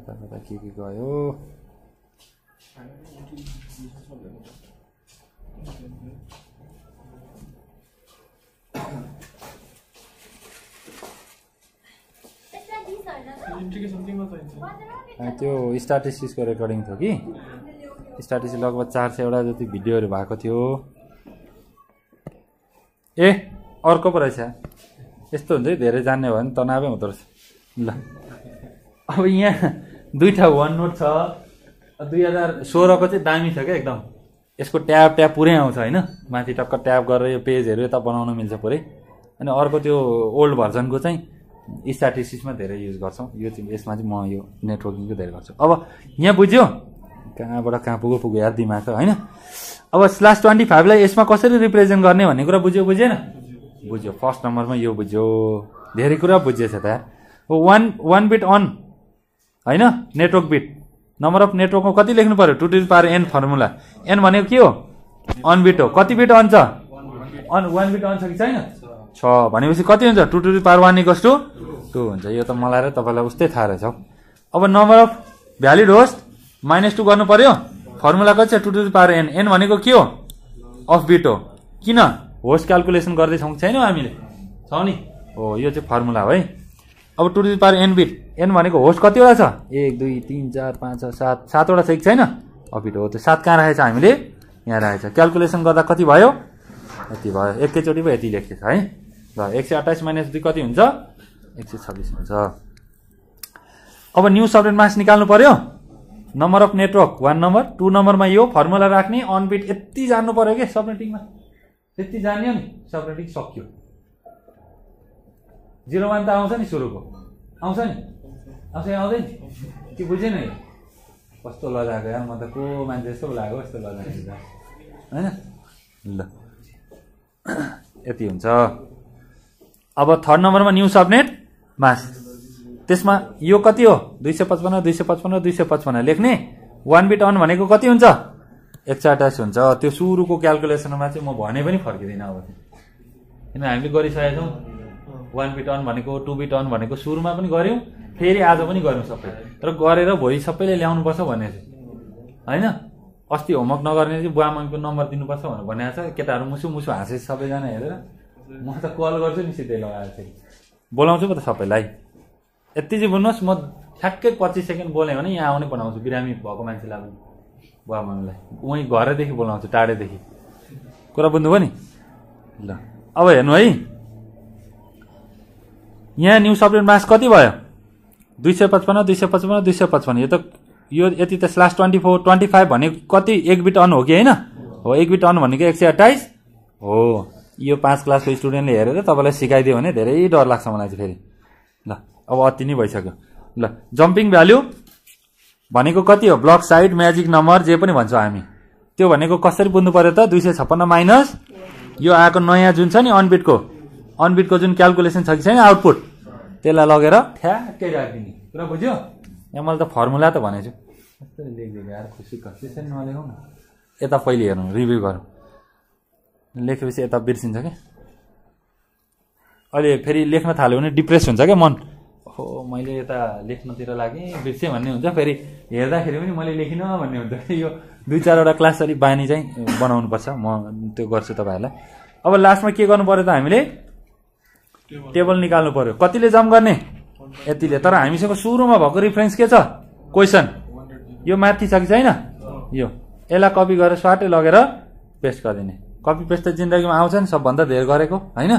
कता के गयो? त्यो स्ट्याटिस्टिक्सको रेकर्डिङ थियो कि, स्ट्याटिस्टिक्स लगभग 400 वटा जति भिडियोहरू भएको थियो। ए अर्को पो रहेछ, यस्तो हुन्छ है, धेरै जान्ने भयो भने तनावै हुँदो रहेछ। ल अब यहाँ दुईवटा वन नोट छ। 2016 को चाहिँ दामी छ क्या एकदम, यसको ट्याब पुरै आउँछ होइन, माथि टक्क ट्याब गरेर यो पेजहरू यता बनाउन मिल्छ पुरै। अनि अर्को त्यो ओल्ड भर्जनको चाहिँ स्ट्याटिस्टिक्समा धेरै युज गर्छौँ, यो चाहिँ यसमा चाहिँ म यो नेटवर्किङको धेरै गर्छु। अब यहाँ बुझ्यो कहाँबाट कहाँ पुग्यो यार दिमाग त होइन। अब /25 लाई यसमा कसरी रिप्रेजेन्ट गर्ने भन्ने कुरा बुझ्यो बुझेन? बुझ्यो। फर्स्ट नम्बरमा यो बुझ्यो, धेरै कुरा बुझिएछ त यार। 1 बिट अन होइन, नेटवर्क बिट नम्बर अफ नेटवर्कमा कति लेख्नु पर्यो, 2n फर्मुला। n भनेको के हो, अनबिट हो। कति बिट अन छ? 1 बिट अन छ कि छैन? 6 भनेपछि कति हुन्छ, 2 हुन्छ। यो त मलाई र तपाईँलाई उस्तै थाहा रहेछ। अब नम्बर अफ भ्यालिड होस् -2 गर्नु पर्यो, फर्मुला कति छ, 2n। n भनेको के हो, अफ बिट हो। किन होस् क्याल्कुलेसन गर्दैछौँ छैनौँ हामीले? छौँ नि, हो यो चाहिँ फर्मुला हो है। अब 2 to the power n bit, n भनेको होस्ट कतिवटा छ 1 2 3 4 5 6 7 7 वटा छ कि छैन अबिट हो त्यो 7 कहाँ राखेछ हामीले यहाँ राखेछ क्याल्कुलेसन गर्दा कति भयो यति भयो एकैचोटी भयो यति लेख्छ है ल 128 - 2 कति हुन्छ 126 हुन्छ। अब न्यू सबनेट मास्क निकाल्नु पर्यो number of network 1 number 2 number में यो फर्मुला राख्ने अन बिट यति जान्नु पर्यो के सबनेटिंग में यति जान्यो नि सबनेटिंग सक्यो 01 त आउँछ नि सुरुको आउँछ नि आउँदैन के बुझेन नि कस्तो लगाएको यार म त को मान्छे जस्तो लाग्यो जस्तो लगाएको हैन ल यति हुन्छ। अब 3 नम्बर में न्यू सबनेट मास्क त्यसमा यो कति हो 255 - 255 - 255 लेख्ने 1 बिट अन भनेको कति हुन्छ 128 हुन्छ। त्यो सुरुको क्याल्कुलेसनमा चाहिँ म भने पनि फर्किदिन अब किन हामीले गरिसकेका छौँ 1 बिट अन भनेको 2 बिट अन भनेको सुरुमा पनि गर्यौं फेरि आज पनि गर्यौं सबै तर गरेर भोलि सबैले ल्याउनु पर्छ भनेछ हैन अस्ति होमवर्क नगर्ने चाहिँ बुवा मम्मीको नम्बर दिनुपर्छ भनेर भनेछ केटाहरू मुसु मुसु हाँसे सबैजना हेरेर म त कल गर्छु नि सिधै लगाएर चाहिँ बोलाउँछु पो त सबैलाई यति चाहिँ बुझ्नुहोस् म ठ्याक्कै 25 सेकेन्ड बोलेँ भने यहाँ आउने बनाउँछु बिरामी भएको मान्छेलाई पनि बुवा मम्मीलाई उहीँ घरदेखि बोलाउँछु टाढेदेखि कुरा बुझ्नुभयो नि ल। अब हेर्नु है यहाँ न्यू सबनेट मास्क कति भयो 255 - 255 - 255 यो त यो यति त /24 25 भनेको कति 1 बिट अन हो कि होइन हो 1 बिट अन भनेको 128 हो। यो 5 क्लासको स्टुडेन्टले हेरेर तपाईँलाई सिकाइदियो भने धेरै डर लाग्छ मलाई चाहिँ फेरि ल। अब अति नै भइसक्यो ल जम्पिङ भ्याल्यु भनेको कति हो ब्लक साइड म्याजिक नम्बर जे पनि भन्छौँ हामी त्यो भनेको कसरी बुझ्नु पर्यो त 256 माइनस यो आएको नयाँ जुन छ नि अनबिटको जुन क्याल्कुलेसन छ कि छैन आउटपुट त्यसलाई लगेर ठ्याक्कै राखिदिने कुरा बुझ्यो। यहाँ मैले त फर्मुला त भनेछु यता पहिले हेर्नु रिभ्यू गरौँ लेखेपछि यता बिर्सिन्छ क्या अहिले फेरि लेख्न थाल्यो भने डिप्रेस हुन्छ क्या मन हो मैले यता लेख्नतिर लागेँ बिर्सेँ भन्ने हुन्छ फेरि हेर्दाखेरि पनि मैले लेखिनँ भन्ने हुन्छ यो 2-4 वटा क्लास अलिक बानी चाहिँ बनाउनुपर्छ म त्यो गर्छु तपाईँहरूलाई। अब लास्टमा के गर्नु पर्यो त हामीले टेबल निकाल्नु पर्यो कतिले जम गर्ने यतिले तर हामीसँग सुरुमा भएको रिफरेन्स के छ क्वेसन यो माथि छ कि छैन यो यसलाई कपी गरेर स्वाटै लगेर पेस्ट गरिदिने कपी पेस्ट त जिन्दगीमा आउँछ नि सबभन्दा धेर गरेको होइन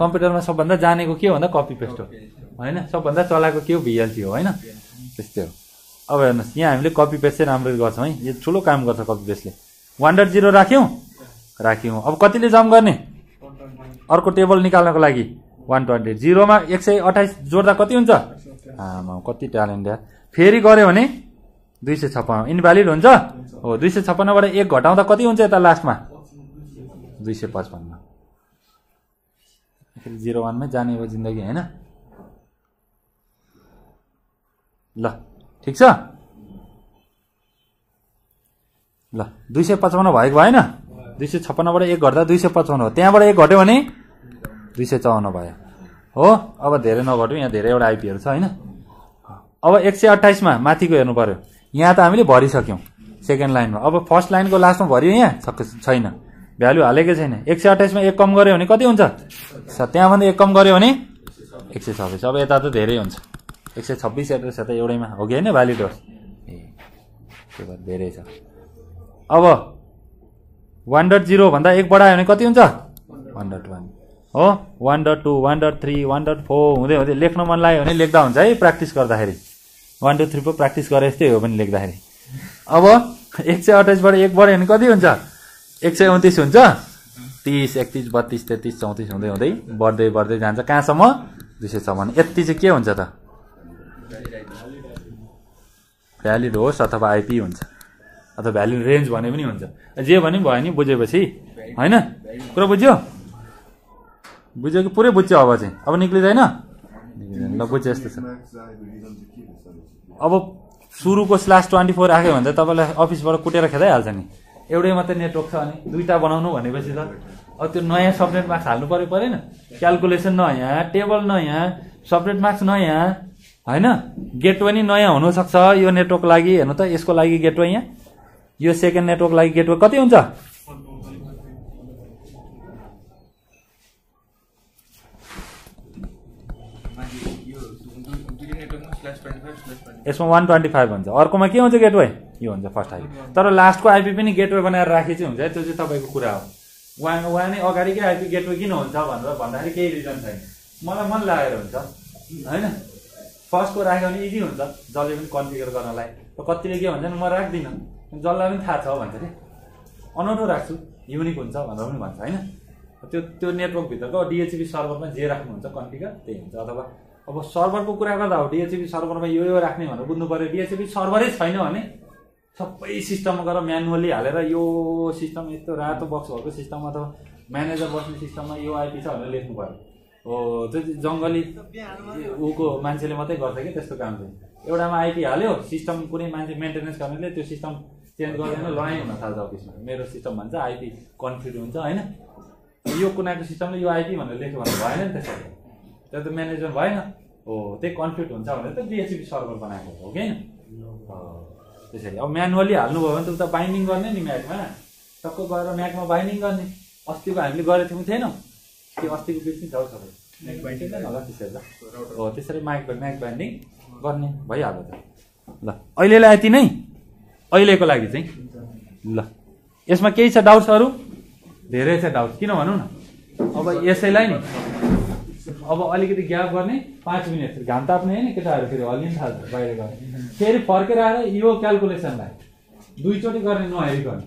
कम्प्युटरमा सबभन्दा जानेको के हो भन्दा कपी पेस्ट हो हैन सबभन्दा चलाएको के हो VLC हो हैन त्यस्तै हो। अब हेर्नुहोस् यहाँ हामीले कपी पेस्ट चाहिँ राम्ररी गर्छौं है यो ठुलो काम गर्छ कपी पेस्टले 1.0 राख्यौं। अब कतिले जम गर्ने अर्को टेबल निकाल्नको लागि 120 0 मा 128 जोड्दा कति हुन्छ आमा कति ट्यालेन्ट यार फेरि गर्यो भने 256 इनभ्यालिड हुन्छ हो 256 बाट 1 घटाउँदा कति हुन्छ यता लास्टमा 255 फेरि 01 मै जाने हो जिन्दगी हैन ल ठीक छ ल 255 भएको भएन 256 बाट 1 घट्दा 255 हो त्यहाँबाट 1 घट्यो भने 254 भयो हो। अब धेरै नघट्यो यहाँ धेरैवटा आइपीहरू छ हैन। अब 128 मा माथिको हेर्नु पर्यो यहाँ त हामीले भरिसक्यौं सेकेन्ड लाइनमा अब फर्स्ट लाइनको लास्टमा भरियो यहाँ छैन भ्यालु हालेकै छैन 128 मा 1 कम गर्यो भने कति हुन्छ त्यहाँभन्दा 1 कम गर्यो भने 126 अब यता त धेरै हुन्छ 126 एड्रेस त एउटैमा हो कि होइन भ्यालिड होस् ए त्यो भएर धेरै छ। अब 1.0 भन्दा 1 बढायो भने कति हुन्छ 1.1 हो 1.2 1.3 1.4 हुँदै हुँदै लेख्न मन लाग्यो भने लेख्दा हुन्छ है प्र्याक्टिस गर्दाखेरि 1 2 3 पो प्र्याक्टिस गरे जस्तै हो पनि लेख्दाखेरि। अब 128 बाट 1 बढ्यो भने कति हुन्छ 129 हुन्छ 30 31 32 33 34 हुँदै हुँदै बढ्दै बढ्दै जान्छ कहाँसम्म 256 यति चाहिँ के हुन्छ त भ्यालिड होस् अथवा आइपी हुन्छ अथवा भ्यालिड रेन्ज भने पनि हुन्छ जे भने पनि भयो नि बुझेपछि होइन कुरा बुझ्यो बुझ्यो कि पुरै बुझ्यो अब चाहिँ अब निक्लिँदैन ल बुझ्यो यस्तो छ। अब सुरुको /24 राख्यो भने त तपाईँलाई अफिसबाट कुटेर खेदाइहाल्छ नि एउटै मात्रै नेटवर्क छ अनि 2टा बनाउनु भनेपछि त अब त्यो नयाँ सबनेट मार्क्स हाल्नु परेन क्याल्कुलेसन नयाँ टेबल नयाँ सबनेट मार्क्स नयाँ हैन गेटवे नि नयाँ हुनसक्छ यो नेटवर्क लागि हेर्नु त यसको लागि गेटवे यहाँ यो सेकेन्ड नेटवर्क लागि गेटवे कति हुन्छ यसमा 125 हुन्छ, अर्कोमा के हुन्छ गेटवे, यो हुन्छ फर्स्ट आइपी। तर लास्टको आइपी पनि गेटवे बनाएर राखे चाहिँ हुन्छ, त्यो चाहिँ तपाईको कुरा हो। वहाँ नै अगाडिकै आइपी गेटवे किन हुन्छ भनेर भन्दाखेरि केही रिजन छैन, मलाई मन लागेर हुन्छ हैन। फर्स्टको राख्यो भने इजी हुन्छ जसले पनि कन्फिगर गर्नलाई। त कतिले के भन्छन् म राख्दिन, जसलाई पनि थाहा छ भन्छ नि अनौठो राख्छु युनिक हुन्छ भनेर पनि भन्छ हैन। त्यो त्यो नेटवर्क भित्रको DHCP सर्भरमा जे राख्नुहुन्छ कन्फिगर त्यही हुन्छ। अथवा अब सर्भरको कुरा गर्दा हो DHCP सर्भरमा यो राख्ने भनेर बुझ्नु पर्यो। DHCP सर्भरै छैन भने सबै सिस्टममा गएर म्यानुअली हालेर यो सिस्टम यस्तो रातो बक्स भएको सिस्टम अथवा म्यानेजर बस्ने सिस्टममा यो आइपी छ भनेर लेख्नु पर्यो। हो त्यो जङ्गली ऊको मान्छेले मात्रै गर्छ कि त्यस्तो काम चाहिँ। एउटामा आइपी हाल्यो सिस्टम कुनै मान्छे मेन्टेनेन्स गर्नेले त्यो सिस्टम चेन्ज गर्दैन, लडाइँ हुन थाल्छ अफिसमा। मेरो सिस्टम भन्छ आइपी कन्फ्युज हुन्छ होइन, यो कुनाको सिस्टमले यो आइपी भनेर लेख्यो भने भएन नि, त्यसरी त्यो त म्यानेजमेन्ट भएन। हो त्यही कन्फ्लिक्ट हुन्छ भनेर त DHCP सर्भर बनाएको हो कि त्यसरी। अब म्यानुअली हाल्नुभयो भने त बाइन्डिङ गर्ने नि म्याकमा, टक्क गएर म्याकमा बाइन्डिङ गर्ने। अस्तिको हामीले गरेको थियौँ थिएनौँ कि अस्तिको बिच पनि जाउँछ होला त्यसरी ल। हो त्यसरी म्याक बाइन्डिङ गर्ने भइहाल्यो त। ल अहिलेलाई यति नै, अहिलेको लागि चाहिँ ल। यसमा केही छ डाउट्सहरू? धेरै छ डाउट, किन भनौँ न। अब यसैलाई नि अब अलिकति ग्याप गर्ने 5 मिनट, घाम ताप्ने होइन केटाहरू फेरि हल्लिन थाल्छ बाहिर गएर, फेरि फर्केर आएर यो क्यालकुलेसनलाई दुईचोटि गर्ने नहेरिकन,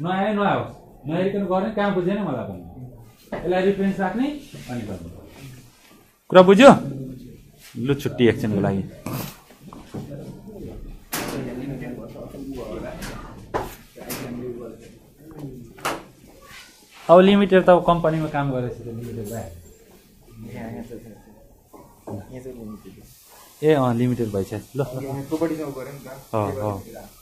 नआए नआओस् नहेरिकन गर्ने, कहाँ बुझेन मलाई भन्नु, यसलाई रिफरेन्स राख्ने अनि गर्नु। कुरा बुझ्यो? लु छुट्टी एकछिनको लागि। अब लिमिटेड त अब कम्पनीमा काम गरेपछि त लिमिटेड भइहाल्यो। ए अँ लिमिटेड भइसक्यो ल।